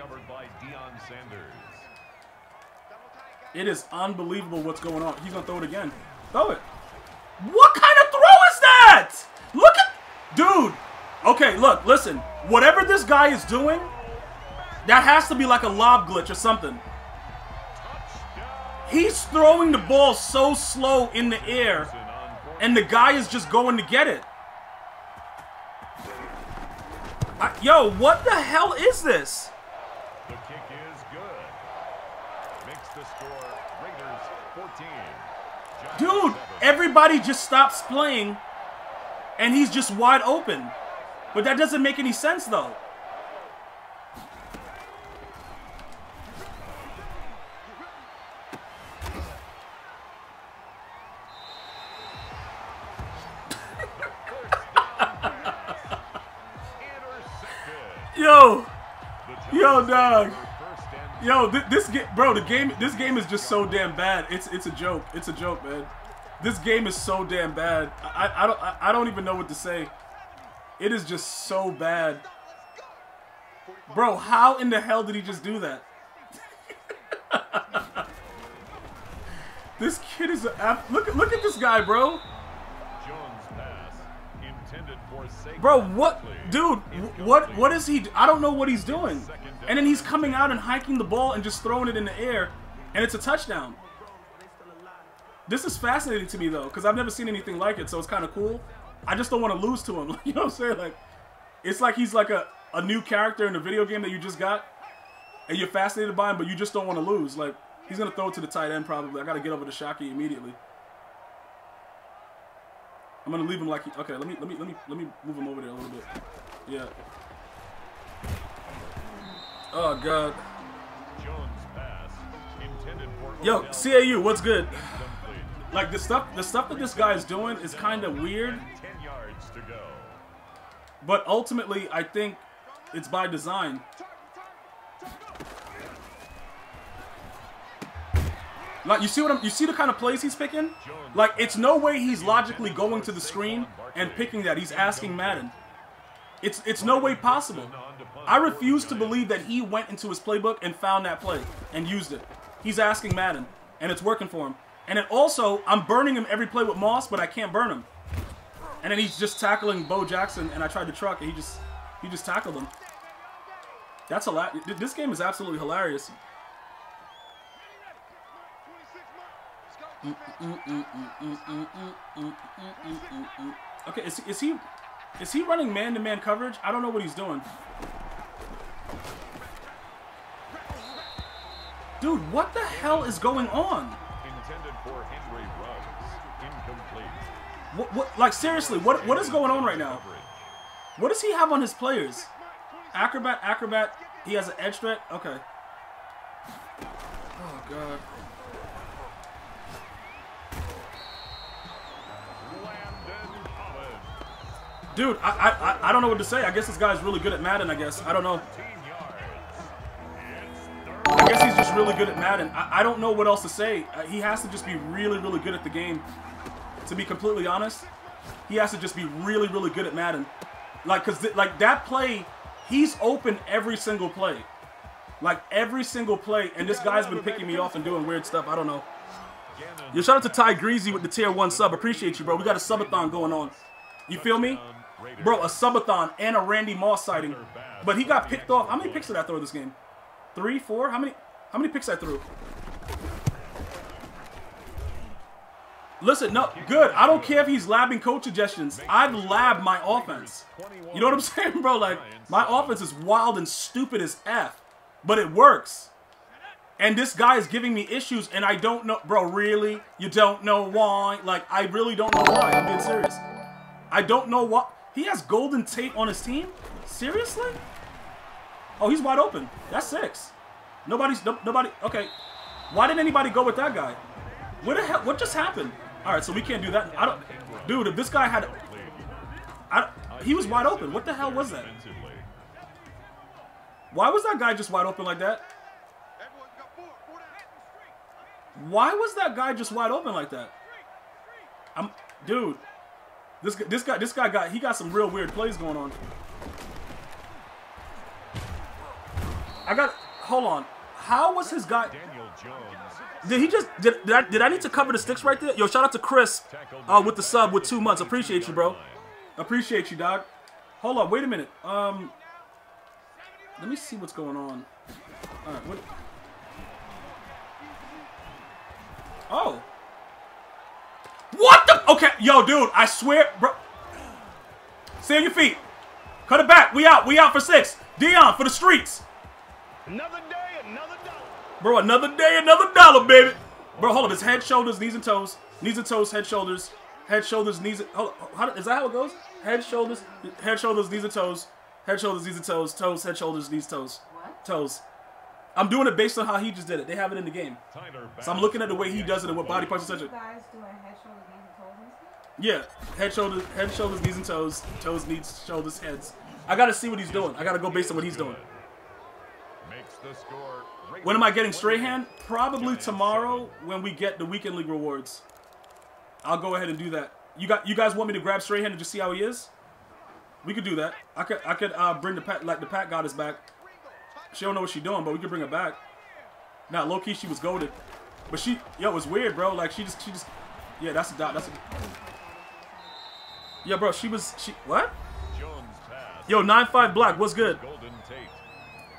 It is unbelievable what's going on. He's going to throw it again. Throw it. What kind of throw is that? Look at... Dude. Okay, look, listen. Whatever this guy is doing, that has to be like a lob glitch or something. He's throwing the ball so slow in the air, and the guy is just going to get it. I, yo, what the hell is this? The kick is good. Makes the score Raiders fourteen. Dude, everybody just stops playing, and he's just wide open. But that doesn't make any sense, though. Yo, yo, dog, yo, th this game, bro, the game, this game is just so damn bad. It's it's a joke. It's a joke, man. This game is so damn bad. I I don't I don't even know what to say. It is just so bad, bro. How in the hell did he just do that? This kid is a look. Look at this guy, bro. Bro, what, dude, what, what is he, I don't know what he's doing, and then he's coming out and hiking the ball and just throwing it in the air, and it's a touchdown. This is fascinating to me, though, because I've never seen anything like it, so it's kind of cool. I just don't want to lose to him, you know what I'm saying? Like, it's like he's like a, a new character in a video game that you just got, and you're fascinated by him, but you just don't want to lose. Like, he's going to throw it to the tight end, probably. I got to get over to Shockey immediately. I'm gonna leave him like he, okay. Let me let me let me let me move him over there a little bit. Yeah. Oh God. Jones pass intended for Yo, C A U, what's good? Like the stuff the stuff that this guy is doing is kind of weird. Ten yards to go. But ultimately, I think it's by design. Like, you see what I'm, you see the kind of plays he's picking? Like, it's no way he's logically going to the screen and picking that. He's asking Madden. It's it's no way possible. I refuse to believe that he went into his playbook and found that play and used it. He's asking Madden, and it's working for him. And it also, I'm burning him every play with Moss, but I can't burn him. And then he's just tackling Bo Jackson, and I tried to truck, and he just he just tackled him. That's a lot. This game is absolutely hilarious. Okay, is, is he is he running man-to-man coverage? I don't know what he's doing. Dude, what the hell is going on? Intended for Henry Ruggs. Incomplete. What what like seriously, what what is going on right now? What does he have on his players? Acrobat, acrobat, he has an edge threat? Okay. Oh God. Dude, I, I I don't know what to say. I guess this guy's really good at Madden, I guess. I don't know. I guess he's just really good at Madden. I, I don't know what else to say. Uh, he has to just be really, really good at the game. To be completely honest, he has to just be really, really good at Madden. Like, cause th like that play, he's open every single play. Like, every single play. And this guy's been picking me off and doing weird stuff. I don't know. Yo, shout out to Ty Greasy with the tier one sub. Appreciate you, bro. We got a subathon going on. You feel me? Bro, a subathon and a Randy Moss sighting. But he got picked off. How many picks did I throw this game? Three, four? How many How many picks I threw? Listen, no, good. I don't care if he's labbing coach suggestions. I've labbed my offense. You know what I'm saying, bro? Like, my offense is wild and stupid as F, but it works. And this guy is giving me issues, and I don't know. Bro, really? You don't know why? Like, I really don't know why. I'm being serious. I don't know what. He has Golden Tate on his team? Seriously? Oh, he's wide open. That's six. Nobody's, no, nobody, okay. Why didn't anybody go with that guy? What the hell, what just happened? All right, so we can't do that. I don't, dude, if this guy had, I, he was wide open. What the hell was that? Why was that guy just wide open like that? Why was that guy just wide open like that? I'm, dude, this this guy this guy got he got some real weird plays going on. I got, hold on. How was his guy? Daniel Jones. Did he just did did I, did I need to cover the sticks right there? Yo, shout out to Chris uh, with the sub with two months. Appreciate you, bro. Appreciate you, dog. Hold on, wait a minute. Um, let me see what's going on. All right, what? Oh. What the? Okay, yo, dude, I swear, bro. Stay on your feet. Cut it back. We out. We out for six. Deion for the streets. Another day, another dollar. Bro, another day, another dollar, baby. Bro, hold up. It's head, shoulders, knees, and toes. Knees and toes, head, shoulders. Head, shoulders, knees, and... Hold up. How, is that how it goes? Head, shoulders, head, shoulders, knees, and toes. Head, shoulders, knees, and toes. Toes, head, shoulders, knees, toes. What? Toes. I'm doing it based on how he just did it. They have it in the game. So I'm looking at the way he does it and what body parts are such a... Yeah. Head, shoulders, head, shoulders, knees, and toes. Toes, knees, shoulders, heads. I got to see what he's doing. I got to go based on what he's doing. When am I getting Strahan? Probably tomorrow when we get the Weekend League rewards. I'll go ahead and do that. You got, you guys want me to grab Strahan and just see how he is? We could do that. I could, I could uh, bring the Pat, like the Pat goddess back. She don't know what she's doing, but we could bring her back. Now, nah, low key, she was goated, but she, yo, it was weird, bro. Like she just, she just, yeah, that's a dot. That's a, yeah, bro. She was, she what? Yo, nine five black. What's good?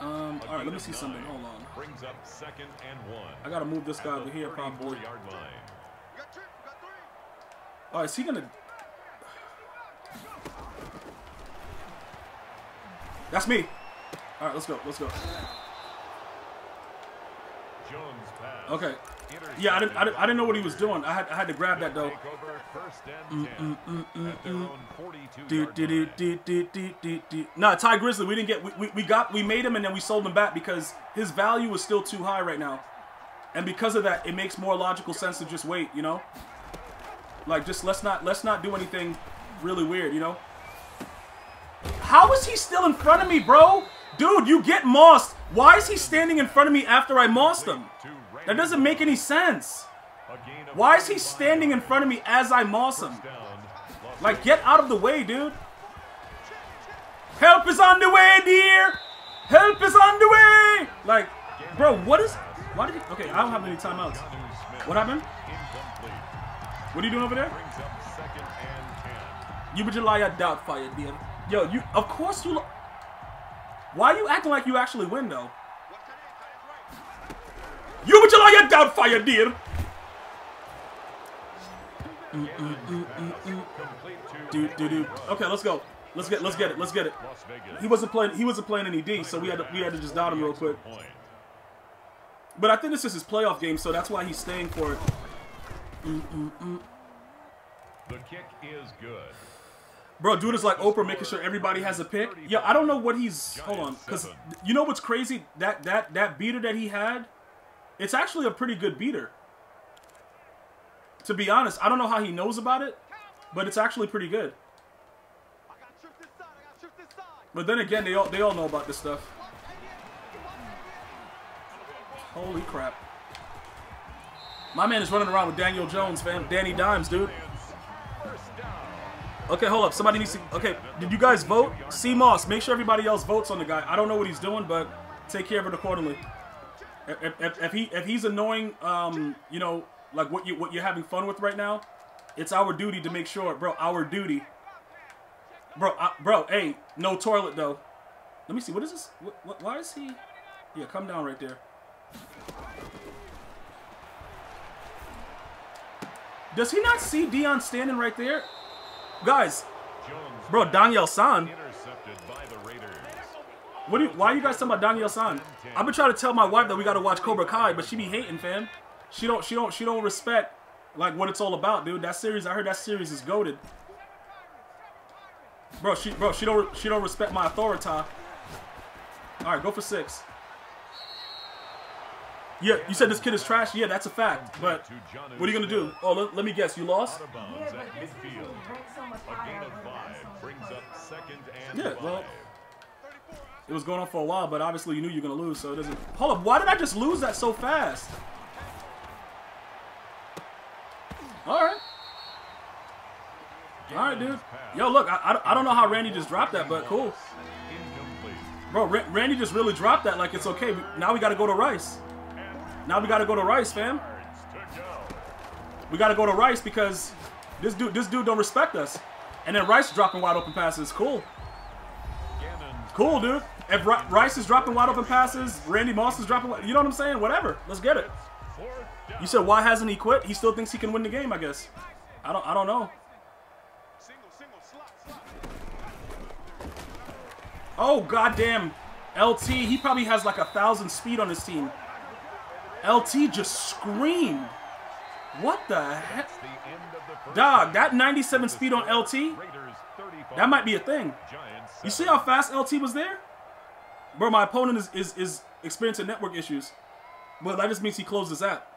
Um, all right, let me see something. Hold on. Brings up second and one. I gotta move this guy over here, probably. All right, is he gonna? That's me. All right, let's go. Let's go. Okay. Yeah, I didn't, I didn't, I didn't know what he was doing. I had, I had to grab that though. Nah, Ty Grizzly, we didn't get, we, we, we got, we made him and then we sold him back because his value was still too high right now, and because of that, it makes more logical sense to just wait, you know. Like, just let's not, let's not do anything really weird, you know. How is he still in front of me, bro? Dude, you get mossed. Why is he standing in front of me after I mossed him? That doesn't make any sense. Why is he standing in front of me as I moss him? Like, get out of the way, dude. Help is on the way, dear. Help is on the way. Like, bro, what is... Why did he... Okay, I don't have any timeouts. What happened? What are you doing over there? You would rely on Doubtfire, dear. Yo, you... Of course you... Why are you acting like you actually win, though? You would allow your Doubtfire, dear! Mm, mm, mm, mm, mm. Do, do, do. Okay, let's go. Let's get, let's get it. Let's get it. He wasn't playing. He wasn't playing any D, so we had to, we had to just doubt him real quick. But I think this is his playoff game, so that's why he's staying for it. Mm, mm, mm. The kick is good. Bro, dude is like Oprah, making sure everybody has a pick. Yeah, I don't know what he's... Hold on, because you know what's crazy? That that that beater that he had, it's actually a pretty good beater. To be honest, I don't know how he knows about it, but it's actually pretty good. But then again, they all they all know about this stuff. Holy crap! My man is running around with Daniel Jones, fam. Danny Dimes, dude. Okay, hold up. Somebody needs to... Okay, did you guys vote? C-Moss, make sure everybody else votes on the guy. I don't know what he's doing, but take care of it accordingly. If, if, if, he, if he's annoying, um, you know, like what, you, what you're having fun with right now, it's our duty to make sure. Bro, our duty. Bro, I, bro, hey, no toilet, though. Let me see. What is this? What, what, why is he... Yeah, come down right there. Does he not see Deion standing right there? Guys, bro, Daniel San. What do you, why are you guys talking about Daniel San? I've been trying to tell my wife that we got to watch Cobra Kai, but she be hating, fam. She don't, she don't, she don't respect like what it's all about, dude. That series, I heard that series is goated. Bro, she, bro, she don't, she don't respect my authority. All right, go for six. Yeah, you said this kid is trash? Yeah, that's a fact. But what are you going to do? Oh, let, let me guess. You lost? Yeah, well, it was going on for a while, but obviously you knew you were going to lose, so it doesn't... Hold up, why did I just lose that so fast? All right. All right, dude. Yo, look, I, I, I don't know how Randy just dropped that, but cool. Bro, Ra- Randy just really dropped that like it's okay. Now we got to go to Rice. Now we gotta go to Rice, fam. We gotta go to Rice because this dude, this dude don't respect us. And then Rice dropping wide open passes, cool. Cool, dude. If Rice is dropping wide open passes, Randy Moss is dropping, you know what I'm saying? Whatever. Let's get it. You said why hasn't he quit? He still thinks he can win the game, I guess. I don't, I don't know. Oh goddamn, L T. He probably has like a thousand speed on his team. L T just screamed. What the heck? Dog, that ninety-seven speed on L T? That might be a thing. You see how fast L T was there? Bro, my opponent is, is, is experiencing network issues. But that just means he closed his app.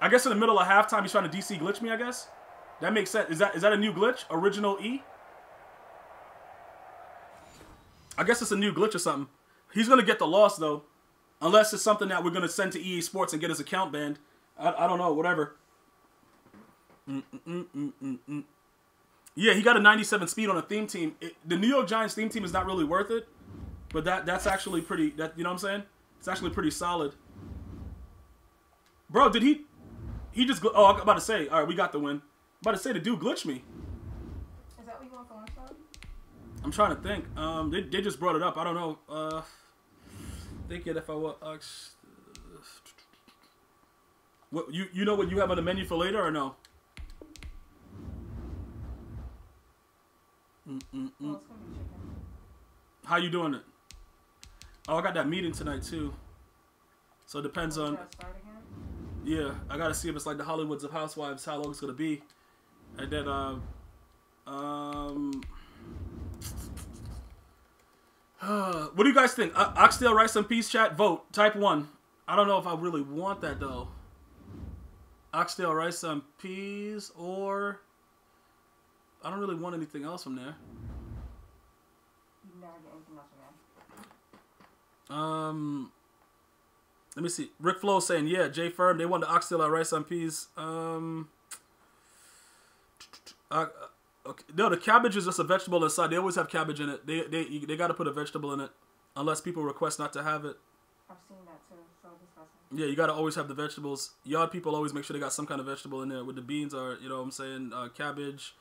I guess in the middle of halftime, he's trying to D C glitch me, I guess. That makes sense. Is that, is that a new glitch? Original E? I guess it's a new glitch or something. He's going to get the loss, though. Unless it's something that we're going to send to E A Sports and get his account banned. I, I don't know, whatever. Mm, mm, mm, mm, mm. Yeah, he got a ninety-seven speed on a theme team. It, the New York Giants theme team is not really worth it. But that that's actually pretty, that, you know what I'm saying? It's actually pretty solid. Bro, did he, he just, oh, I was about to say, all right, we got the win. I'm about to say the dude glitched me. Is that what you want for lunch, though? I'm trying to think. Um, they, they just brought it up. I don't know. Uh... Think it if I want. Uh, what you you know what you have on the menu for later or no? Mm -mm -mm. How you doing it? Oh, I got that meeting tonight too. So it depends on. Yeah, I gotta see if it's like the Hollywoods of Housewives. How long it's gonna be, and then um, um. What do you guys think? Uh, Oxtail Rice and Peace Chat, vote. Type one. I don't know if I really want that, though. Oxtail Rice and Peas, or... I don't really want anything else from there. You never get anything else from there. Um, let me see. Rick Flo saying, yeah, J Firm, they won the Oxtail Rice and Peas. Um... I, Okay. No, the cabbage is just a vegetable inside. They always have cabbage in it. They they they got to put a vegetable in it, unless people request not to have it. I've seen that too. So disgusting. Yeah, you got to always have the vegetables. Yard people always make sure they got some kind of vegetable in there. With the beans are, you know what I'm saying, uh, cabbage.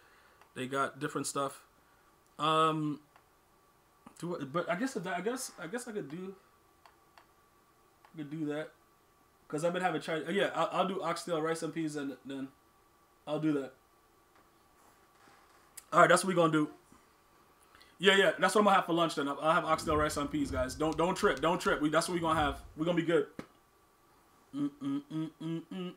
They got different stuff. Um, do I, but I guess I guess I guess I could do. I could do that, cause I've been having Chinese. Yeah, I'll, I'll do oxtail rice and peas, and then I'll do that. All right, that's what we're going to do. Yeah, yeah, that's what I'm going to have for lunch then. I'll have oxtail rice on peas, guys. Don't don't trip. Don't trip. We, that's what we're going to have. We're going to be good. Mm, mm, mm, mm, mm.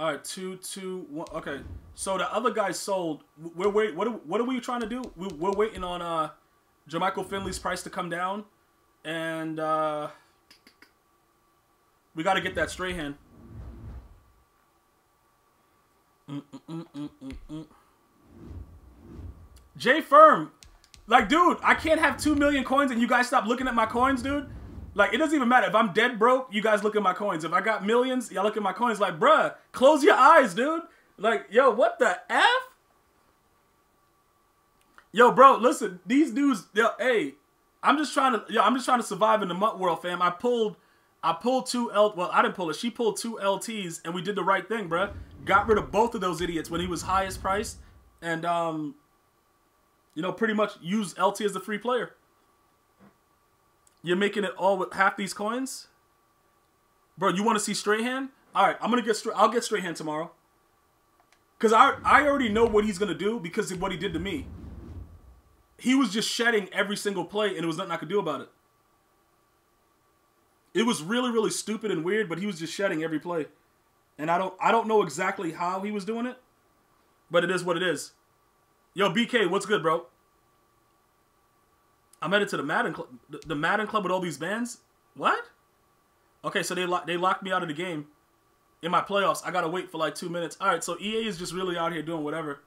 All right, two, two, one. Okay, so the other guy sold. We're wait. What are, what are we trying to do? We, we're waiting on uh, Jermichael Finley's price to come down, and uh, we got to get that Strahan. Mm, mm, mm, mm, mm, mm. J Firm, like, dude, I can't have two million coins and you guys stop looking at my coins, dude. Like, it doesn't even matter. If I'm dead broke, you guys look at my coins. If I got millions, y'all look at my coins. Like, bruh, close your eyes, dude. Like, yo, what the F? Yo, bro, listen, these dudes, yo, hey, I'm just trying to, yo, I'm just trying to survive in the mutt world, fam. I pulled, I pulled two L, well, I didn't pull it. She pulled two L Ts, and we did the right thing, bruh. Got rid of both of those idiots when he was highest priced, and, um... you know, pretty much use L T as the free player. You're making it all with half these coins? Bro, you want to see Strahan? all right, I'm gonna get straight. I'll get Strahan tomorrow. Cause I I already know what he's gonna do because of what he did to me. He was just shedding every single play, and there was nothing I could do about it. It was really, really stupid and weird, but he was just shedding every play, and I don't I don't know exactly how he was doing it, but it is what it is. Yo, B K, what's good, bro? I'm headed to the Madden club, the Madden club with all these bands. What? Okay, so they lo they locked me out of the game. In my playoffs, I gotta wait for like two minutes. All right, so E A is just really out here doing whatever,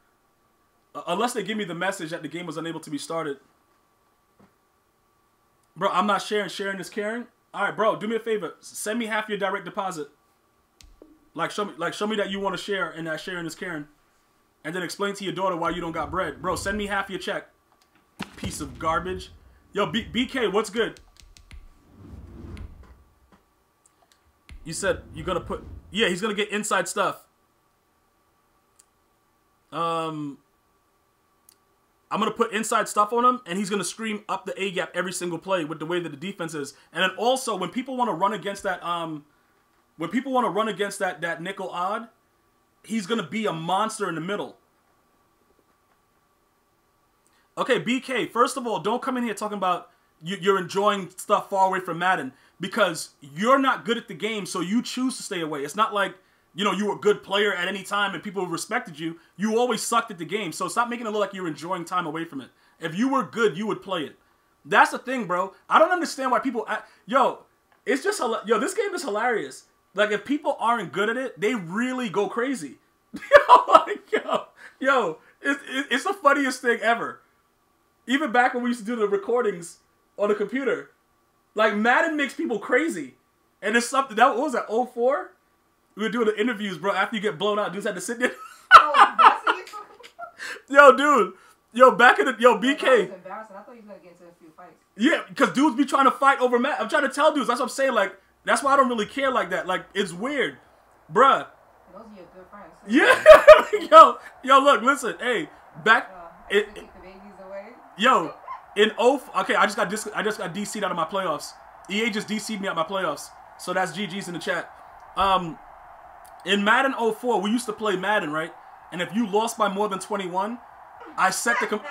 uh, unless they give me the message that the game was unable to be started. Bro, I'm not sharing. Sharing is caring. All right, bro, do me a favor. Send me half your direct deposit. Like show me, like show me that you want to share and that sharing is caring, and then explain to your daughter why you don't got bread, bro. Send me half your check. Piece of garbage. Yo, B BK, what's good? You said you're gonna put. Yeah, he's gonna get inside stuff. Um, I'm gonna put inside stuff on him, and he's gonna scream up the A gap every single play with the way that the defense is. And then also, when people want to run against that, um, when people want to run against that that nickel odd, he's gonna be a monster in the middle. Okay, B K. First of all, don't come in here talking about you, you're enjoying stuff far away from Madden. Because you're not good at the game, so you choose to stay away. It's not like, you know, you were a good player at any time and people respected you. You always sucked at the game, so stop making it look like you're enjoying time away from it. If you were good, you would play it. That's the thing, bro. I don't understand why people... I, yo, it's just... Yo, this game is hilarious. Like, if people aren't good at it, they really go crazy. yo, like, yo, yo it's, it's the funniest thing ever. Even back when we used to do the recordings on the computer... Like, Madden makes people crazy. And it's something, that, what was that, oh four? We were doing the interviews, bro. After you get blown out, dudes had to sit there. Oh, yo, dude. Yo, back in the, yo, B K. That was embarrassing. I thought you were going to get into a few fights. Yeah, because dudes be trying to fight over Madden. I'm trying to tell dudes. That's what I'm saying. Like, that's why I don't really care like that. Like, it's weird. Bruh. Those are your good friends. Yeah. yo, yo, look, listen. Hey, back. Uh, it, keep the babies away. Yo. In oh, okay, I just got dis I just got D C'd out of my playoffs. E A just D C'd me out of my playoffs, so that's G G's in the chat. Um, in Madden oh four, we used to play Madden, right? And if you lost by more than twenty-one, I set the com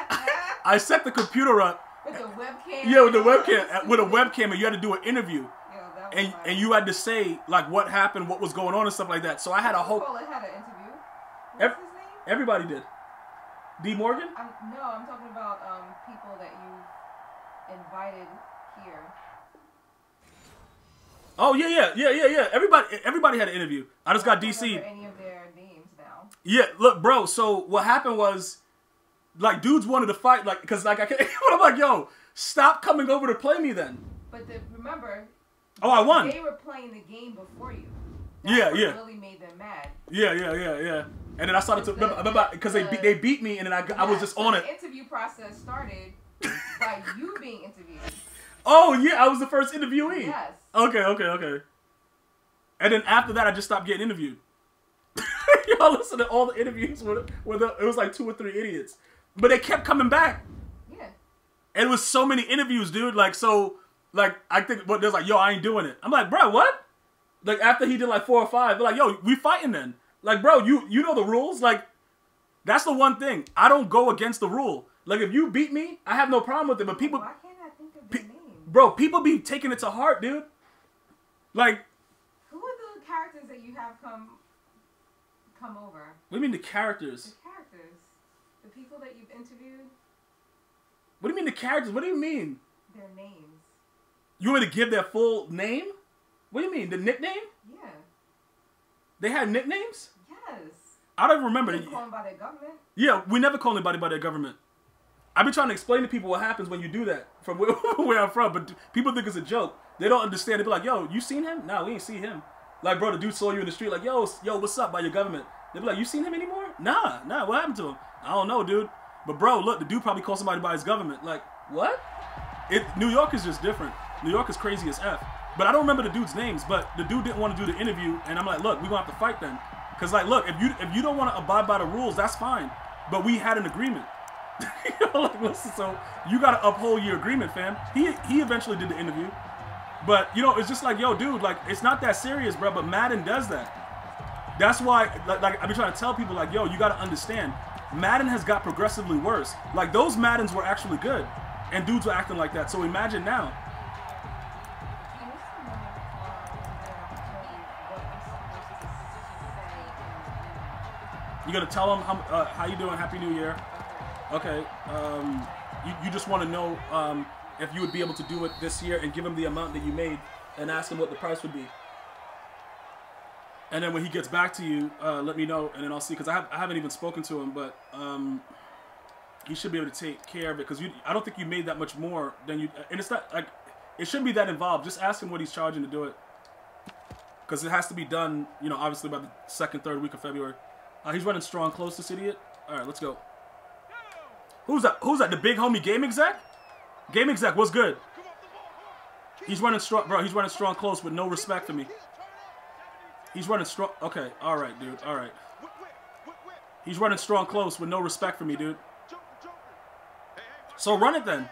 I set the computer up with the webcam. Yeah, with the webcam, with a webcam, and you had to do an interview, yeah, that was and hard. And you had to say like what happened, what was going on, and stuff like that. So I had a whole. Colin had an interview. What's his name? Everybody did. D. Morgan? I'm, no, I'm talking about um, people that you invited here. Oh, yeah, yeah, yeah, yeah, yeah. Everybody everybody had an interview. I just got D C'd. I don't remember any of their names now. Yeah, look, bro, so what happened was, like, dudes wanted to fight, like, because, like, I can't, I'm like, yo, stop coming over to play me then. But the, remember, oh, I won. They were playing the game before you. That's yeah, yeah. Really made them mad. Yeah, yeah, yeah, yeah. And then I started to remember because the, they beat they beat me, and then I yeah, I was just so on the it. The interview process started by you being interviewed. Oh yeah, I was the first interviewee. Yes. Okay, okay, okay. And then after that, I just stopped getting interviewed. Y'all listen to all the interviews with with it was like two or three idiots, but they kept coming back. Yeah. And it was so many interviews, dude. Like so, like I think what there's like, yo, I ain't doing it. I'm like, bro, what? Like, after he did, like, four or five, they're like, yo, we fighting then. Like, bro, you you know the rules? Like, that's the one thing. I don't go against the rule. Like, if you beat me, I have no problem with it. But people... Why can't I think of the name? Bro, people be taking it to heart, dude. Like... Who are the characters that you have come come over? What do you mean the characters? The characters. The people that you've interviewed. What do you mean the characters? What do you mean? Their names. You want me to give their full name? What do you mean? The nickname? Yeah. They had nicknames? Yes. I don't even remember. You call them by their government? Yeah, we never call anybody by their government. I've been trying to explain to people what happens when you do that from where, where I'm from, but people think it's a joke. They don't understand. They be like, yo, you seen him? Nah, we ain't see him. Like, bro, the dude saw you in the street. Like, yo, yo, what's up by your government? They be like, you seen him anymore? Nah, nah, what happened to him? I don't know, dude. But, bro, look, the dude probably called somebody by his government. Like, what? It, New York is just different. New York is crazy as F. But I don't remember the dude's names, but the dude didn't want to do the interview, and I'm like, look, we're going to have to fight then. Because, like, look, if you if you don't want to abide by the rules, that's fine. But we had an agreement. You know, like, listen, so you got to uphold your agreement, fam. He he eventually did the interview. But, you know, it's just like, yo, dude, like, it's not that serious, bro, but Madden does that. That's why, like, like I've been trying to tell people, like, yo, you got to understand, Madden has got progressively worse. Like, those Maddens were actually good, and dudes were acting like that. So imagine now. You're going to tell them how, uh, how you doing, Happy New Year. Okay, um, you, you just want to know um, if you would be able to do it this year and give him the amount that you made and ask him what the price would be. And then when he gets back to you, uh, let me know, and then I'll see, because I, have, I haven't even spoken to him, but um, he should be able to take care of it, because I don't think you made that much more than you, and it's not, like, it shouldn't be that involved. Just ask him what he's charging to do it, because it has to be done, you know, obviously by the second, third week of February. Uh, he's running strong close, this idiot. All right, let's go. Who's that? Who's that? The big homie Game Exec? Game Exec, what's good? He's running strong, bro, he's running strong close with no respect for me. He's running strong. Okay, all right, dude. All right. He's running strong close with no respect for me, dude. So run it then.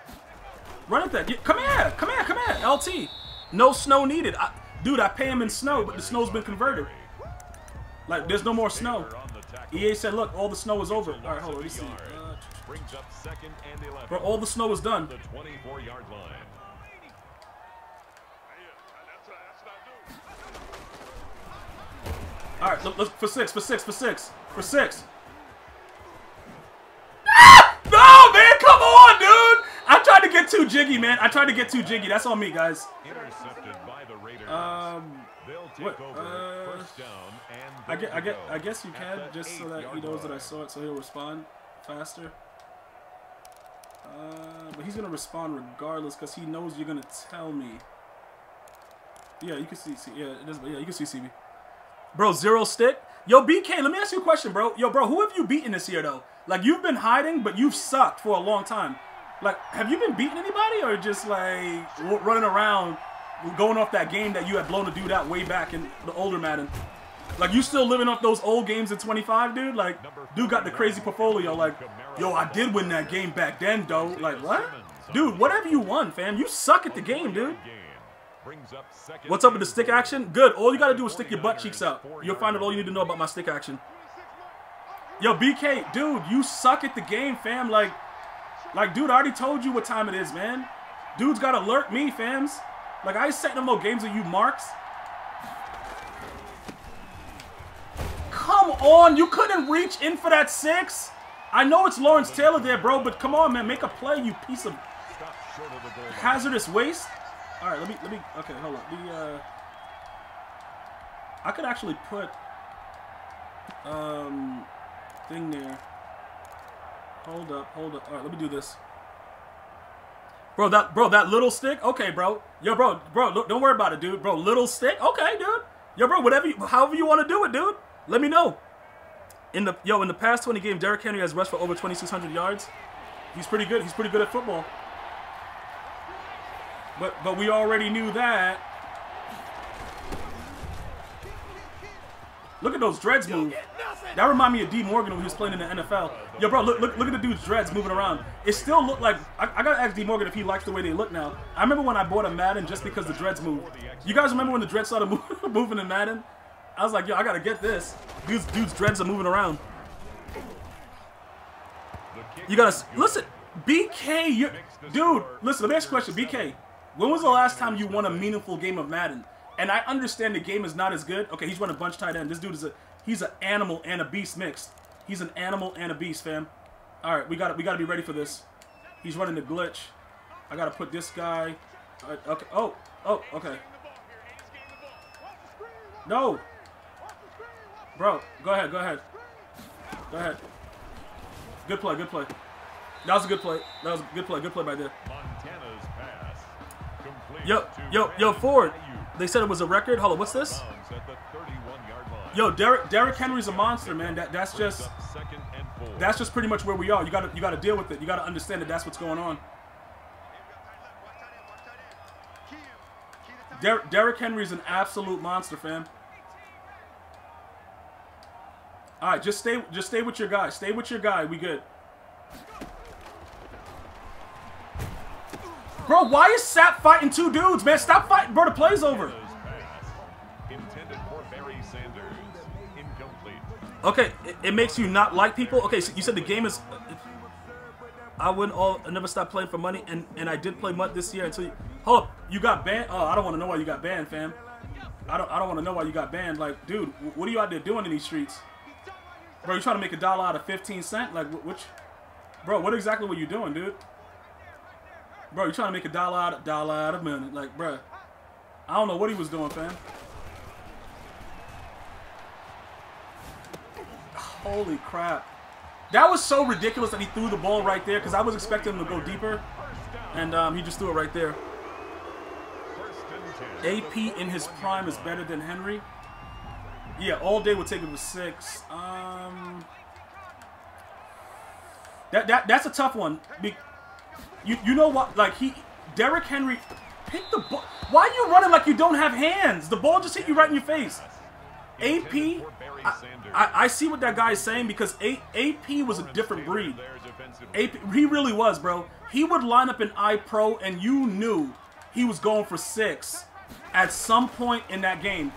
Run it then. Get, come here. Come here. Come here. L T. No snow needed. I, dude, I pay him in snow, but the snow's been converted. Like, there's no more snow. E A said, look, all the snow is over. All right, hold on. Let me see. Uh, bro, all the snow is done. All right, look, look for six, for six, for six, for six. Ah! No, man, come on, dude. I tried to get too jiggy, man. I tried to get too jiggy. That's on me, guys. Intercepted by the Raiders. Um, what? Uh, I get, I get, I guess you can just so that he knows that I saw it, so he'll respond faster. Uh, but he's gonna respond regardless because he knows you're gonna tell me. Yeah, you can see, see, yeah, it is, yeah, you can see, see me. Bro, zero stick? Yo, B K, let me ask you a question, bro. Yo, bro, who have you beaten this year, though? Like, you've been hiding, but you've sucked for a long time. Like, have you been beating anybody or just, like, running around, going off that game that you had blown a dude out way back in the older Madden? Like, you still living off those old games in twenty-five, dude? Like, dude got the crazy portfolio. Like, yo, I did win that game back then, though. Like, what? Dude, what have you won, fam? You suck at the game, dude. What's up with the stick action? Good. All you gotta do is stick your butt cheeks out. You'll find out all you need to know about my stick action. Yo, B K, dude, you suck at the game, fam. Like, like, dude, I already told you what time it is, man. Dude's gotta lurk me, fams. Like, I ain't setting them no games with you marks. Come on, you couldn't reach in for that six? I know it's Lawrence Taylor there, bro, but come on, man, make a play, you piece of hazardous waste. All right, let me, let me, okay, hold on. The, uh, I could actually put, um, thing there. Hold up, hold up. All right, let me do this. Bro, that, bro, that little stick? Okay, bro. Yo, bro, bro, don't worry about it, dude. Bro, little stick? Okay, dude. Yo, bro, whatever, you, however you want to do it, dude. Let me know. In the, yo, in the past twenty games, Derrick Henry has rushed for over twenty-six hundred yards. He's pretty good. He's pretty good at football. But, but we already knew that. Look at those dreads move. That remind me of D. Morgan when he was playing in the N F L. Yo, bro, look, look, look at the dude's dreads moving around. It still looked like, I, I gotta ask D. Morgan if he likes the way they look now. I remember when I bought a Madden just because the dreads moved. You guys remember when the dreads started moving in Madden? I was like, yo, I gotta get this. Dude's, dude's dreads are moving around. You gotta, listen, B K, you, dude, listen, let me ask you a question, B K. When was the last time you won a meaningful game of Madden? And I understand the game is not as good. Okay, he's running a bunch tight end. This dude is a, he's an animal and a beast mixed. He's an animal and a beast, fam. All right, we got we got to be ready for this. He's running the glitch. I got to put this guy. Right, okay. Oh, oh, okay. No. Bro, go ahead, go ahead. Go ahead. Good play, good play. That was a good play. That was a good play, good play by there. Yo, yo, yo, Ford. They said it was a record. Hold on, what's this? Yo, Derrick, Derrick Henry's a monster, man. That, that's just, that's just pretty much where we are. You gotta, you gotta deal with it. You gotta understand that that's what's going on. Der, Derrick Henry's an absolute monster, fam. All right, just stay, just stay with your guy. Stay with your guy. We good. Bro, why is Sapp fighting two dudes, man? Stop fighting, bro. The play's over. Intended for Barry Sanders. Okay, it, it makes you not like people? Okay, so you said the game is... I wouldn't all I never stopped playing for money, and, and I did play Mutt this year until you... Hold up, you got banned? Oh, I don't want to know why you got banned, fam. I don't I don't want to know why you got banned. Like, dude, what are you out there doing in these streets? Bro, you trying to make a dollar out of fifteen cents? Like, which... Bro, what exactly were you doing, dude? Bro, you trying to make a dollar out of dollar out of minute. Like, bro, I don't know what he was doing, fam. Holy crap. That was so ridiculous that he threw the ball right there, because I was expecting him to go deeper, and um, he just threw it right there. A P in his prime is better than Henry. Yeah, all day would take it with six. Um, that that that's a tough one. Be, you you know what? Like he, Derrick Henry, pick the ball. Why are you running like you don't have hands? The ball just hit you right in your face. A P, I, I, I see what that guy is saying, because A, AP was a different breed. A P, he really was, bro. He would line up in I Pro, and you knew he was going for six. At some point in that game,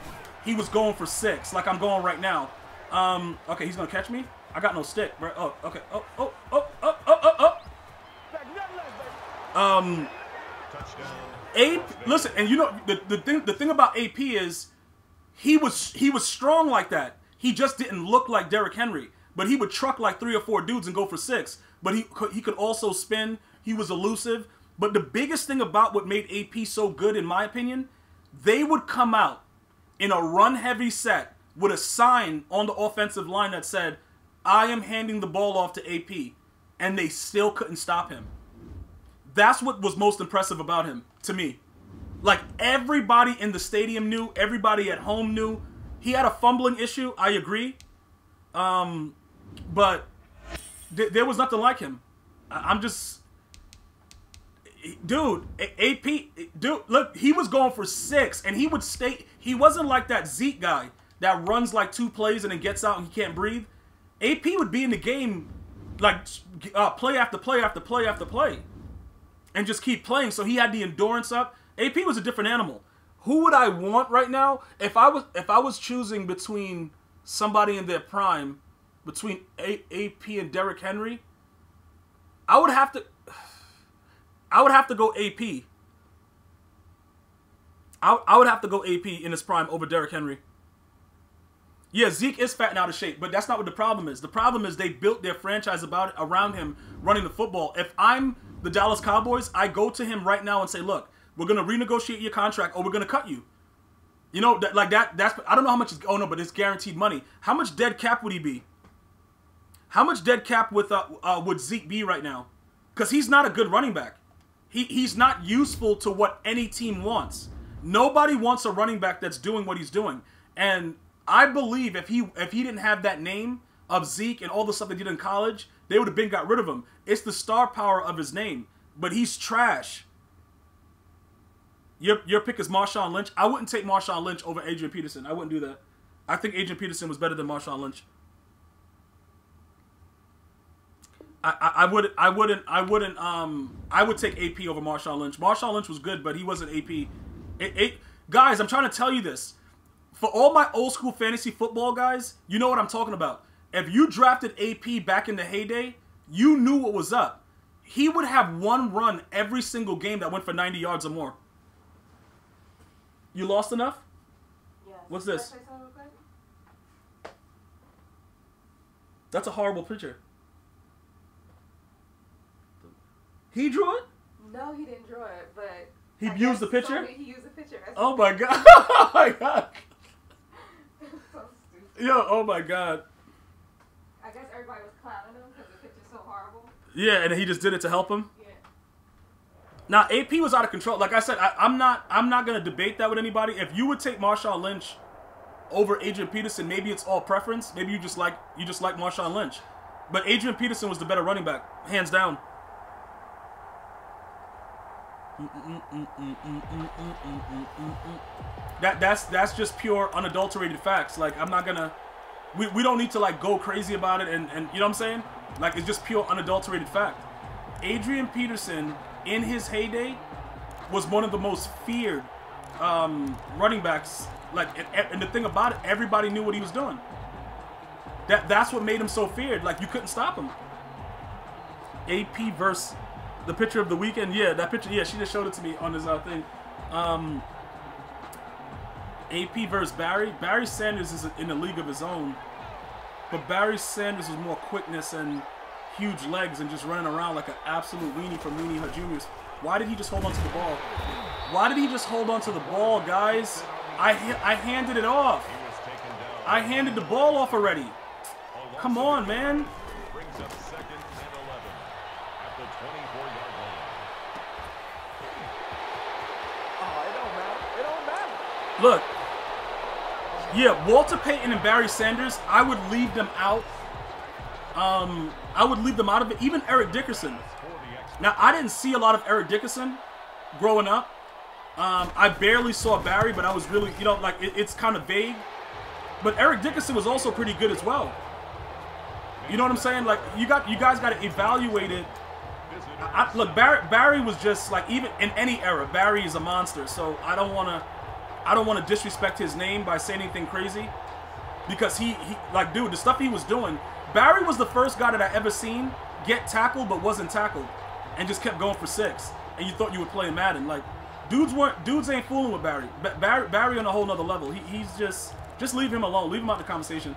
he was going for six, like I'm going right now. Um, okay, he's going to catch me? I got no stick, bro. Oh, okay. Oh, oh, oh, oh, oh, oh, oh. Um, A P, listen, and you know, the, the, thing, the thing about A P is, He was he was strong like that. He just didn't look like Derrick Henry, but he would truck like three or four dudes and go for six. But he could, he could also spin. He was elusive. But the biggest thing about what made A P so good, in my opinion, they would come out in a run-heavy set with a sign on the offensive line that said, "I am handing the ball off to A P," and they still couldn't stop him. That's what was most impressive about him to me. Like, everybody in the stadium knew. Everybody at home knew. He had a fumbling issue. I agree. Um, but th there was nothing like him. I I'm just... Dude, A P... Dude, look, he was going for six, and he would stay... He wasn't like that Zeke guy that runs, like, two plays and then gets out and he can't breathe. A P would be in the game, like, uh, play after play after play after play. And just keep playing, so he had the endurance up. A P was a different animal. Who would I want right now? If I was if I was choosing between somebody in their prime, between A P and Derrick Henry, I would have to I would have to go A P. I I would have to go A P in his prime over Derrick Henry. Yeah, Zeke is fat and out of shape, but that's not what the problem is. The problem is they built their franchise about around him running the football. If I'm the Dallas Cowboys, I go to him right now and say, "Look, we're going to renegotiate your contract, or we're going to cut you." You know, that, like that, that's, I don't know how much, is, oh no, but it's guaranteed money. How much dead cap would he be? How much dead cap with, uh, uh, would Zeke be right now? Because he's not a good running back. He, he's not useful to what any team wants. Nobody wants a running back that's doing what he's doing. And I believe if he, if he didn't have that name of Zeke and all the stuff they did in college, they would have been got rid of him. It's the star power of his name, but he's trash. Your, your pick is Marshawn Lynch. I wouldn't take Marshawn Lynch over Adrian Peterson. I wouldn't do that. I think Adrian Peterson was better than Marshawn Lynch. I, I, I would I wouldn't I wouldn't um I would take A P over Marshawn Lynch. Marshawn Lynch was good, but he wasn't A P. It, it, guys, I'm trying to tell you this. For all my old school fantasy football guys, you know what I'm talking about. If you drafted A P back in the heyday, you knew what was up. He would have one run every single game that went for ninety yards or more. You lost enough? Yes. What's this? That's a horrible picture. He drew it? No, he didn't draw it, but... He used the picture? He used the picture. Oh my God. Oh my God. So stupid. Yo, oh my God. I guess everybody was clowning him because the picture's so horrible. Yeah, and he just did it to help him? Yeah. Now, A P was out of control. Like I said, I, I'm not I'm not going to debate that with anybody. If you would take Marshawn Lynch over Adrian Peterson, maybe it's all preference. Maybe you just like you just like Marshawn Lynch. But Adrian Peterson was the better running back, hands down. That that's that's just pure unadulterated facts. Like, I'm not going to we we don't need to like go crazy about it and and you know what I'm saying? Like, it's just pure unadulterated fact. Adrian Peterson in his heyday was one of the most feared um, running backs. Like, and, and the thing about it, everybody knew what he was doing. That that's what made him so feared. Like, you couldn't stop him. A P versus the picture of the weekend. Yeah, that picture. Yeah, she just showed it to me on this uh, thing. Um, A P versus Barry. Barry Sanders is in a league of his own, but Barry Sanders was more quickness and huge legs and just running around like an absolute weenie from Weenie Her Juniors. Why did he just hold on to the ball? Why did he just hold on to the ball, guys? I I handed it off. I handed the ball off already. Come on, man. Look, yeah, Walter Payton and Barry Sanders, I would leave them out. Um, I would leave them out of it. Even Eric Dickerson. Now, I didn't see a lot of Eric Dickerson growing up. Um, I barely saw Barry, but I was really, you know, like, it, it's kind of vague. But Eric Dickerson was also pretty good as well. You know what I'm saying? Like, you got, you guys got to evaluate it. I, I, look, Barry, Barry was just, like, even in any era, Barry is a monster. So I don't want to... I don't want to disrespect his name by saying anything crazy, because he, he, like, dude, the stuff he was doing, Barry was the first guy that I ever seen get tackled but wasn't tackled and just kept going for six, and you thought you were playing Madden. Like, dudes weren't, dudes ain't fooling with Barry. Ba Barry, Barry on a whole nother level. He, he's just, just leave him alone. Leave him out of the conversation.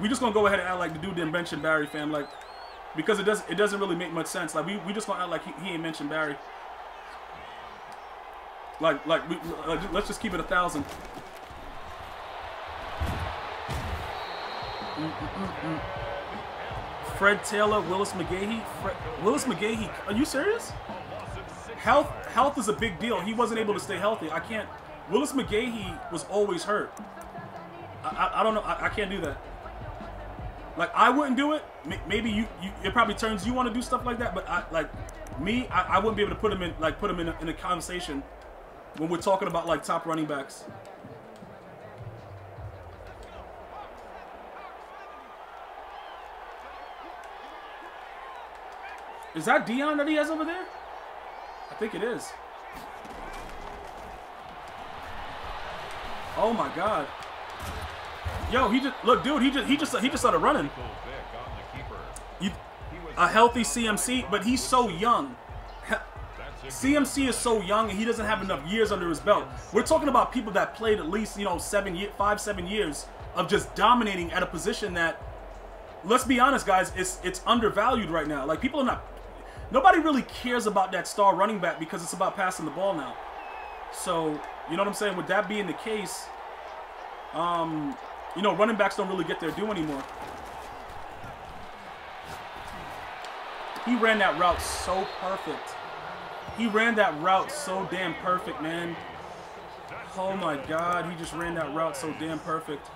We just gonna go ahead and act like the dude didn't mention Barry, fam, like, because it doesn't, it doesn't really make much sense. Like, we, we just gonna act like he, he ain't mentioned Barry. Like, like, we, like, let's just keep it a thousand. Mm, mm, mm, mm. Fred Taylor, Willis McGahee. Fred, Willis McGahee, are you serious? Health, health is a big deal. He wasn't able to stay healthy. I can't. Willis McGahee was always hurt. I, I, I don't know. I, I can't do that. Like, I wouldn't do it. M maybe you, you, it probably turns you want to do stuff like that. But I, like, me, I, I wouldn't be able to put him in, like, put him in a, in a conversation when we're talking about, like, top running backs. Is that Deion that he has over there? I think it is. Oh my God. Yo, he just, look, dude, he just he just he just started running. You, a healthy C M C, but he's so young. C M C is so young, and he doesn't have enough years under his belt. We're talking about people that played at least, you know, seven, year, five, seven years of just dominating at a position that, let's be honest, guys, it's it's undervalued right now. Like, people are not, nobody really cares about that star running back because it's about passing the ball now. So, you know what I'm saying? With that being the case, um, you know, running backs don't really get their due anymore. He ran that route so perfect. He ran that route so damn perfect, man. Oh my God, he just ran that route so damn perfect.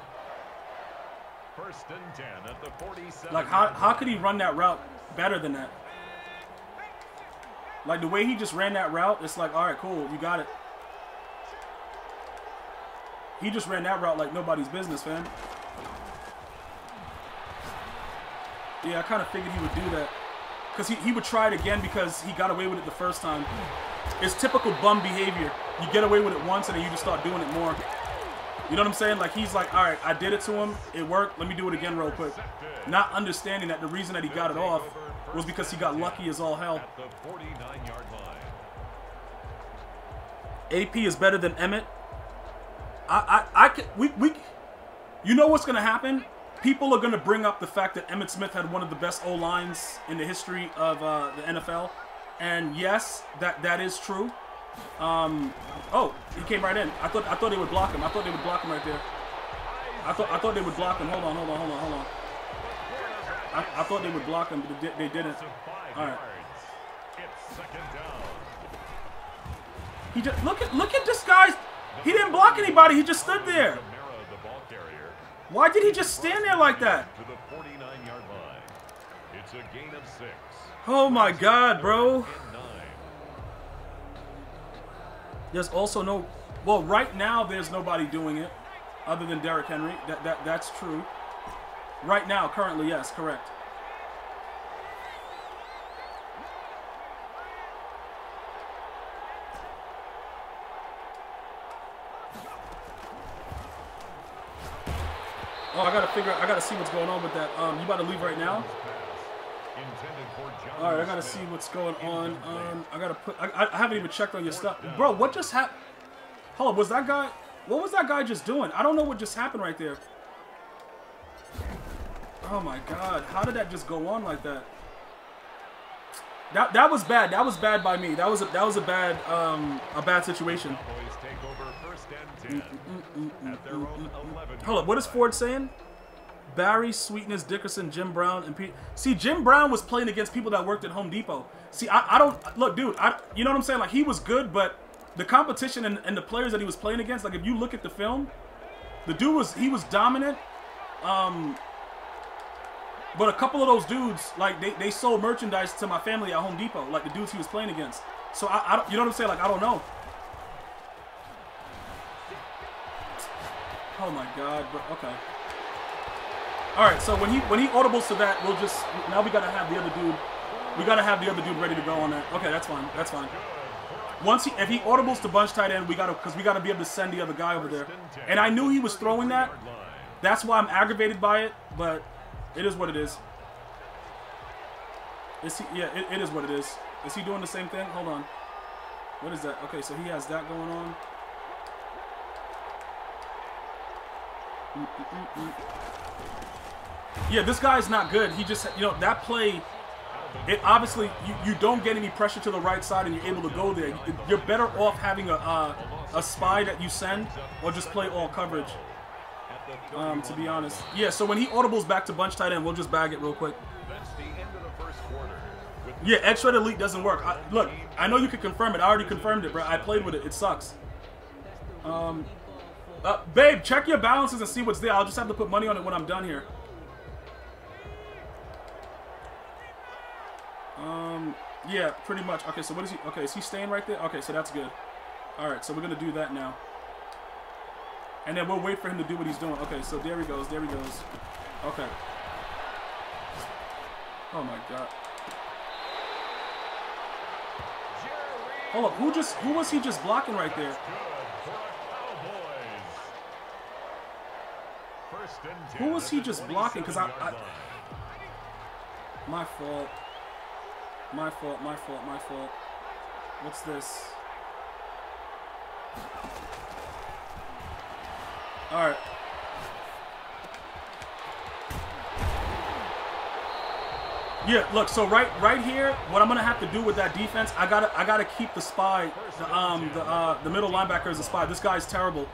Like, how, how could he run that route better than that? Like, the way he just ran that route, it's like, all right, cool, you got it. He just ran that route like nobody's business, fam. Yeah, I kind of figured he would do that. Because he, he would try it again because he got away with it the first time. It's typical bum behavior. You get away with it once and then you just start doing it more. You know what I'm saying? Like, he's like, all right, I did it to him. It worked. Let me do it again real quick. Not understanding that the reason that he got it off was because he got lucky as all hell. A P is better than Emmett. I, I, I can, we, we, you know what's going to happen? People are going to bring up the fact that Emmitt Smith had one of the best O-lines in the history of uh, the N F L. And yes, that, that is true. Um, oh, he came right in. I thought I thought they would block him. I thought they would block him right there. I thought I thought they would block him. Hold on, hold on, hold on, hold on. I, I thought they would block him, but they, they didn't. All right. He just, look at look at this guy. He didn't block anybody. He just stood there. Why did he just stand there like that? To the forty-nine yard line. It's a gain of six. Oh my God, bro. There's also no, well, right now there's nobody doing it other than Derrick Henry. That that that's true. Right now, currently, yes, correct. Oh, I gotta figure out, I gotta see what's going on with that. Um, you about to leave right now? All right, I gotta see what's going on. Um, I gotta put. I, I haven't even checked on your stuff, bro. What just happened? Hold on, was that guy? What was that guy just doing? I don't know what just happened right there. Oh my God! How did that just go on like that? That that was bad. That was bad by me. That was a, that was a bad um a bad situation. Hold up, what is Ford saying? Barry, Sweetness, Dickerson, Jim Brown, and Pete. See, Jim Brown was playing against people that worked at Home Depot. See, I, I don't... Look, dude, I, you know what I'm saying? Like, he was good, but the competition and, and the players that he was playing against, like, if you look at the film, the dude was... He was dominant. Um, but a couple of those dudes, like, they, they sold merchandise to my family at Home Depot, like the dudes he was playing against. So, I, I don't, you know what I'm saying? Like, I don't know. Oh, my God, bro. Okay. All right, so when he when he audibles to that, we'll just now we gotta have the other dude, we gotta have the other dude ready to go on that. Okay, that's fine, that's fine. Once he if he audibles to bunch tight end, we gotta because we gotta be able to send the other guy over there. And I knew he was throwing that. That's why I'm aggravated by it, but it is what it is. Is he? Yeah, it, it is what it is. Is he doing the same thing? Hold on. What is that? Okay, so he has that going on. Mm-mm-mm-mm. Yeah, this guy's not good. He just, you know, that play, it obviously, you, you don't get any pressure to the right side and you're able to go there. You're better off having a uh, a spy that you send or just play all coverage, um, to be honest. Yeah, so when he audibles back to bunch tight end, we'll just bag it real quick. Yeah, Edge Shred Elite doesn't work. I, look, I know you can confirm it. I already confirmed it, bro. I played with it. It sucks. Um, uh, babe, check your balances and see what's there. I'll just have to put money on it when I'm done here. Um, yeah, pretty much. Okay, so what is he? Okay, is he staying right there? Okay, so that's good. All right, so we're going to do that now. And then we'll wait for him to do what he's doing. Okay, so there he goes. There he goes. Okay. Oh, my God. Hold up. Who just, who was he just blocking right there? Who was he just blocking? Because I, I... My fault. My fault, my fault, my fault. What's this? All right. Yeah, look, so right right here, what I'm going to have to do with that defense, I got to I got to keep the spy, the um the uh the middle linebacker as a spy. This guy's terrible.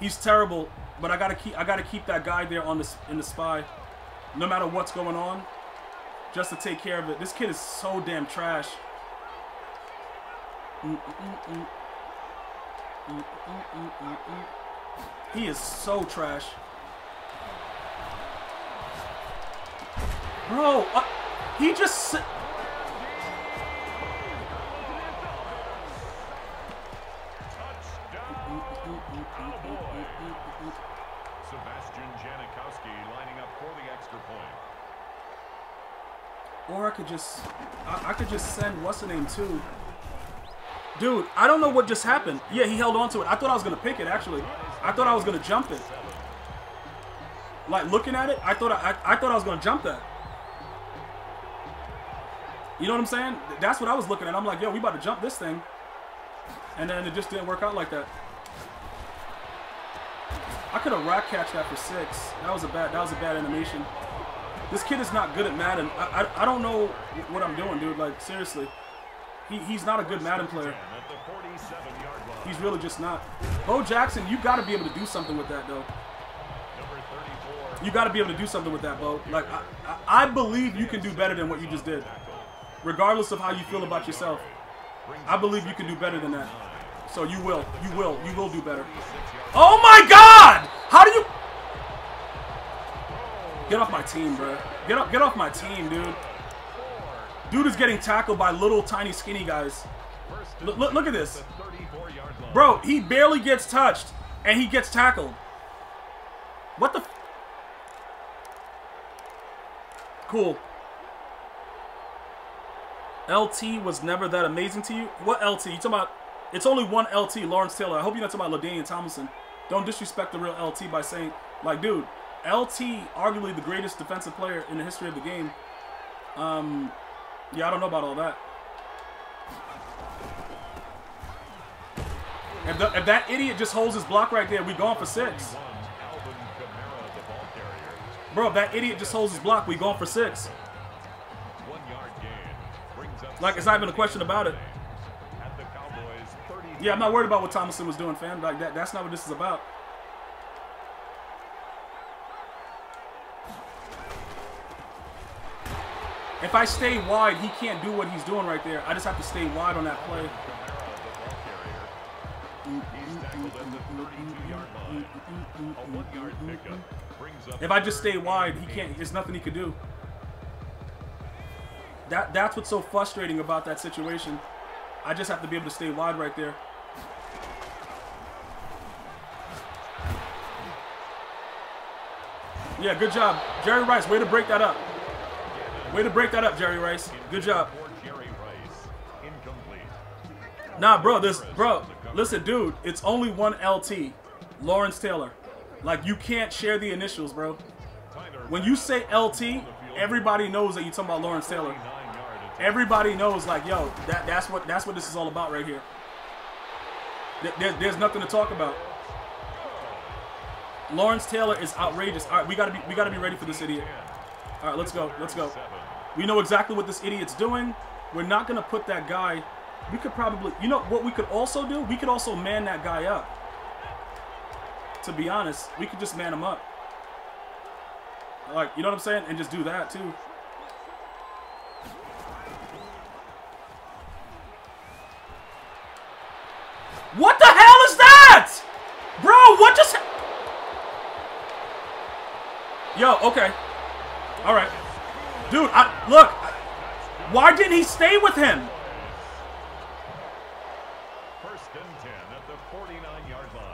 He's terrible, but I got to keep I got to keep that guy there on this in the spy no matter what's going on. Just to take care of it. This kid is so damn trash. Mm, mm, mm, mm, mm, mm, mm, mm. He is so trash. Bro, uh, he just... Si Or I could just, I, I could just send what's the name too. Dude, I don't know what just happened. Yeah, he held on to it. I thought I was gonna pick it actually. I thought I was gonna jump it. Like looking at it, I thought I, I, I thought I was gonna jump that. You know what I'm saying? That's what I was looking at. I'm like, yo, we about to jump this thing, and then it just didn't work out like that. I could have rock catched that for six. That was a bad, that was a bad animation. This kid is not good at Madden. I, I I don't know what I'm doing, dude. Like seriously, he he's not a good Madden player. He's really just not. Bo Jackson, you got to be able to do something with that, though. You got to be able to do something with that, Bo. Like I, I I believe you can do better than what you just did, regardless of how you feel about yourself. I believe you can do better than that. So you will, you will, you will do better. Oh my God! How do you? Get off my team, bro. Get up, get off my team, dude. Dude is getting tackled by little, tiny, skinny guys. Look, look, look at this. Bro, he barely gets touched, and he gets tackled. What the? F cool. L T was never that amazing to you? What L T? You talking about? It's only one L T, Lawrence Taylor. I hope you're not talking about LaDainian Tomlinson. Don't disrespect the real L T by saying, like, dude. L T, arguably the greatest defensive player in the history of the game. Um, yeah, I don't know about all that. If, the, if that idiot just holds his block right there, we going for six. Bro, if that idiot just holds his block, we going for six. Like, it's not even a question about it. Yeah, I'm not worried about what Thomason was doing, fam. Like, that, that's not what this is about. If I stay wide, he can't do what he's doing right there. I just have to stay wide on that play. If I just stay wide, he can't. There's nothing he could do. That that's what's so frustrating about that situation. I just have to be able to stay wide right there. Yeah, good job, Jerry Rice. Way to break that up. Way to break that up, Jerry Rice. Good job. Nah, bro, this, bro, listen, dude, it's only one L T, Lawrence Taylor. Like, you can't share the initials, bro. When you say L T, everybody knows that you're talking about Lawrence Taylor. Everybody knows, like, yo, that, that's what that's what this is all about right here. There, there's nothing to talk about. Lawrence Taylor is outrageous. All right, we gotta be we gotta be ready for this idiot. All right, let's go, let's go. We know exactly what this idiot's doing. We're not going to put that guy. We could probably, you know what we could also do? We could also man that guy up. To be honest, we could just man him up. Like, you know what I'm saying? And just do that, too. What the hell is that? Bro, what just... Yo, okay. All right. Dude, I, look. Why didn't he stay with him?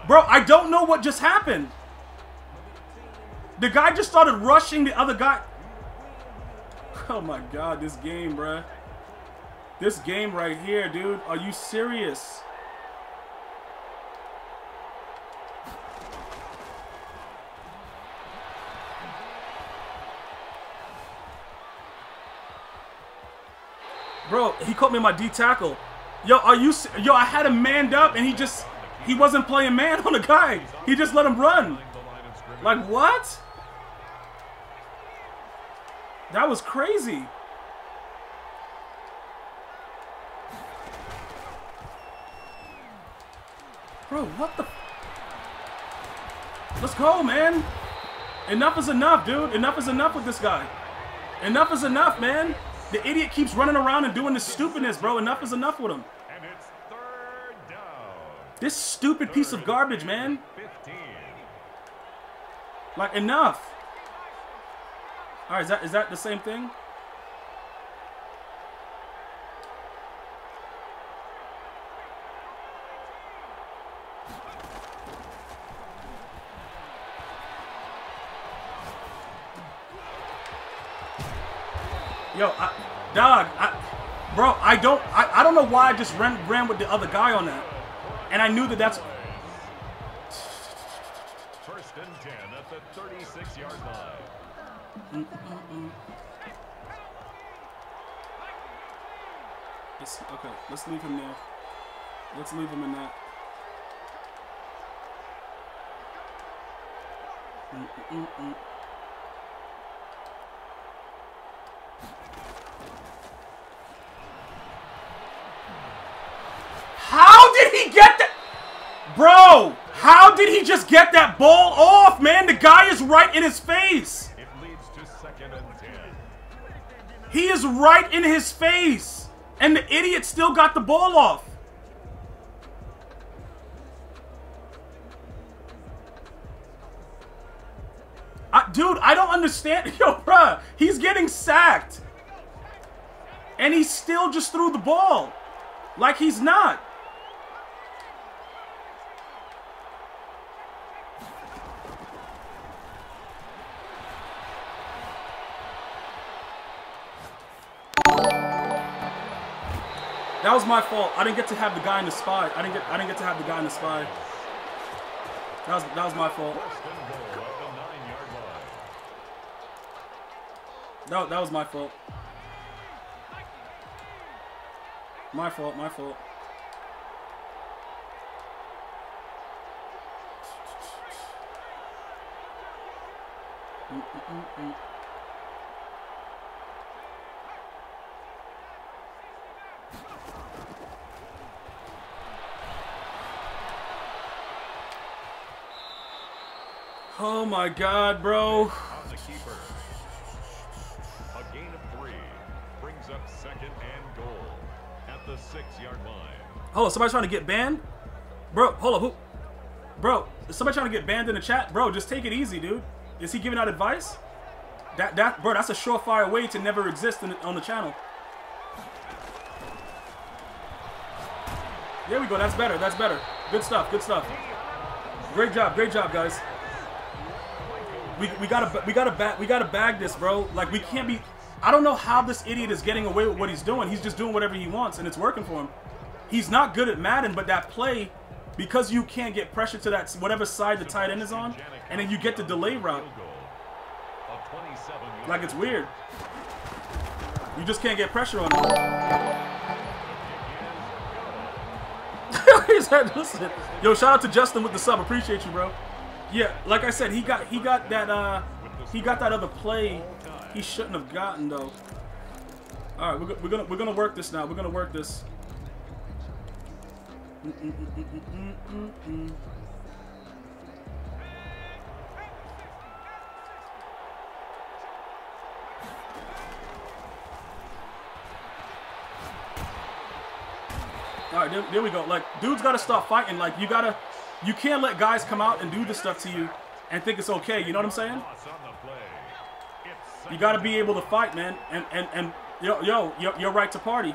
Bro, I don't know what just happened. The guy just started rushing the other guy. Oh, my God. This game, bro. This game right here, dude. Are you serious? Bro, he caught me in my D tackle. Yo, are you? Yo, I had him manned up, and he just he wasn't playing man on the guy. He just let him run. Like what? That was crazy. Bro, what the? Let's go, man. Enough is enough, dude. Enough is enough with this guy. Enough is enough, man. The idiot keeps running around and doing this stupidness, bro. Enough is enough with him. And it's third down. This stupid third piece of garbage, man. fifteen. Like, enough. All right, is that, is that the same thing? Yo, I, dog, I, bro, I don't, I, I don't know why I just ran, ran with the other guy on that, and I knew that that's. First and ten at the thirty-six yard line. Mm -mm -mm. Okay, let's leave him there. Let's leave him in that. Mm -mm -mm. Bro, how did he just get that ball off, man? The guy is right in his face. It leads to second and ten. He is right in his face. And the idiot still got the ball off. I, dude, I don't understand. Yo, bruh, he's getting sacked. And he still just threw the ball. Like he's not. That was my fault. I didn't get to have the guy in the spy. I didn't get. I didn't get to have the guy in the spy. That was. That was my fault. No, that was my fault. My fault, my fault. Mm, mm, mm, mm. Oh my God, bro. Hold on, somebody trying to get banned? Bro, hold up, who? Bro, is somebody trying to get banned in the chat? Bro, just take it easy, dude. Is he giving out advice? That, that, bro, that's a surefire way to never exist in, on the channel. There we go, that's better, that's better. Good stuff, good stuff. Great job, great job, guys. We, we gotta, we gotta, ba we gotta bag this, bro. Like, we can't be... I don't know how this idiot is getting away with what he's doing. He's just doing whatever he wants, and it's working for him. He's not good at Madden, but that play, because you can't get pressure to that whatever side the tight end is on, and then you get the delay route. Like, it's weird. You just can't get pressure on him. He said, listen. Yo, shout out to Justin with the sub. Appreciate you, bro. Yeah, like I said, he got he got that uh he got that other play. He shouldn't have gotten though. All right, we're, we're gonna we're gonna work this now. We're gonna work this. Mm -mm -mm -mm -mm -mm -mm. All right, there, there we go. Like, dude's gotta stop fighting. Like, you gotta, you can't let guys come out and do this stuff to you and think it's okay. You know what I'm saying? You gotta be able to fight, man, and and and yo yo yo, your right to party.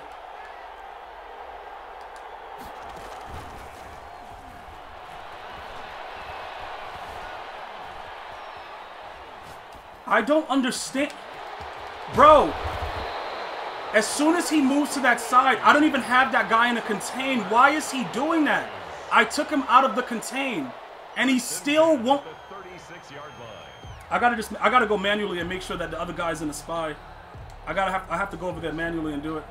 I don't understand, bro. As soon as he moves to that side, I don't even have that guy in a contain. Why is he doing that? I took him out of the contain, and he still won't. I gotta just, I gotta go manually and make sure that the other guy's in the spy. I gotta have, I have to go over there manually and do it.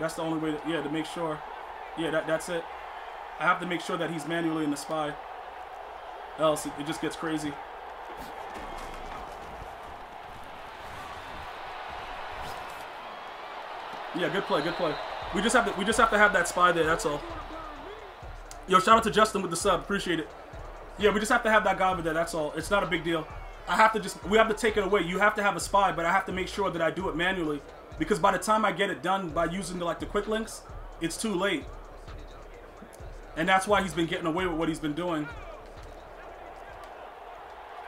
That's the only way, to, yeah, to make sure. Yeah, that, that's it. I have to make sure that he's manually in the spy. Else, it, it just gets crazy. Yeah, good play, good play. We just have to, we just have to have that spy there. That's all. Yo, shout out to Justin with the sub. Appreciate it. Yeah, we just have to have that guy over there. That's all. It's not a big deal. I have to just, we have to take it away. You have to have a spy, but I have to make sure that I do it manually, because by the time I get it done by using the, like the quick links, it's too late. And that's why he's been getting away with what he's been doing.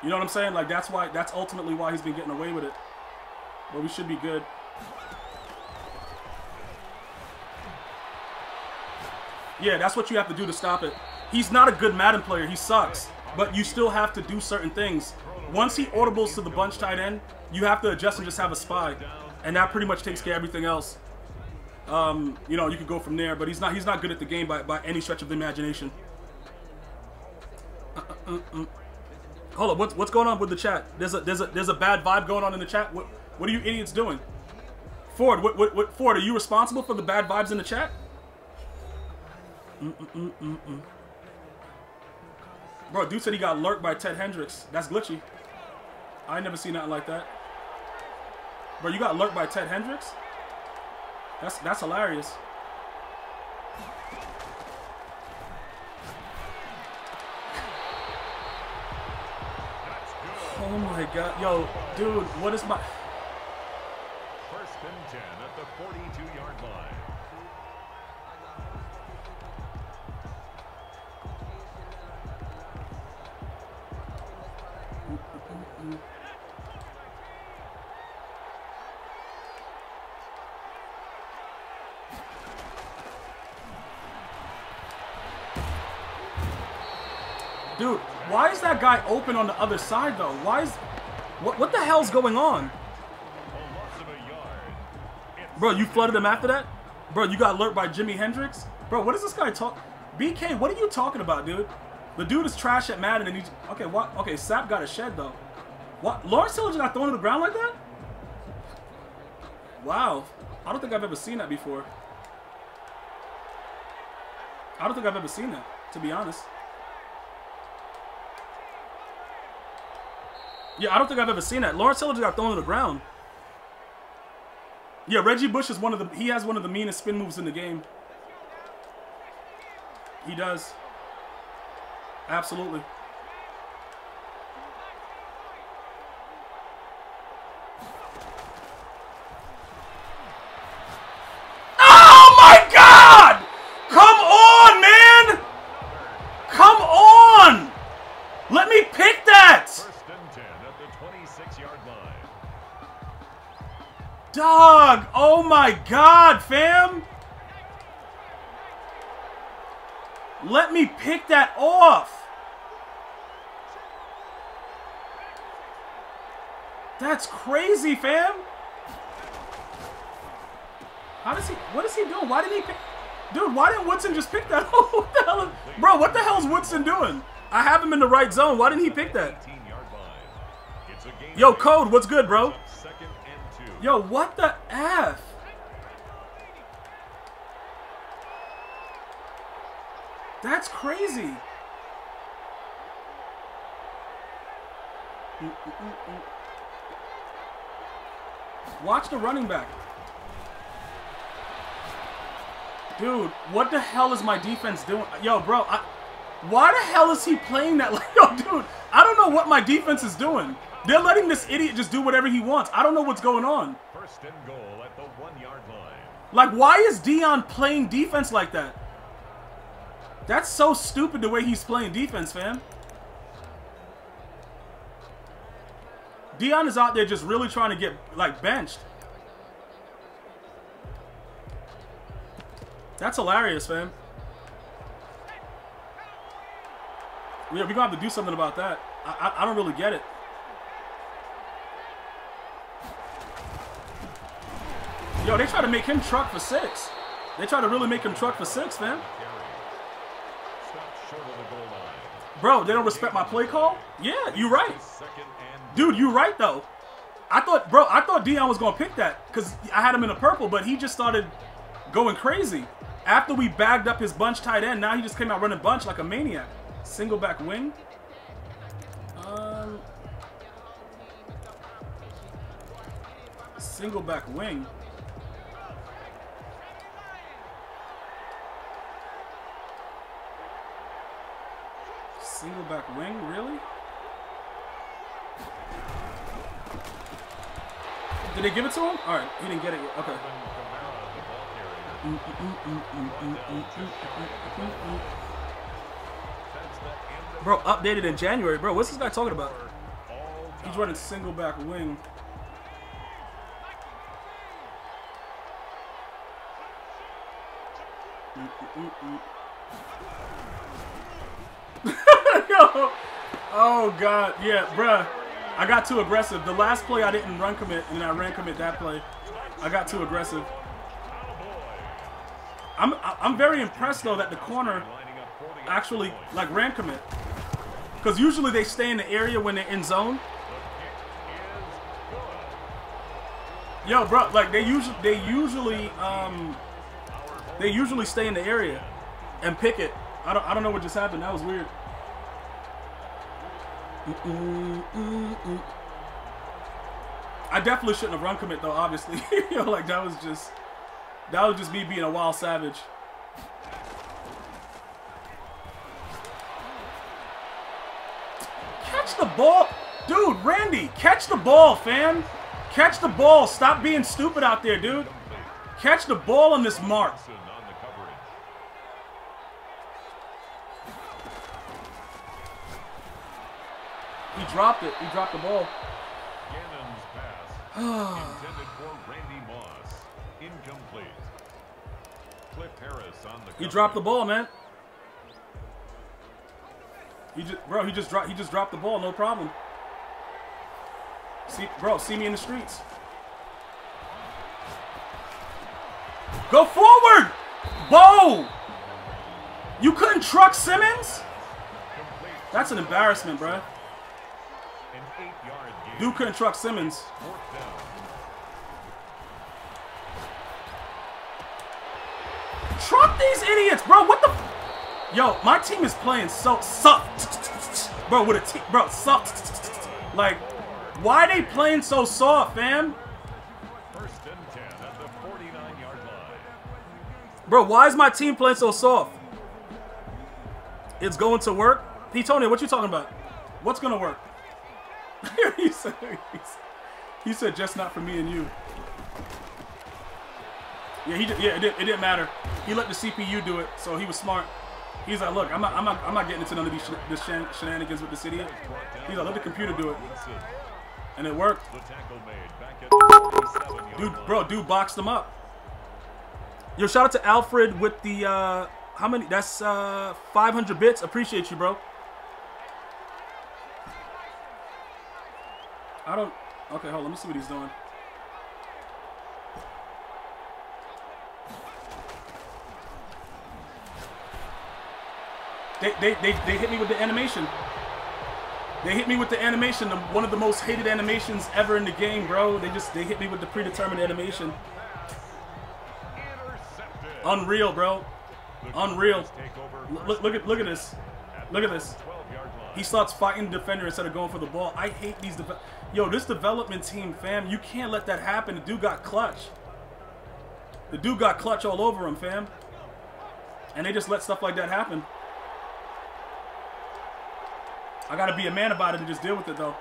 You know what I'm saying? Like, that's why. That's ultimately why he's been getting away with it. But we should be good. Yeah, that's what you have to do to stop it. He's not a good Madden player. He sucks. But you still have to do certain things. Once he audibles to the bunch tight end, you have to adjust and just have a spy. And that pretty much takes care of everything else. Um, you know, you could go from there. But he's not he's not good at the game by, by any stretch of the imagination. Uh, uh, uh. Hold up. What's, what's going on with the chat? There's a, there's, a, there's a bad vibe going on in the chat. What, what are you idiots doing? Ford, what, what, what, Ford, are you responsible for the bad vibes in the chat? Mm -mm -mm -mm. Bro, dude said he got lurked by Ted Hendricks. That's glitchy. I ain't never seen nothing like that. Bro, you got lurked by Ted Hendricks? That's that's hilarious. Oh my God, yo, dude, what is my? First and ten at the forty-two yard line. Dude, why is that guy open on the other side though? Why is what what the hell's going on? Bro, you flooded him after that? Bro, you got lurked by Jimi Hendrix? Bro, what is this guy talk? B K, what are you talking about, dude? The dude is trash at Madden and he's okay, what okay, Sapp got a shed though. What Lawrence Taylor got thrown to the ground like that? Wow. I don't think I've ever seen that before. I don't think I've ever seen that, to be honest. Yeah, I don't think I've ever seen that. Lawrence Taylor just got thrown to the ground. Yeah, Reggie Bush is one of the, he has one of the meanest spin moves in the game. He does. Absolutely. Oh my God! Come on, man! Come on! Let me pick that! First and ten at the twenty-six yard line. Dog! Oh my God, fam! Let me pick that off. That's crazy, fam. How does he, what is he doing? Why did he pick, dude, why didn't Woodson just pick that? What the hell is, bro, what the hell is Woodson doing? I have him in the right zone. Why didn't he pick that? Yo, Code, what's good, bro? Yo, what the F? That's crazy. Watch the running back. Dude, what the hell is my defense doing? Yo, bro, I, why the hell is he playing that? Like, yo, dude, I don't know what my defense is doing. They're letting this idiot just do whatever he wants. I don't know what's going on. First and goal at the one yard line. Like, why is Deion playing defense like that? That's so stupid the way he's playing defense, fam. Deion is out there just really trying to get, like, benched. That's hilarious, fam. Yeah, we're going to have to do something about that. I, I, I don't really get it. Yo, they try to make him truck for six. They try to really make him truck for six, fam. Bro, they don't respect my play call? Yeah, you're right. Dude, you're right, though. I thought, bro, I thought Deion was going to pick that because I had him in a purple, but he just started going crazy. After we bagged up his bunch tight end, now he just came out running bunch like a maniac. Single back wing. Um, single back wing. Single back wing, really? Did they give it to him? All right, he didn't get it yet. Okay. Bro, updated in January. Bro, what's this guy talking about? He's running single back wing. Yo. Oh, God. Yeah, bruh. I got too aggressive. The last play, I didn't run commit, and then I ran commit that play. I got too aggressive. I'm, I'm very impressed, though, that the corner actually, like, ran commit. Because usually they stay in the area when they're in zone. Yo, bro, like, they usually, they usually, um, they usually stay in the area and pick it. I don't, I don't know what just happened. That was weird. Mm-mm, mm-mm. I definitely shouldn't have run commit though, obviously. You know, like that was just that was just me being a wild savage. Catch the ball, dude. Randy, catch the ball, fam. Catch the ball. Stop being stupid out there, dude. Catch the ball on this mark. He dropped it. He dropped the ball. Gannon's pass intended for Randy Moss. Incomplete. Cliff Harris on the. He dropped the ball, man. He just, bro. He just dropped. He just dropped the ball. No problem. See, bro. See me in the streets. Go forward, Bo. You couldn't truck Simmons. That's an embarrassment, bro. Duke couldn't truck Simmons. Trump these idiots, bro. What the? Yo, my team is playing so soft, bro. With a team, bro, soft. Like, why they playing so soft, fam? Bro, why is my team playing so soft? It's going to work. P. Tony, what you talking about? What's gonna work? he, said, he said, just not for me and you. Yeah, he yeah, it, did, it didn't matter. He let the C P U do it, so he was smart. He's like, look, I'm not, I'm not, I'm not getting into none of these sh this shen shenanigans with the city. He's like, let the computer do it, and it worked. Dude, bro, dude boxed him up. Yo, shout out to Alfred with the uh, how many? That's uh, five hundred bits. Appreciate you, bro. I don't. Okay, hold on. Let me see what he's doing. They, they, they, they hit me with the animation. They hit me with the animation. The, one of the most hated animations ever in the game, bro. They just, they hit me with the predetermined animation. Unreal, bro. Unreal. Look, look at, look at this. Look at this. He starts fighting the defender instead of going for the ball. I hate these. Yo, this development team, fam. You can't let that happen. The dude got clutch. The dude got clutch all over him, fam. And they just let stuff like that happen. I gotta be a man about it and just deal with it, though.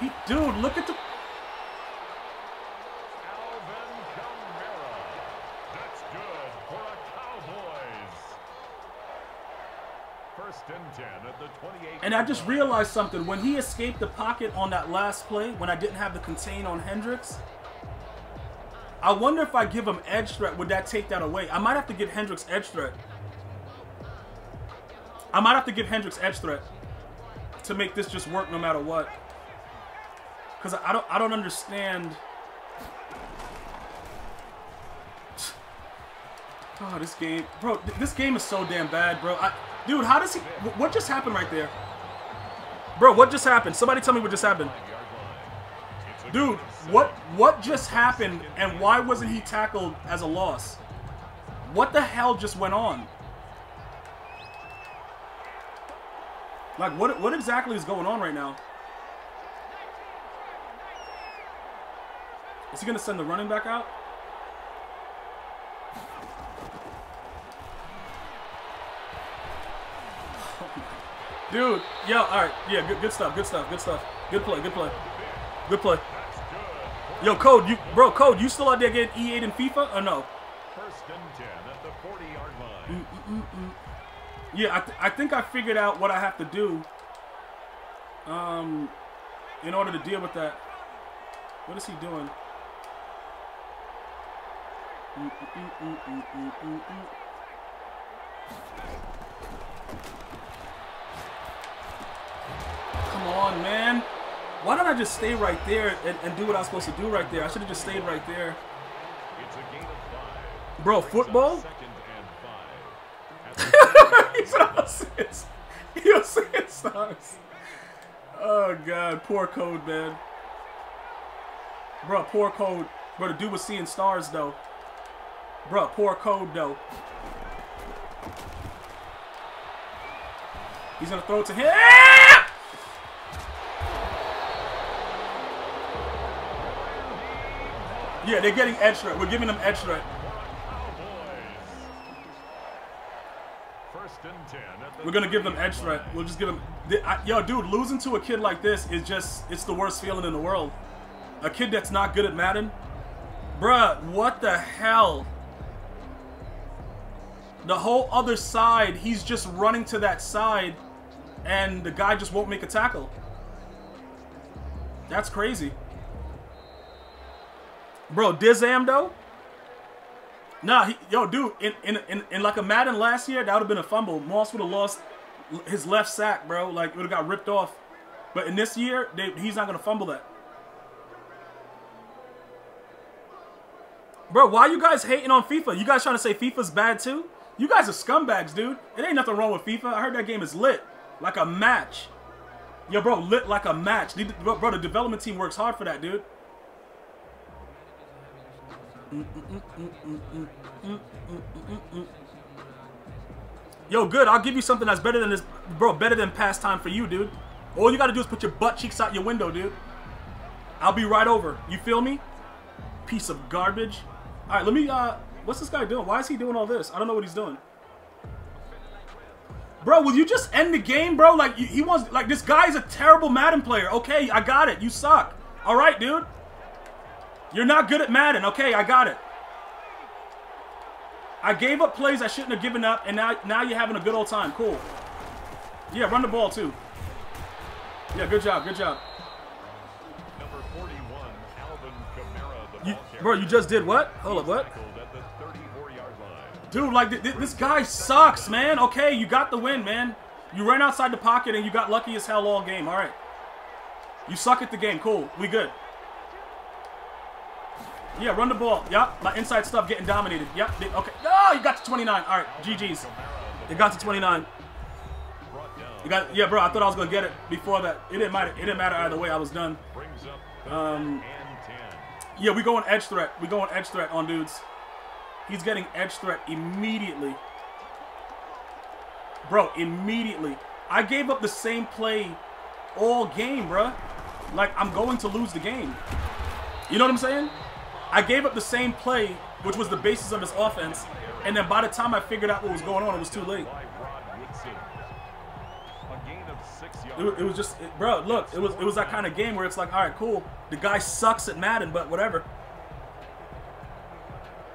He, dude, look at the... Alvin Kamara. That's good for a Cowboys. First and ten at the twenty-eight. And I just realized something. When he escaped the pocket on that last play, when I didn't have the contain on Hendricks... I wonder if I give him edge threat, would that take that away? I might have to give Hendricks edge threat. I might have to give Hendricks edge threat to make this just work no matter what. Cause I don't I don't understand. Oh, this game, bro. Th this game is so damn bad, bro. I, dude, how does he? What just happened right there, bro? What just happened? Somebody tell me what just happened. Dude, what what just happened and why wasn't he tackled as a loss? What the hell just went on? Like, what what exactly is going on right now? Is he going to send the running back out? Dude, yeah, all right. Yeah, good good stuff, good stuff, good stuff. Good play, good play. Good play. Yo, Code, you bro, Code, you still out there getting E eight in FIFA or no? First and ten at the forty-yard line. Mm, mm, mm, mm. Yeah, I, th I think I figured out what I have to do um, in order to deal with that. What is he doing? Mm, mm, mm, mm, mm, mm, mm. Come on, man. Why don't I just stay right there and, and do what I was supposed to do right there? I should have just stayed right there. Bro, football? He's not saying stars. Oh, God. Poor Code, man. Bro, poor Code. Bro, the dude was seeing stars, though. Bro, poor Code, though. He's going to throw it to him. Yeah, they're getting edge threat. We're giving them edge threat. We're going to give them edge threat. We'll just give them... They, I, yo, dude, losing to a kid like this is just... It's the worst feeling in the world. A kid that's not good at Madden. Bruh, what the hell? The whole other side, he's just running to that side, and the guy just won't make a tackle. That's crazy. Bro, Dizam though? Nah, he, yo, dude, in, in in in like a Madden last year, that would have been a fumble. Moss would have lost his left sack, bro. Like, it would have got ripped off. But in this year, they, he's not gonna fumble that. Bro, why you guys hating on FIFA? You guys trying to say FIFA's bad too? You guys are scumbags, dude. It ain't nothing wrong with FIFA. I heard that game is lit, like a match. Yo, bro, lit like a match. Bro, the development team works hard for that, dude. Yo, good. I'll give you something that's better than this, bro. Better than pastime for you, dude. All you gotta do is put your butt cheeks out your window, dude. I'll be right over. You feel me? Piece of garbage. All right, let me. Uh, what's this guy doing? Why is he doing all this? I don't know what he's doing. Bro, will you just end the game, bro? Like you, he wants. Like this guy is a terrible Madden player. Okay, I got it. You suck. All right, dude. You're not good at Madden. Okay, I got it. I gave up plays I shouldn't have given up, and now now you're having a good old time. Cool. Yeah, run the ball too. Yeah, good job, good job. Number forty-one, Alvin Kamara, the you, bro, you just did what? Hold up, what? Dude, like th th this guy sucks, man. Okay, you got the win, man. You ran outside the pocket and you got lucky as hell all game. All right. You suck at the game. Cool. We good. Yeah, run the ball. Yep, my inside stuff getting dominated. Yep, they, okay. No, oh, you got to twenty-nine. All right, G G's. It got to twenty-nine. You got, yeah, bro, I thought I was going to get it before that. It didn't matter. It didn't matter either way. I was done. Um, yeah, we go on edge threat. We go on edge threat on dudes. He's getting edge threat immediately. Bro, immediately. I gave up the same play all game, bro. Like, I'm going to lose the game. You know what I'm saying? I gave up the same play, which was the basis of his offense, and then by the time I figured out what was going on, it was too late. It, it was just, it, bro, look, it was it was that kind of game where it's like, all right, cool, the guy sucks at Madden, but whatever.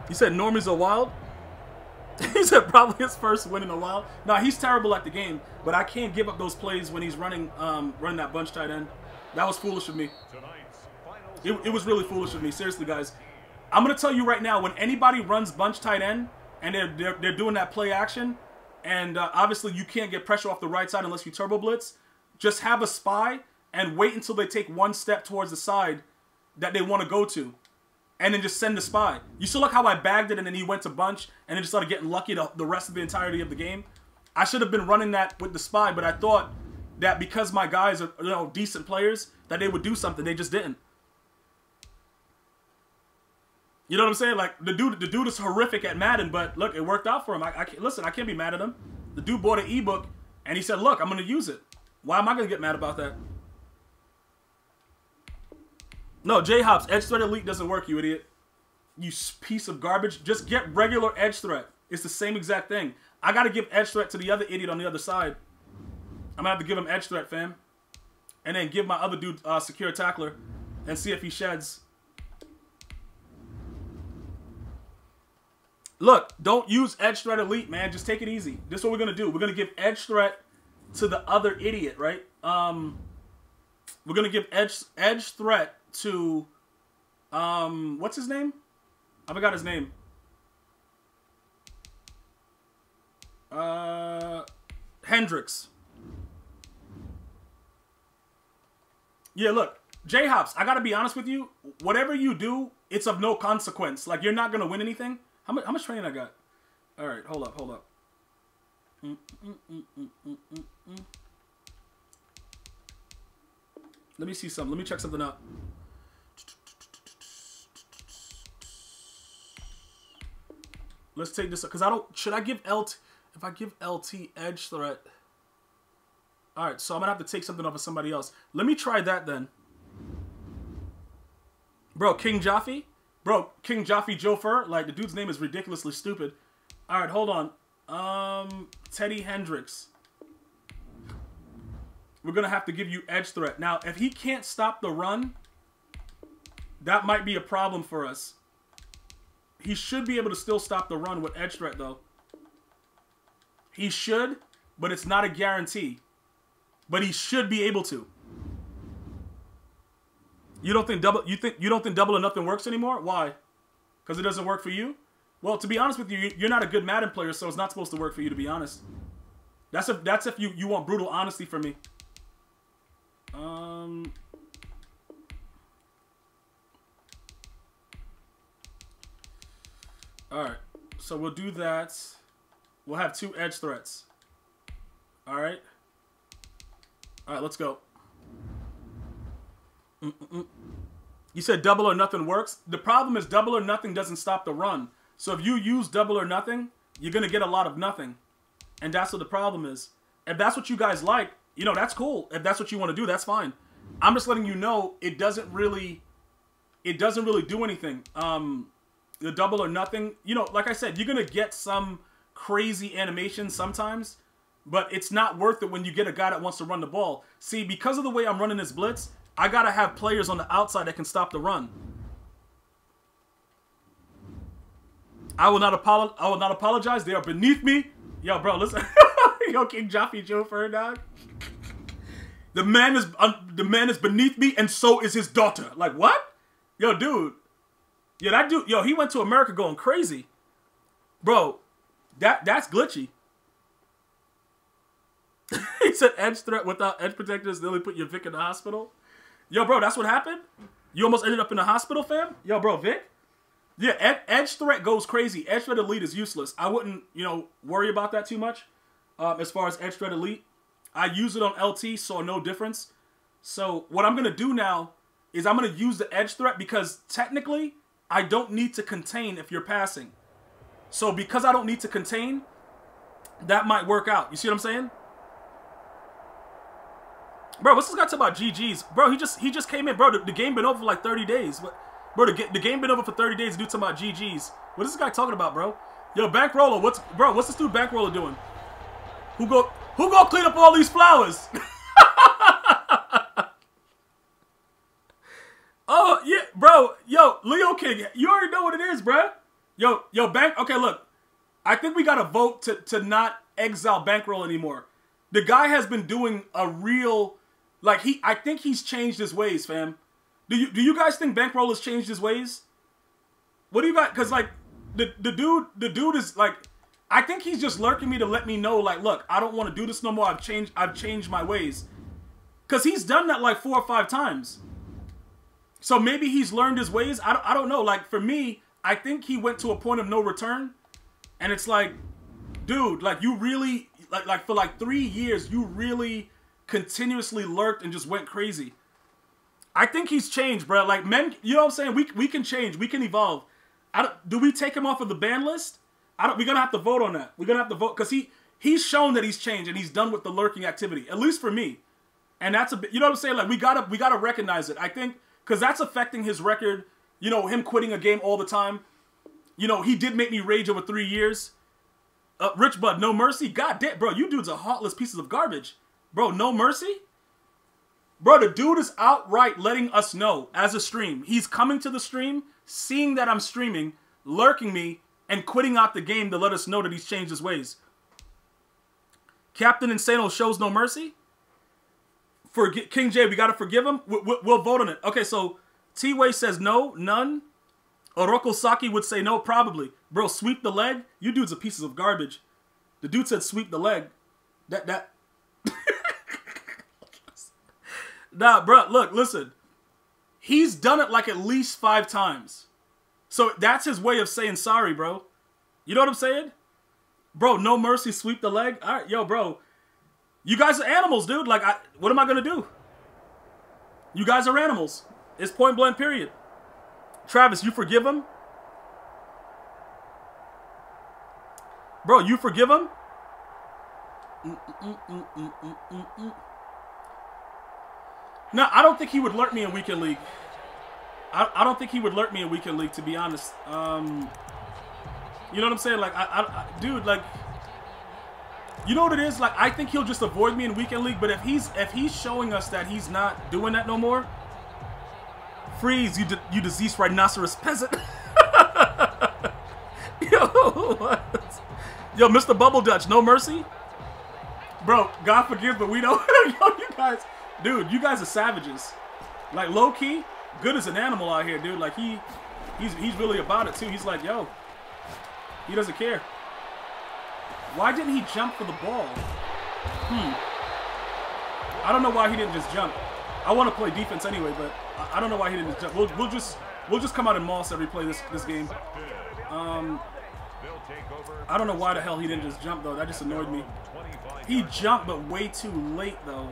He said normies are wild. He said probably his first win in a while. Nah, he's terrible at the game, but I can't give up those plays when he's running, um, running that bunch tight end. That was foolish of me. It, it was really foolish of me. Seriously, guys. I'm going to tell you right now, when anybody runs bunch tight end and they're, they're, they're doing that play action, and uh, obviously you can't get pressure off the right side unless you turbo blitz, just have a spy and wait until they take one step towards the side that they want to go to, and then just send the spy. You still look how I bagged it and then he went to bunch and then just started getting lucky the, the rest of the entirety of the game. I should have been running that with the spy, but I thought that because my guys are, you know, decent players, that they would do something. They just didn't. You know what I'm saying? Like, the dude the dude is horrific at Madden, but look, it worked out for him. I, I can't, listen, I can't be mad at him. The dude bought an ebook, and he said, look, I'm going to use it. Why am I going to get mad about that? No, J-Hops, edge threat elite doesn't work, you idiot. You piece of garbage. Just get regular edge threat. It's the same exact thing. I got to give edge threat to the other idiot on the other side. I'm going to have to give him edge threat, fam. And then give my other dude uh, secure tackler and see if he sheds. Look, don't use edge threat elite, man. Just take it easy. This is what we're going to do. We're going to give edge threat to the other idiot, right? Um, we're going to give edge edge threat to... Um, what's his name? I forgot his name. Uh, Hendricks. Yeah, look. J-Hops, I got to be honest with you. Whatever you do, it's of no consequence. Like, you're not going to win anything. How much, how much training I got? All right, hold up, hold up. Mm, mm, mm, mm, mm, mm, mm. Let me see something. Let me check something out. Let's take this up, because I don't... Should I give L T... If I give L T edge threat... All right, so I'm going to have to take something off of somebody else. Let me try that then. Bro, King Jaffe? Bro, King Jaffe Joffer, like, the dude's name is ridiculously stupid. All right, hold on. Um, Teddy Hendricks. We're going to have to give you edge threat. Now, if he can't stop the run, that might be a problem for us. He should be able to still stop the run with edge threat, though. He should, but it's not a guarantee. But he should be able to. You don't think double you think you don't think double or nothing works anymore? Why? Because it doesn't work for you? Well, to be honest with you, you're not a good Madden player, so it's not supposed to work for you, to be honest. That's if that's if you, you want brutal honesty from me. Um Alright. So we'll do that. We'll have two edge threats. Alright. Alright, let's go. Mm-mm-mm. You said double or nothing works. The problem is double or nothing doesn't stop the run. So if you use double or nothing, you're going to get a lot of nothing. And that's what the problem is. If that's what you guys like, you know, that's cool. If that's what you want to do, that's fine. I'm just letting you know it doesn't really, it doesn't really do anything. Um, the double or nothing, you know, like I said, you're going to get some crazy animation sometimes, but it's not worth it when you get a guy that wants to run the ball. See, because of the way I'm running this blitz, I got to have players on the outside that can stop the run. I will not apologize. I will not apologize. They are beneath me. Yo, bro, listen. Yo, King Joffy Joe for her, dog. The man is uh, the man is beneath me, and so is his daughter. Like what? Yo, dude. Yeah, that dude. Yo, he went to America going crazy, bro. That that's glitchy. He said, "Edge threat without edge protectors, they only put your Vic in the hospital." Yo, bro, that's what happened. You almost ended up in the hospital, fam. Yo, bro, Vic. Yeah, ed edge threat goes crazy. Edge threat elite is useless. I wouldn't, you know, worry about that too much. Um, as far as edge threat elite. I use it on L T, saw no difference. So what I'm going to do now is I'm going to use the edge threat because technically I don't need to contain if you're passing. So because I don't need to contain, that might work out. You see what I'm saying? Bro, what's this guy talking about G G's? Bro, he just he just came in. Bro, the, the game been over for like thirty days. What, bro, the, the game been over for thirty days. Dude, talking about G G's. What is this guy talking about, bro? Yo, Bankroller, what's... Bro, what's this dude Bankroller doing? Who go... Who gonna clean up all these flowers? Oh, yeah, bro. Yo, Leo King, you already know what it is, bro. Yo, yo, Bank... Okay, look. I think we got to vote to, to not exile Bankroll anymore. The guy has been doing a real... Like, he... I think he's changed his ways, fam. Do you, do you guys think Bankroll has changed his ways? What do you got? Because, like, the, the dude... The dude is, like... I think he's just lurking me to let me know, like, look, I don't want to do this no more. I've changed, I've changed my ways. Because he's done that, like, four or five times. So maybe he's learned his ways. I don't, I don't know. Like, for me, I think he went to a point of no return. And it's like, dude, like, you really, like, like for, like, three years, you really continuously lurked and just went crazy. I think he's changed, bro. Like, men, you know what I'm saying? We, we can change. We can evolve. I don't, do we take him off of the ban list? I don't, we're going to have to vote on that. We're going to have to vote because he, he's shown that he's changed and he's done with the lurking activity, at least for me. And that's a bit, you know what I'm saying? Like, we got to we gotta recognize it, I think, because that's affecting his record. You know, him quitting a game all the time. You know, he did make me rage over three years. Uh, Rich Bud, no mercy. God damn, bro, you dudes are heartless pieces of garbage. Bro, no mercy? Bro, the dude is outright letting us know as a stream. He's coming to the stream, seeing that I'm streaming, lurking me, and quitting out the game to let us know that he's changed his ways. Captain Insano shows no mercy. For King J, we got to forgive him. We, we, we'll vote on it. Okay, so T-Way says no, none. Oroko Saki would say no, probably. Bro, sweep the leg. You dudes are pieces of garbage. The dude said sweep the leg. That, that. Nah, bro, look, listen. He's done it like at least five times. So that's his way of saying sorry, bro. You know what I'm saying? Bro, no mercy, sweep the leg. All right, yo, bro. You guys are animals, dude. Like, I, what am I going to do? You guys are animals. It's point blank, period. Travis, you forgive him? Bro, you forgive him? Mm, mm, mm, mm, mm, mm, mm. No, I don't think he would lurk me in Weekend League. I don't think he would lurk me in Weekend League, to be honest. Um, you know what I'm saying? Like, I, I, I, dude, like, you know what it is? Like, I think he'll just avoid me in Weekend League. But if he's if he's showing us that he's not doing that no more, freeze, you, you deceased rhinoceros peasant. Yo, what? Yo, Mister Bubble Dutch, no mercy, bro. God forgives, but we don't. Yo, you guys, dude, you guys are savages. Like, low key. Good as an animal out here, dude. Like, he, he's he's really about it, too. He's like, yo, he doesn't care. Why didn't he jump for the ball? Hmm. I don't know why he didn't just jump. I want to play defense anyway, but I, I don't know why he didn't just jump. We'll, we'll just we'll just come out and Moss every play this, this game. Um, I don't know why the hell he didn't just jump, though. That just annoyed me. He jumped, but way too late, though.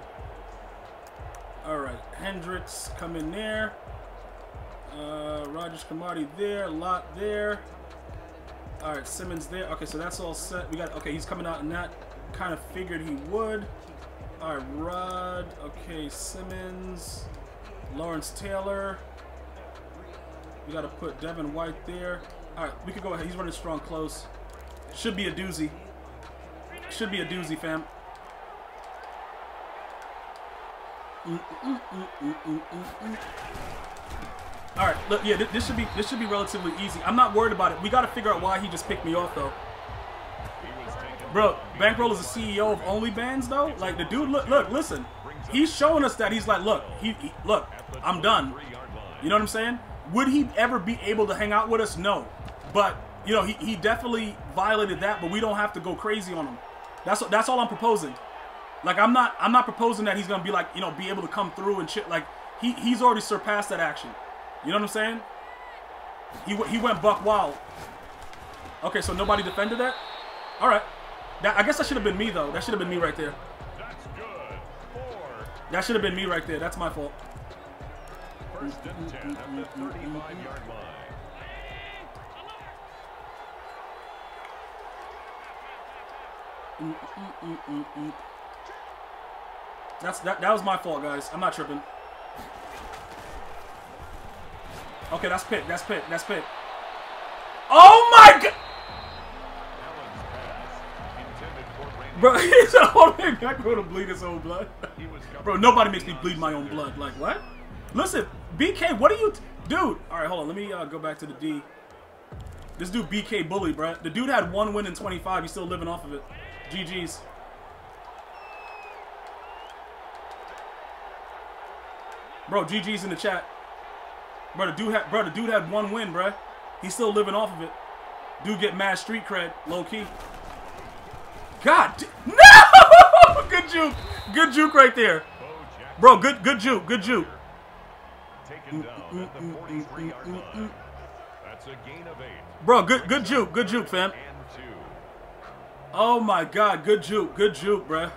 All right, Hendricks, come in there. Uh, Rogers, Kamadi there. Lot there. All right, Simmons there. Okay, so that's all set. We got, okay, he's coming out, and that kind of figured he would. All right, Rudd. Okay, Simmons. Lawrence Taylor. We got to put Devin White there. All right, we could go ahead. He's running strong close. Should be a doozy. Should be a doozy, fam. Mm, mm, mm, mm, mm, mm, mm. All right, look, yeah, th this should be this should be relatively easy. I'm not worried about it. We got to figure out why he just picked me off though. Bro, Bankroll is the C E O of OnlyFans though. Like the dude, look, look, listen, he's showing us that he's like, look, he, he look, I'm done. You know what I'm saying? Would he ever be able to hang out with us? No, but you know he he definitely violated that. But we don't have to go crazy on him. That's that's all I'm proposing. Like I'm not, I'm not proposing that he's gonna be like, you know, be able to come through and shit. Like he, he's already surpassed that action. You know what I'm saying? He, he went buck wild. Okay, so nobody defended that. All right, that, I guess that should have been me though. That should have been me right there. That's good. Four. That should have been me right there. That's my fault. First and ten at the thirty-five yard line. Mm, mm, mm, mm. That's that. That was my fault, guys. I'm not tripping. Okay, that's pick. That's pick. That's pick. Oh my god! Bro, he's holding back. Bro, to bleed his own blood. Bro, nobody makes me bleed my own blood. Like what? Listen, B K, what are you, dude? All right, hold on. Let me uh, go back to the D. This dude B K bully, bro. The dude had one win in twenty-five. He's still living off of it. G G's. Bro, G G's in the chat. Bro, the dude had, bro, the dude had one win, bro. He's still living off of it. Dude get mad street cred, low key. God, no! Good juke, good juke right there, bro. Good, good juke, good juke. Bro, good, good juke, good juke, fam. Oh my God, good juke, good juke, bro.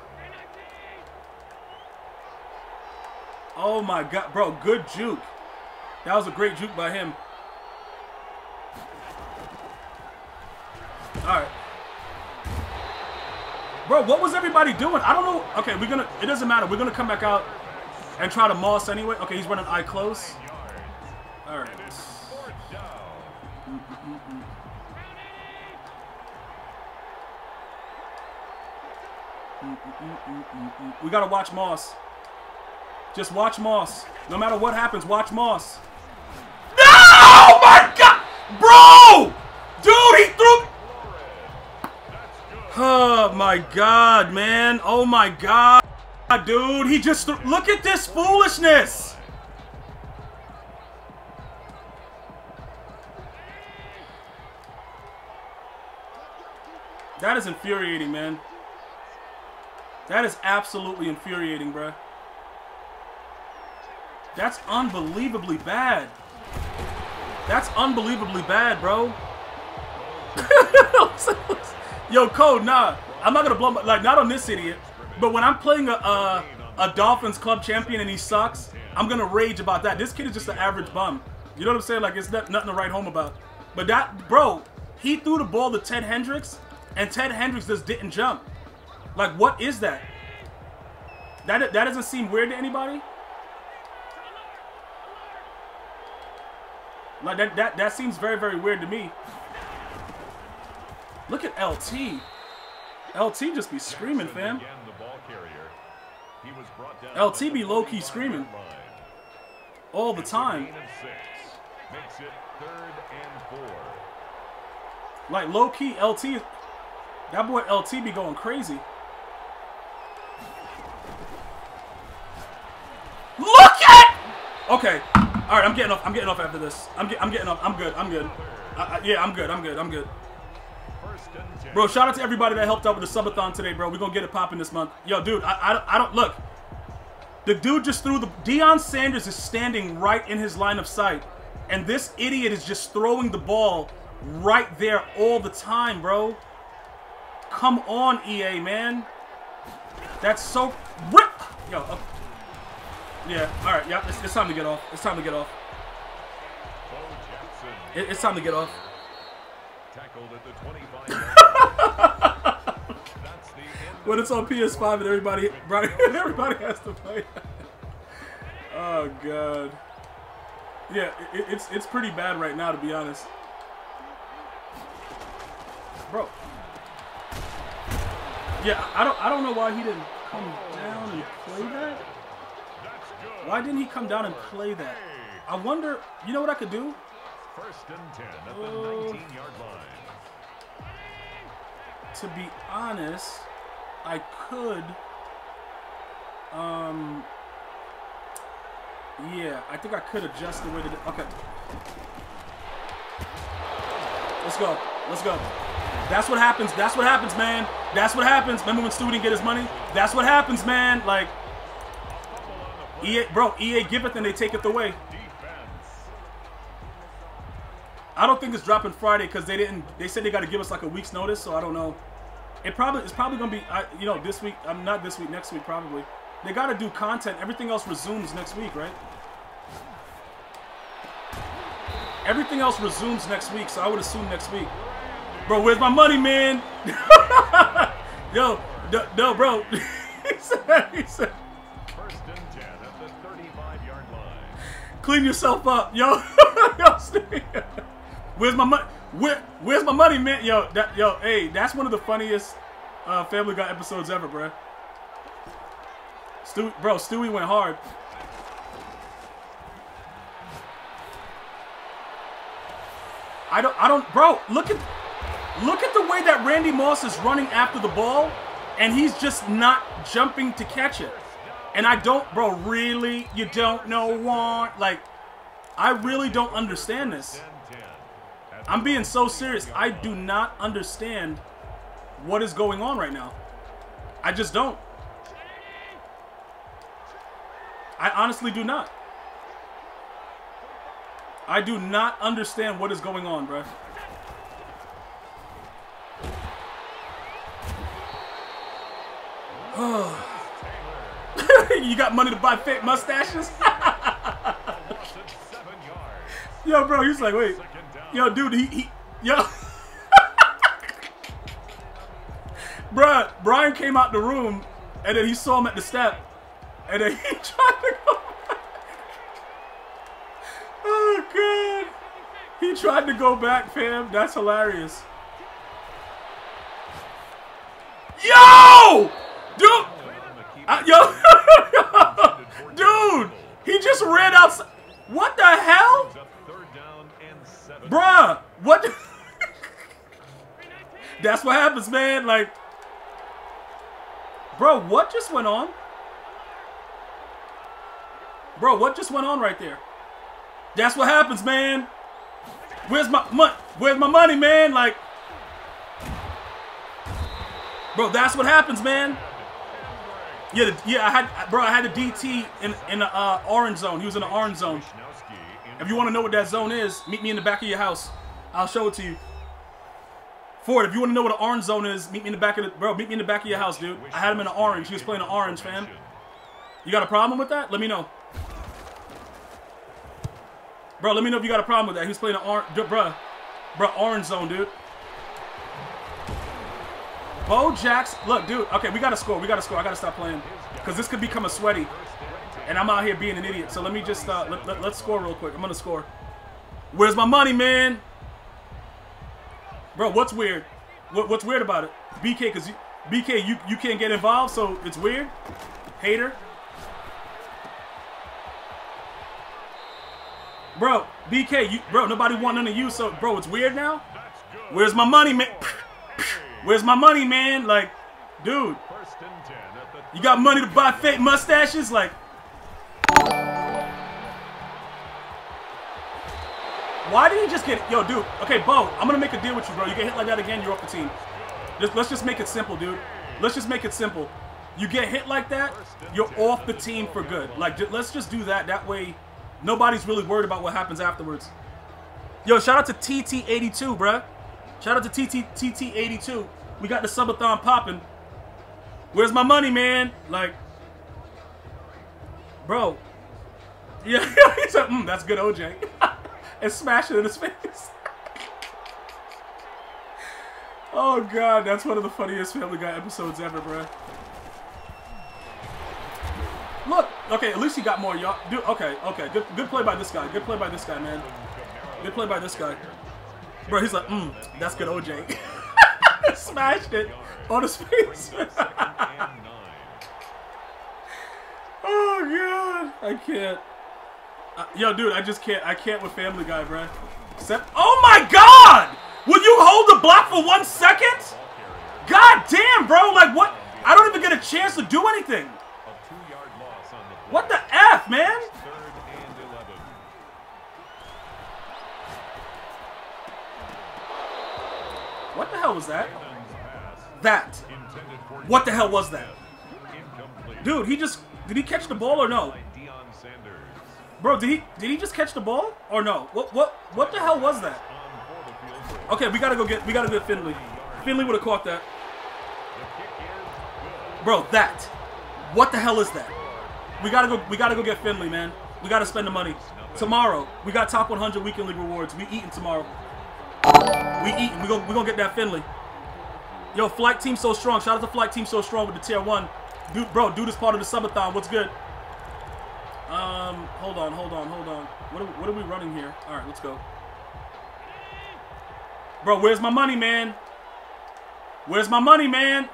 Oh my God, bro, good juke. That was a great juke by him. All right. Bro, what was everybody doing? I don't know. Okay, we're gonna, it doesn't matter. We're gonna come back out and try to Moss anyway. Okay, he's running eye close. All right. Mm-mm-mm-mm. Mm-mm-mm-mm-mm. We gotta watch Moss. Just watch Moss. No matter what happens, watch Moss. No! Oh my God! Bro! Dude, he threw... Oh my God, man. Oh my God. Dude, he just... Th Look at this foolishness! That is infuriating, man. That is absolutely infuriating, bruh. That's unbelievably bad. That's unbelievably bad, bro. Yo, Code, nah. I'm not gonna blow my, like, not on this idiot. But when I'm playing a, a a Dolphins club champion and he sucks, I'm gonna rage about that. This kid is just an average bum. You know what I'm saying? Like, it's not, nothing to write home about. But that, bro, he threw the ball to Ted Hendricks, and Ted Hendricks just didn't jump. Like, what is that? That that doesn't seem weird to anybody. Like that, that that seems very, very weird to me. Look at L T. L T just be screaming, fam. L T be low-key screaming. All the time. Like low-key L T, that boy L T be going crazy. Look at! Okay. All right, I'm getting off. I'm getting off after this. I'm, get, I'm getting off. I'm good. I'm good. I, I, yeah, I'm good. I'm good. I'm good. Bro, shout out to everybody that helped out with the subathon today, bro. We're going to get it popping this month. Yo, dude, I, I, I don't... Look. The dude just threw the... Deion Sanders is standing right in his line of sight. And this idiot is just throwing the ball right there all the time, bro. Come on, E A, man. That's so... Rip! Yo, okay. Yeah, all right, yeah, it's, it's time to get off. It's time to get off. It, it's time to get off. Tackled at the twenty-five. When it's on P S five and everybody, everybody has to play. Oh god. Yeah, it, it's it's pretty bad right now, to be honest. Bro. Yeah, I don't I don't know why he didn't come down and play that. Why didn't he come down and play that? I wonder. You know what I could do? First and ten at the nineteen yard line. To be honest, I could. Um. Yeah, I think I could adjust the way to. Okay. Let's go. Let's go. That's what happens. That's what happens, man. That's what happens. Remember when Stu didn't get his money? That's what happens, man. Like. E A, bro, E A giveth and they take it away. I don't think it's dropping Friday because they didn't. They said they got to give us like a week's notice, so I don't know. It probably it's probably gonna be, I, you know, this week. I'm not this week. Next week probably. They got to do content. Everything else resumes next week, right? Everything else resumes next week, so I would assume next week. Bro, where's my money, man? Yo, no, bro. He said. He said. Clean yourself up, yo. Yo, where's my money? Where, where's my money, man? Yo, that, yo, hey, that's one of the funniest uh, Family Guy episodes ever, bro. Stu, bro, Stewie went hard. I don't, I don't, bro. Look at, look at the way that Randy Moss is running after the ball, and he's just not jumping to catch it. And I don't, bro, really, you don't know what, like, I really don't understand this. I'm being so serious. I do not understand what is going on right now. I just don't. I honestly do not. I do not understand what is going on, bro. Oh. You got money to buy fake mustaches? Yo, bro, he's like, wait. Yo, dude, he, he yo. Bruh, Brian came out the room, and then he saw him at the step, and then he tried to go back. Oh, God. He tried to go back, fam. That's hilarious. Yo! Dude! I, yo, dude, he just ran outside. What the hell, bruh? What? The That's what happens, man. Like, bro, what just went on? Bro, what just went on right there? That's what happens, man. Where's my money? Where's my money, man? Like, bro, that's what happens, man. Yeah, the, yeah, I had, bro, I had a D T in in the uh, orange zone. He was in the orange zone. If you want to know what that zone is, meet me in the back of your house. I'll show it to you. Ford, if you want to know what an orange zone is, meet me in the back of the, bro, meet me in the back of your house, dude. I had him in the orange. He was playing the orange, fam. You got a problem with that? Let me know. Bro, let me know if you got a problem with that. He was playing the orange, bro, bro, orange zone, dude. Bo Jackson, look, dude. Okay, we gotta score. We gotta score. I gotta stop playing, cause this could become a sweaty, and I'm out here being an idiot. So let me just uh, let, let, let's score real quick. I'm gonna score. Where's my money, man? Bro, what's weird? What, what's weird about it? B K, cause you, B K, you you can't get involved, so it's weird. Hater. Bro, B K, you, bro, nobody want none of you, so bro, it's weird now. Where's my money, man? Where's my money, man? Like, dude, you got money to buy fake mustaches? Like, why did he just get it? Yo, dude, okay, Bo, I'm gonna make a deal with you, bro. You get hit like that again, you're off the team. Just, let's just make it simple, dude. Let's just make it simple. You get hit like that, you're off the team for good. Like, let's just do that. That way, nobody's really worried about what happens afterwards. Yo, shout out to T T eighty-two, bruh. Shout out to T T eighty-two. We got the subathon popping. Where's my money, man? Like, bro. Yeah, he said, mm, that's good, O J. and smash it in his face. Oh god, that's one of the funniest Family Guy episodes ever, bro. Look, okay, at least he got more y'all. Okay, okay, good, good play by this guy. Good play by this guy, man. Good play by this guy. Bro, he's like, mm, that's good, O J. Smashed it on his face. Oh god, I can't. Uh, yo, dude, I just can't. I can't with Family Guy, bro. Except, oh my god! Will you hold the block for one second? God damn, bro! Like what? I don't even get a chance to do anything. What the F, man? What the hell was that? That. What the hell was that? Dude, he just... Did he catch the ball or no? Bro, did he did he just catch the ball or no? What what what the hell was that? Okay, we gotta go get we gotta get Finley. Finley would have caught that. Bro, that. What the hell is that? We gotta go. We gotta go get Finley, man. We gotta spend the money tomorrow. We got top one hundred weekend league rewards. We eating tomorrow. We eating. We go. We gonna get that Finley. Yo, Flight Team So Strong. Shout out to Flight Team So Strong with the tier one. Dude, bro, dude is part of the subathon. What's good? Um, hold on, hold on, hold on. What are, what are we running here? All right, let's go. Bro, where's my money, man? Where's my money, man?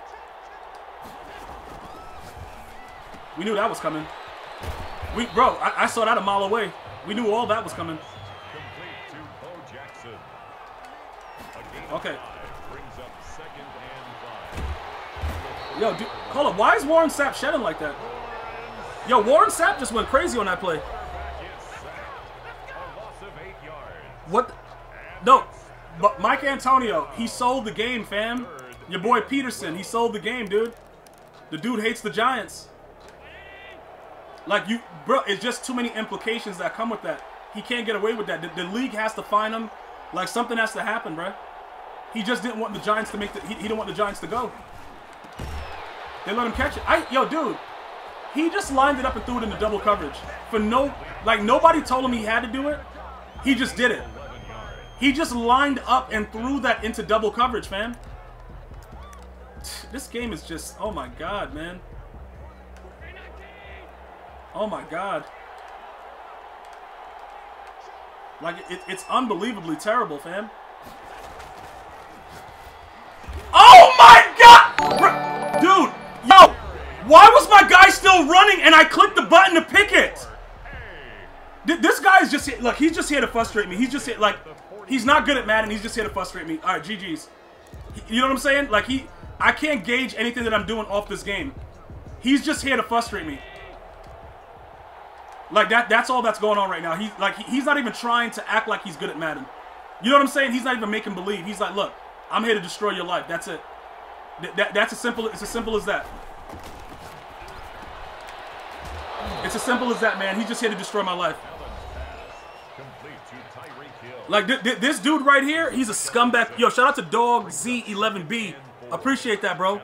We knew that was coming. We, bro, I, I saw that a mile away. We knew all that was coming. Okay. Yo, dude, hold up. Why is Warren Sapp shedding like that? Yo, Warren Sapp just went crazy on that play. What? The, no, but Mike Antonio, he sold the game, fam. Your boy Peterson, he sold the game, dude. The dude hates the Giants. Like, you, bro, it's just too many implications that come with that. He can't get away with that. The, the league has to fine him. Like, something has to happen, bro. He just didn't want the Giants to make the... He, he didn't want the Giants to go. They let him catch it. I, yo, dude. He just lined it up and threw it into double coverage. For no... Like, nobody told him he had to do it. He just did it. He just lined up and threw that into double coverage, man. This game is just... Oh, my God, man. Oh my god. Like, it, it's unbelievably terrible, fam. Oh my god! Dude, yo! Why was my guy still running and I clicked the button to pick it? This guy's just here. Look, he's just here to frustrate me. He's just here, like, he's not good at Madden. He's just here to frustrate me. Alright, G G's. You know what I'm saying? Like, he, I can't gauge anything that I'm doing off this game. He's just here to frustrate me. Like, that, that's all that's going on right now. He's, like, he, he's not even trying to act like he's good at Madden. You know what I'm saying? He's not even making believe. He's like, look, I'm here to destroy your life. That's it. Th that, that's as simple, it's as simple as that. It's as simple as that, man. He's just here to destroy my life. Like, th th this dude right here, he's a scumbag. Yo, shout out to Dog Z eleven B. Appreciate that, bro.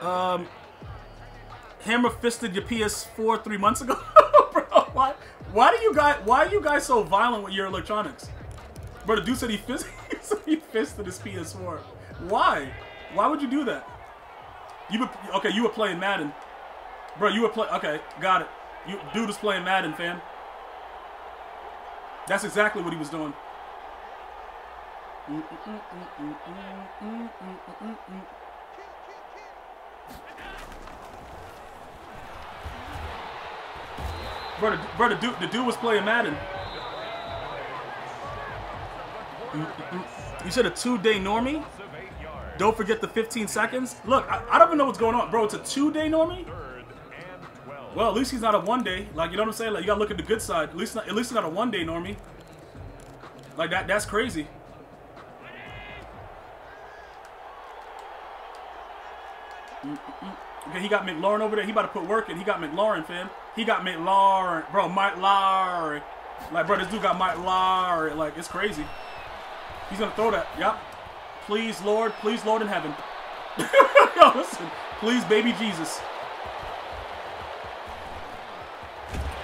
Um, hammer fisted your P S four three months ago. Why, why do you guys, why are you guys so violent with your electronics? Bro, the dude said he, fist, he fisted his P S four. Why? Why would you do that? You were, okay, you were playing Madden. Bro, you were playing, okay, got it. You, dude was playing Madden, fam. That's exactly what he was doing. Bro, the, bro the, dude, the dude was playing Madden. You said a two-day normie? Don't forget the fifteen seconds? Look, I, I don't even know what's going on. Bro, it's a two-day normie? Well, at least he's not a one-day. Like, you know what I'm saying? Like, you gotta look at the good side. At least not, at least he's not a one-day normie. Like, that, that's crazy. Okay, he got McLaurin over there. He about to put work in. He got McLaurin, fam. He got McLaurin. Bro, Mike Lowry. Like, bro, this dude got Mike Lowry. Like, it's crazy. He's going to throw that. Yep. Please, Lord. Please, Lord in heaven. Yo, listen. Please, baby Jesus.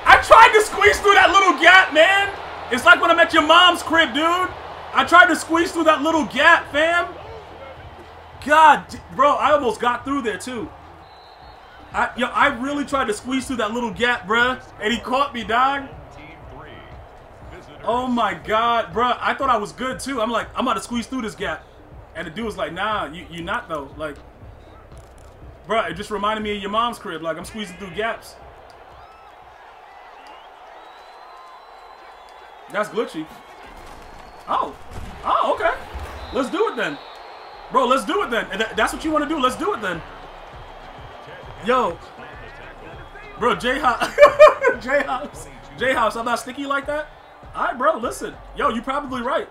I tried to squeeze through that little gap, man. It's like when I'm at your mom's crib, dude. I tried to squeeze through that little gap, fam. God, bro, I almost got through there, too. I, yo, I really tried to squeeze through that little gap, bruh, and he caught me, dog. Oh, my God, bruh. I thought I was good, too. I'm like, I'm about to squeeze through this gap. And the dude was like, nah, you, you're not, though. Like, bruh, it just reminded me of your mom's crib. Like, I'm squeezing through gaps. That's glitchy. Oh. Oh, okay. Let's do it, then. Bro, let's do it, then. And th that's what you want to do. Let's do it, then. Yo. Bro, J-Hops. J-Hops. J-Hops, I'm not sticky like that? All right, bro, listen. Yo, you're probably right.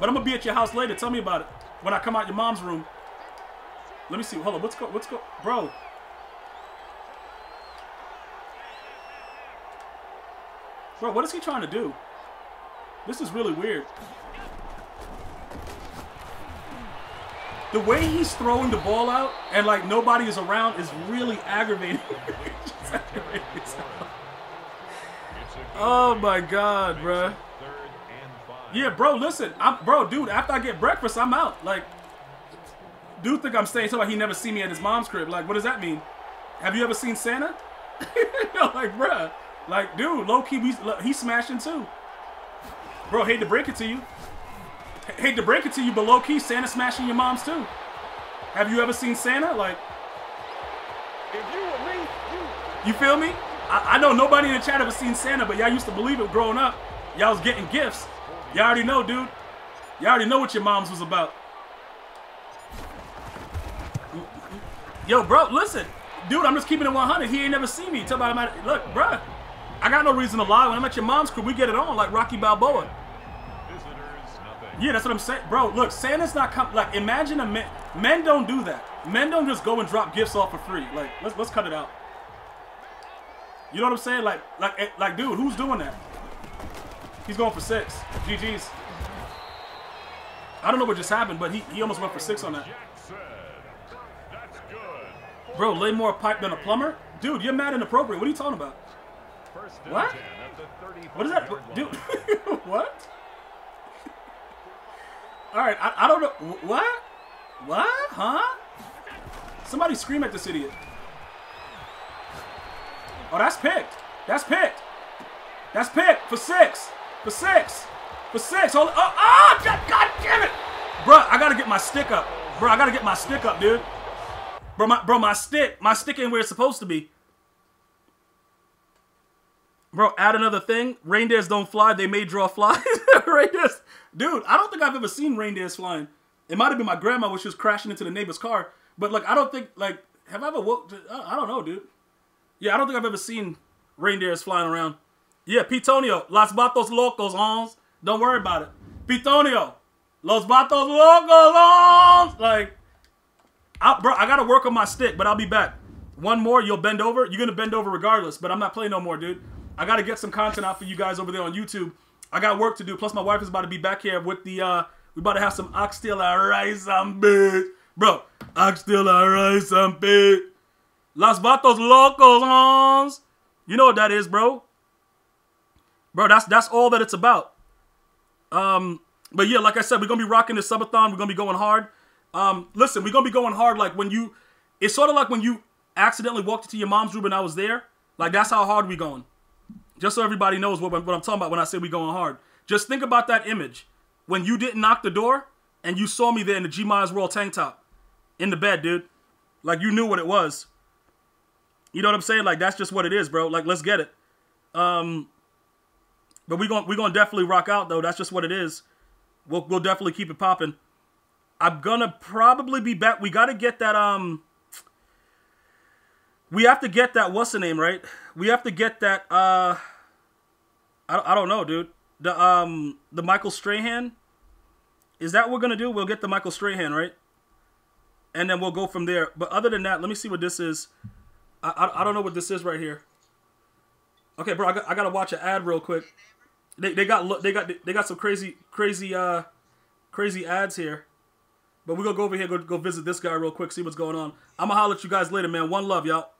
But I'm going to be at your house later. Tell me about it. When I come out your mom's room. Let me see. Hold on. What's go? What's go? Bro. Bro, what is he trying to do? This is really weird. The way he's throwing the ball out and, like, nobody is around is really aggravating. Oh, my God, bro. Yeah, bro, listen. I'm, bro, dude, after I get breakfast, I'm out. Like, dude think I'm staying so he never see me at his mom's crib. Like, what does that mean? Have you ever seen Santa? Like, bro. Like, dude, low-key, he's, he's smashing, too. Bro, hate to break it to you. H hate to break it to you, but low-key, Santa's smashing your moms, too. Have you ever seen Santa? Like, if you were me, you... you feel me? I, I know nobody in the chat ever seen Santa, but y'all used to believe it growing up. Y'all was getting gifts. Y'all already know, dude. Y'all already know what your moms was about. Yo, bro, listen. Dude, I'm just keeping it one hundred. He ain't never seen me. Tell me I'm at... Look, bro. I got no reason to lie. When I'm at your mom's crib, we get it on like Rocky Balboa. Visitors, yeah, that's what I'm saying. Bro, look, Santa's not coming. Like, imagine a man. Men don't do that. Men don't just go and drop gifts off for free. Like, let's let's cut it out. You know what I'm saying? Like, like, like, dude, who's doing that? He's going for six. G G's. I don't know what just happened, but he, he almost went for six on that. That's good. Bro, lay more pipe than a plumber? Dude, you're mad inappropriate. What are you talking about? What? What is that? Dude, what? All right, I, I don't know. What? What? Huh? Somebody scream at this idiot. Oh, that's picked. That's picked. That's picked for six. For six. For six. Hold it. Oh, oh, God, God damn it. Bruh, I got to get my stick up. Bruh, I got to get my stick up, dude. Bro, my, bro, my stick. My stick ain't where it's supposed to be. Bro, add another thing. Reindeers don't fly. They may draw flies. Reindeers. Dude, I don't think I've ever seen reindeers flying. It might have been my grandma when she was crashing into the neighbor's car. But, like, I don't think, like, have I ever woke? I don't know, dude. Yeah, I don't think I've ever seen reindeers flying around. Yeah, Pitonio. Los Vatos Locos, Holmes. Don't worry about it. Pitonio. Los Vatos Locos, Holmes. Like, I, bro, I got to work on my stick, but I'll be back. One more, you'll bend over. You're going to bend over regardless, but I'm not playing no more, dude. I got to get some content out for you guys over there on YouTube. I got work to do. Plus, my wife is about to be back here with the, uh, we about to have some oxtail and rice and bit. Bro, oxtail and rice and bit. Los Vatos Locos. You know what that is, bro. Bro, that's that's all that it's about. Um, But, yeah, like I said, we're going to be rocking this subathon. We're going to be going hard. Um, Listen, we're going to be going hard like when you, it's sort of like when you accidentally walked into your mom's room and I was there. Like, that's how hard we going. Just so everybody knows what, what I'm talking about when I say we going hard. Just think about that image. When you didn't knock the door and you saw me there in the G-Miles World tank top. In the bed, dude. Like, you knew what it was. You know what I'm saying? Like, that's just what it is, bro. Like, let's get it. Um, but we're going we're gonna definitely rock out, though. That's just what it is. We'll, we'll definitely keep it popping. I'm going to probably be back. We got to get that... um. We have to get that, what's the name, right? We have to get that, uh, I, I don't know, dude. The, um, the Michael Strahan. Is that what we're going to do? We'll get the Michael Strahan, right? And then we'll go from there. But other than that, let me see what this is. I, I, I don't know what this is right here. Okay, bro, I got, I got to watch an ad real quick. They, they got, they got, they got some crazy, crazy, uh, crazy ads here. But we're going to go over here, go, go visit this guy real quick, see what's going on. I'm going to holler at you guys later, man. One love, y'all.